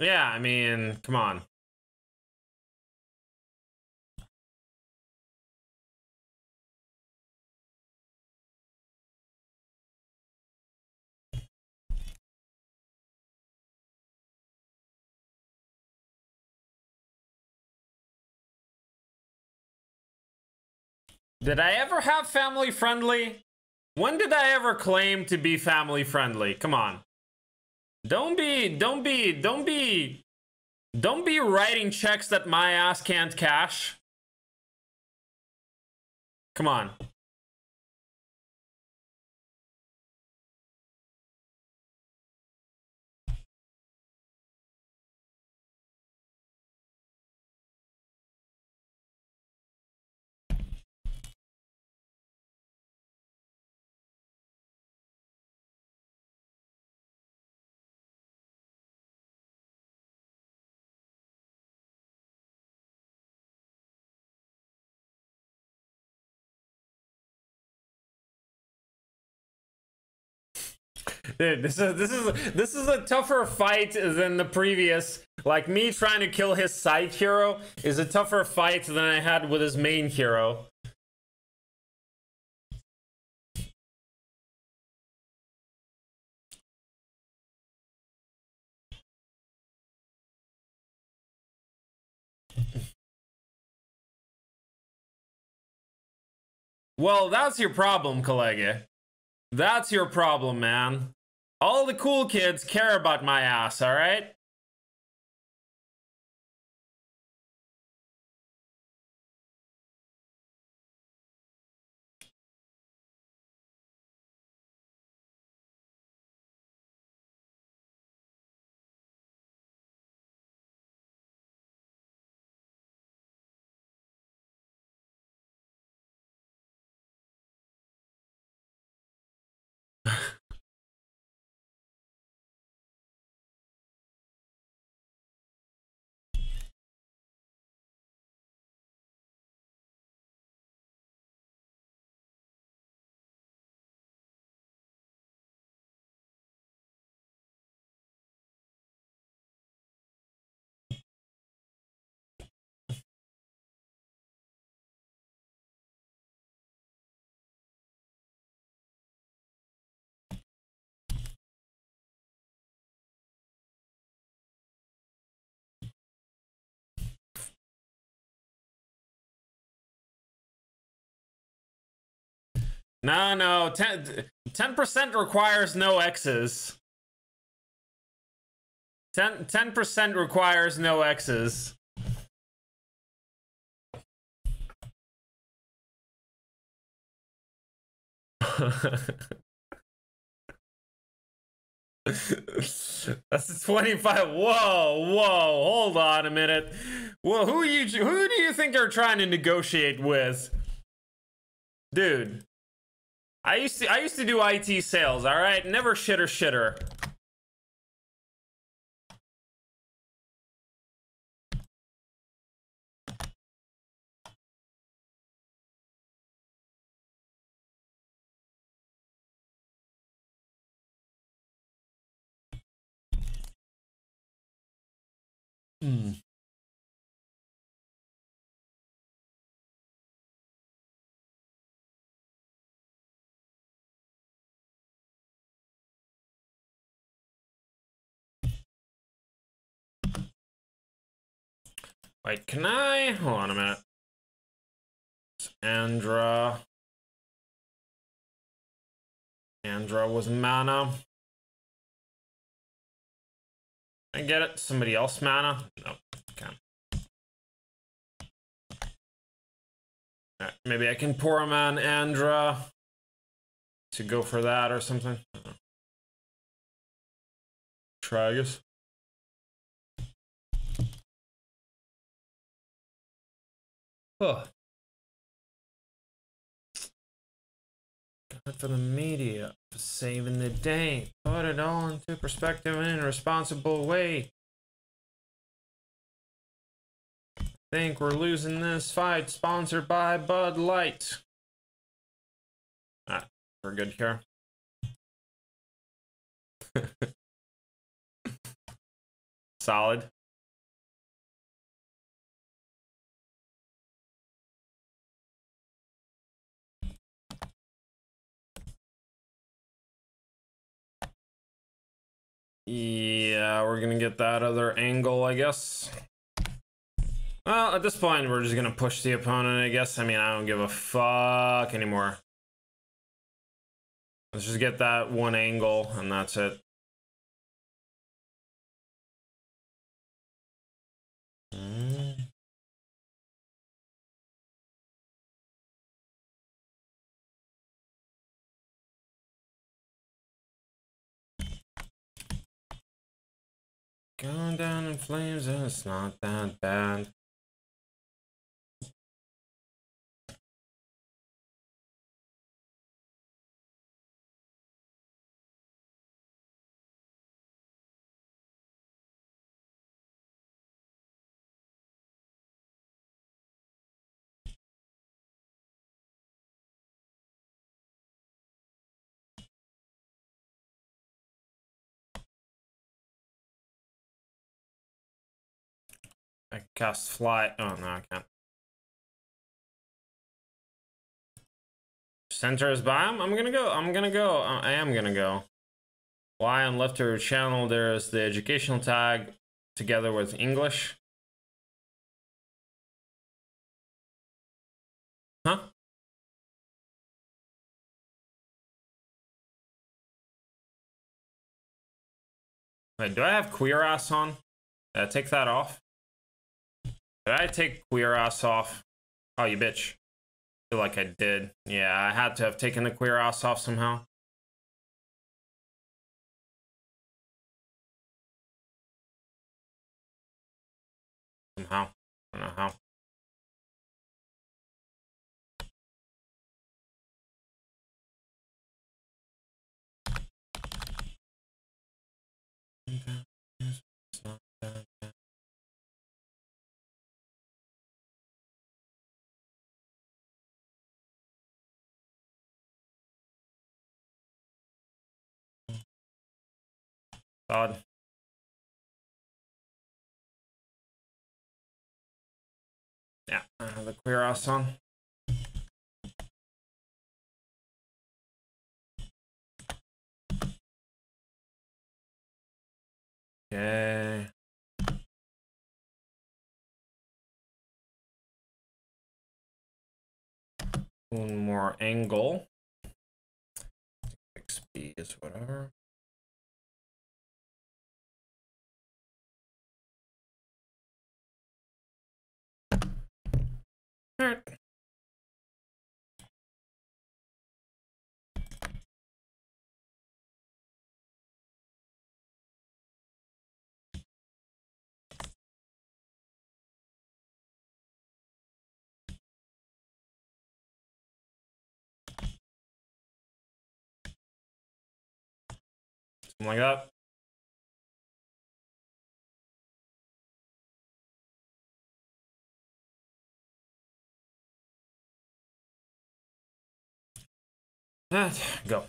Yeah, I mean, come on. Did I ever have family friendly? When did I ever claim to be family friendly? Come on. Don't be writing checks that my ass can't cash. Come on. Dude, this is a tougher fight than the previous. Like, me trying to kill his side hero is a tougher fight than I had with his main hero. Well, that's your problem, Kolega. That's your problem, man. All the cool kids care about my ass, all right? No, 10% requires no X's. 10% requires no X's. That's 25. Whoa, hold on a minute. Well, who do you think you're trying to negotiate with? Dude. I used to do IT sales, all right? Never shitter. Wait, can I? Hold on a minute. Andra was mana. I get it. Somebody else mana? No, can't. Alright, maybe I can pour him on Andra to go for that or something. Try, I guess. Huh. God for the media for saving the day. Put it all into perspective in a responsible way. I think we're losing this fight. Sponsored by Bud Light. Ah, we're good here. solid. Yeah, we're gonna get that other angle, I guess. Well, at this point, we're just gonna push the opponent, I guess. I mean, I don't give a fuck anymore. Let's just get that one angle, and that's it. Going down in flames, it's not that bad. I can cast fly. Oh, no, I can't. Center is biome. I'm gonna go. I am gonna go. Y on left of your channel, there is the educational tag together with English. Huh? Wait, do I have queer ass on? Did I take that off? Did I take queer ass off? Oh, you bitch. I feel like I did. Yeah, I had to have taken the queer ass off somehow. I don't know how. God. Yeah, I have the queer ass on. Okay. One more angle. XP is whatever. Something like that. Go.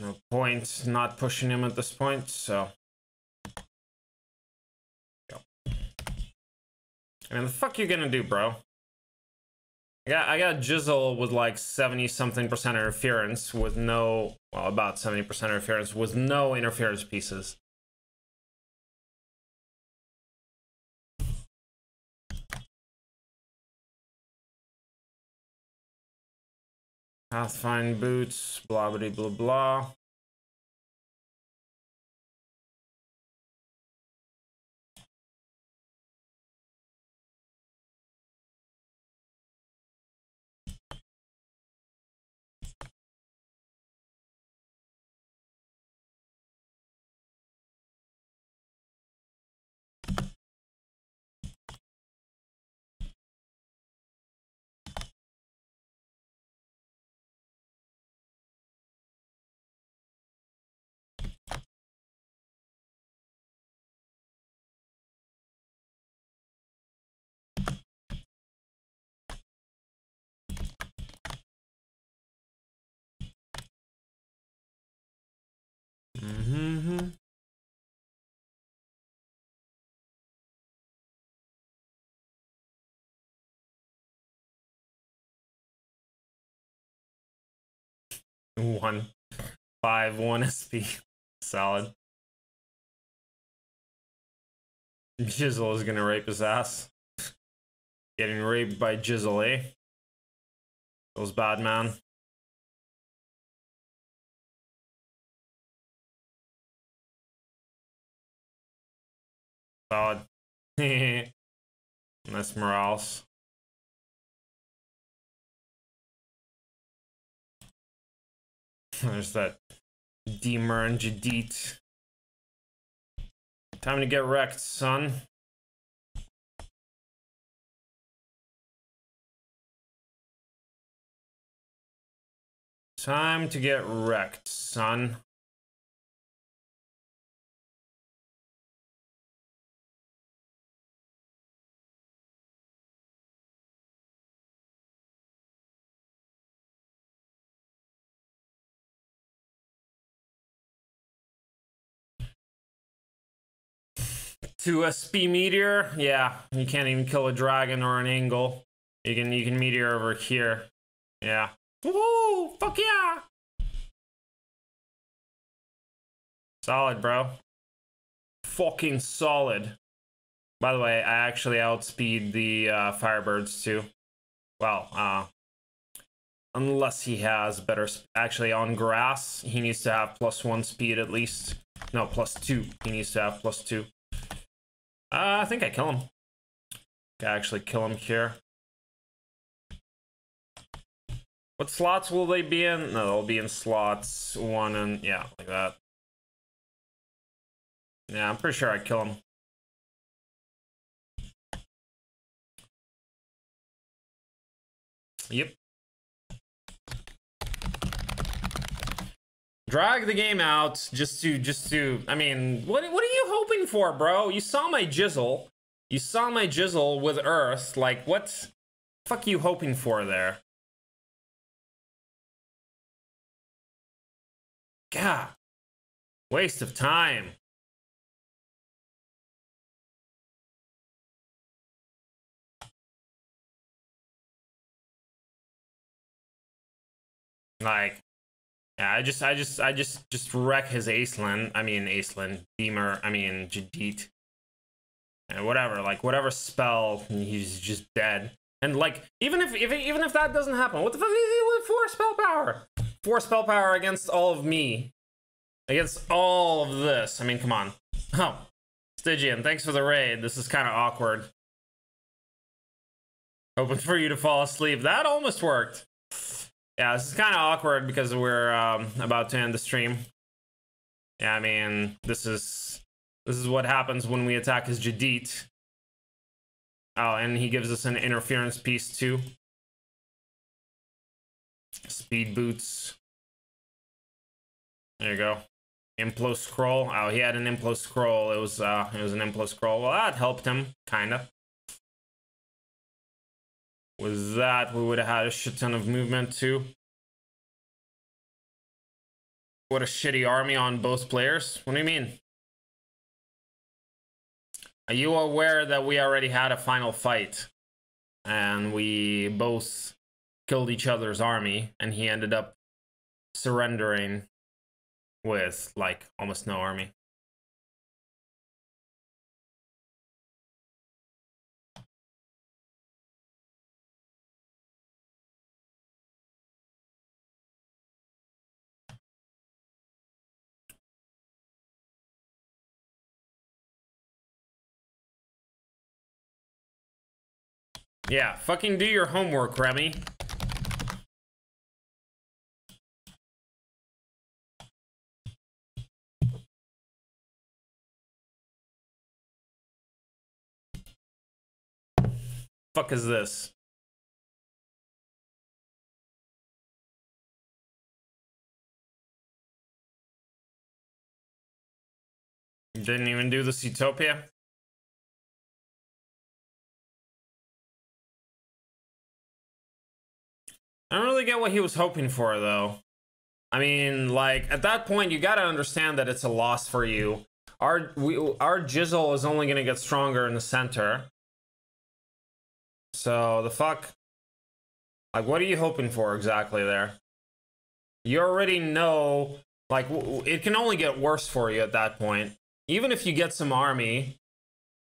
No point not pushing him at this point, so. Go. I mean, the fuck you gonna do, bro? I got Gisele with like 70-something% interference with no, well, about 70% interference with no interference pieces. Pathfind boots, blah, blah, blah, blah. 1 5 1 SP. Solid. Gisele is gonna rape his ass. Getting raped by Gisele, eh? Those bad man. Solid. That's Morales. There's that Demer and Jadite. Time to get wrecked, son. Time to get wrecked, son. To a SP meteor, yeah, you can't even kill a dragon or an angle. You can meteor over here, yeah. Woo! Fuck yeah! Solid, bro. Fucking solid. By the way, I actually outspeed the Firebirds too. Well, unless he has better. Actually, on grass, he needs to have +1 speed at least. No, +2. He needs to have +2. I think I kill him. I actually kill him here. What slots will they be in? No, they'll be in slots 1 and... yeah, like that. Yeah, I'm pretty sure I kill him. Yep. Drag the game out just to, I mean, what are you hoping for, bro? You saw my Gisele. You saw my Gisele with Earth. Like, what fuck are you hoping for there? God. Waste of time. Like, yeah, I just wreck his Aislinn. I mean Aislinn, Demer. I mean Jadite. And whatever, like whatever spell, he's just dead. And like, even if that doesn't happen, what the fuck is he with 4 spell power? 4 spell power against all of me, against all of this. I mean, come on. Oh, Stygian, thanks for the raid. This is kind of awkward. Hoping for you to fall asleep. That almost worked. Yeah, this is kind of awkward because we're about to end the stream. Yeah, I mean, this is what happens when we attack his Jadite. Oh, and he gives us an interference piece too. Speed boots. There you go. Implo scroll. Oh, he had an Implo scroll. It was an Implo scroll. Well, that helped him, kinda. With that, we would have had a shit ton of movement too. What a shitty army on both players. What do you mean? Are you aware that we already had a final fight? And we both killed each other's army, and he ended up surrendering with, like, almost no army. Yeah, fucking do your homework, Remy. Fuck is this? Didn't even do this Utopia. I don't really get what he was hoping for, though. I mean, like, at that point, you gotta understand that it's a loss for you. Our Gisele is only gonna get stronger in the center. So, the fuck? Like, what are you hoping for exactly there? you already know, like, it can only get worse for you at that point. Even if you get some army,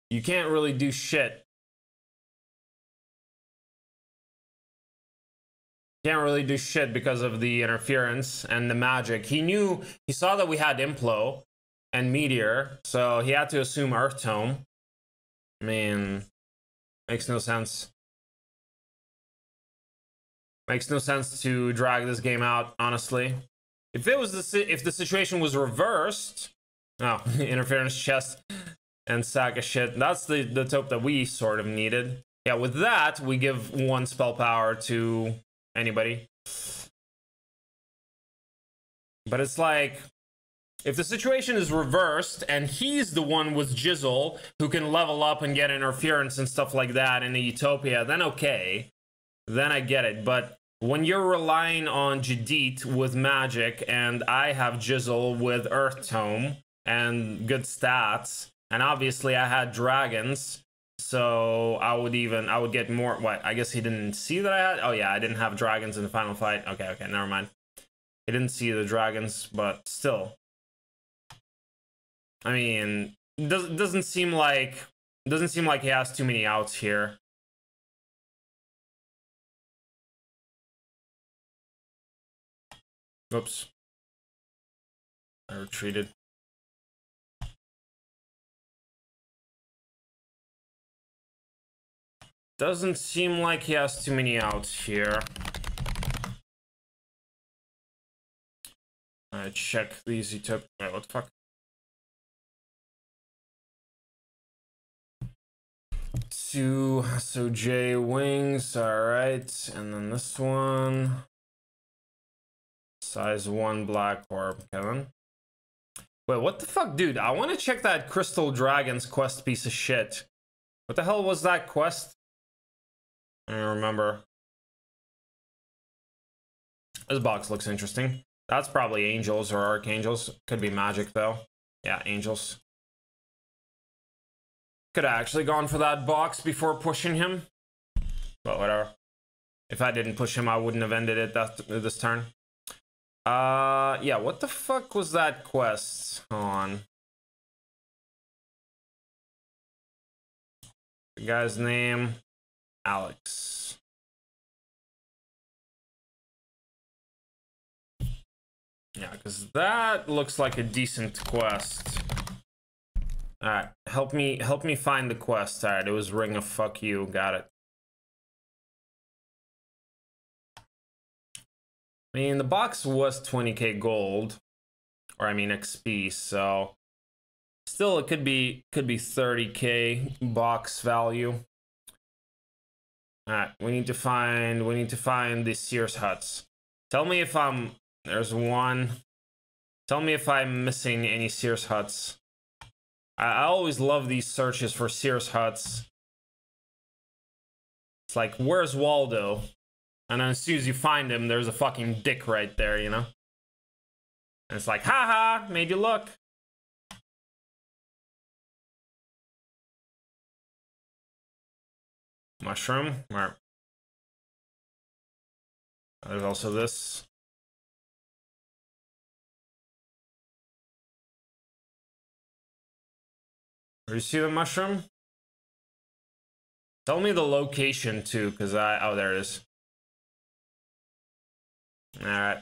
you can't really do shit. Can't really do shit because of the interference and the magic. He knew, he saw that we had Implo and Meteor, so he had to assume Earth Tome. I mean, makes no sense. Makes no sense to drag this game out, honestly. If it was if the situation was reversed, oh, interference chest and sack of shit. That's the taupe that we sort of needed. Yeah, with that, we give one spell power to anybody. But it's like, if the situation is reversed and he's the one with Gisele who can level up and get interference and stuff like that in a Utopia, then okay. Then I get it. But when you're relying on Jadite with magic and I have Gisele with Earth Tome and good stats, and obviously I had dragons, so I would get more. What? I guess he didn't see that I had. Oh yeah, I didn't have dragons in the final fight. Okay, okay, never mind. He didn't see the dragons, but still. I mean, doesn't seem like he has too many outs here. Oops. I retreated. Doesn't seem like he has too many outs here. I check these Utopia. Wait, what the fuck? Two, so J wings, all right, and then this one. Size 1 black orb, Kevin. Wait, what the fuck, dude? I want to check that Crystal Dragons quest piece of shit. What the hell was that quest? I don't remember. This box looks interesting. That's probably angels or archangels. Could be magic, though. Yeah, angels. Could have actually gone for that box before pushing him. But whatever. If I didn't push him, I wouldn't have ended it this turn. Yeah, what the fuck was that quest on? The guy's name... Alex. Yeah, because that looks like a decent quest. All right, help me find the quest. All right, it was Ring of Fuck You. Got it. I mean, the box was 20k gold, or I mean XP. So still, it could be 30k box value. All right, we need to find the Seer's Huts. Tell me if I'm there's one. Tell me if I'm missing any Seer's Huts. I always love these searches for Seer's Huts. It's like, where's Waldo? And then as soon as you find him, there's a fucking dick right there, you know? And it's like, haha, made you look. Mushroom. Right. There's also this. Do you see the mushroom? Tell me the location too, because oh, there it is. All right.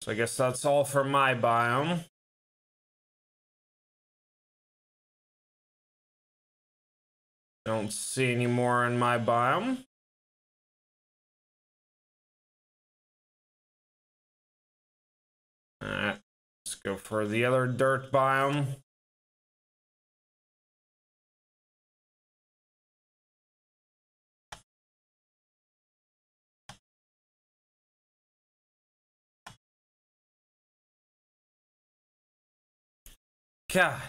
So I guess that's all for my biome. Don't see any more in my biome. All right. Let's go for the other dirt biome. God.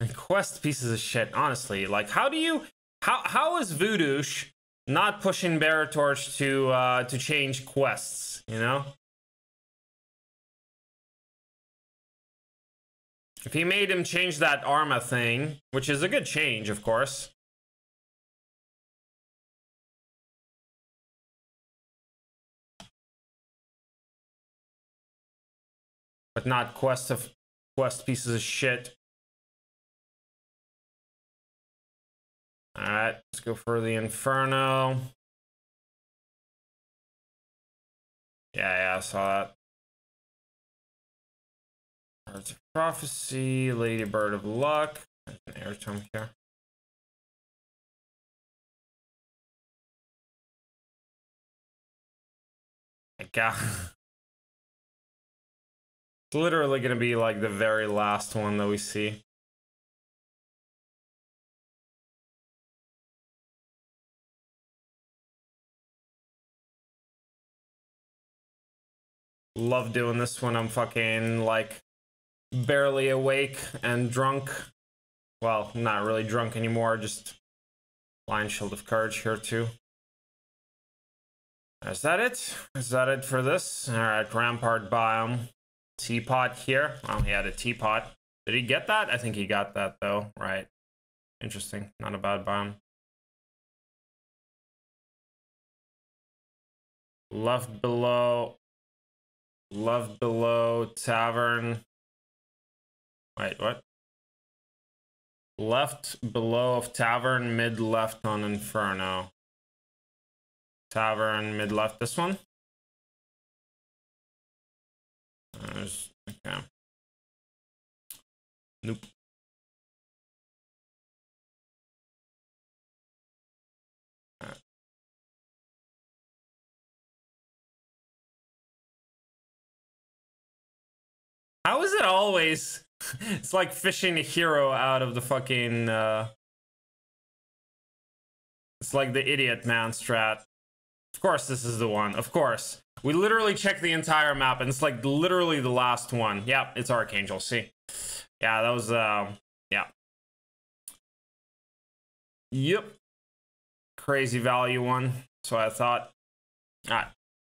And quest pieces of shit, honestly. Like, how is Voodoosh not pushing Baratorch to change quests, you know? If he made him change that Arma thing, which is a good change, of course. but not quest pieces of shit. All right, let's go for the Inferno. Yeah, I saw that. Birds of Prophecy, Ladybird of Luck, an air tomb here. I got it's literally gonna be like the very last one that we see. Love doing this when I'm fucking like barely awake and drunk. Well, not really drunk anymore, just Lion Shield of Courage here too. Is that it? Is that it for this? Alright, Rampart biome. Teapot here. Oh, he had a teapot. Did he get that? I think he got that though, right? Interesting. Not a bad biome. Left below. Left below tavern. Wait, what? Left below of tavern, mid left on Inferno. Tavern, mid left, this one. Okay. Nope. Right. How is it always? It's like fishing a hero out of the fucking. It's like the idiot man strat. Of course, this is the one. Of course. We literally checked the entire map, and it's like literally the last one. Yeah, it's Archangel. See? Yeah, that was, yeah. Yep. Crazy value one. So I thought. All right.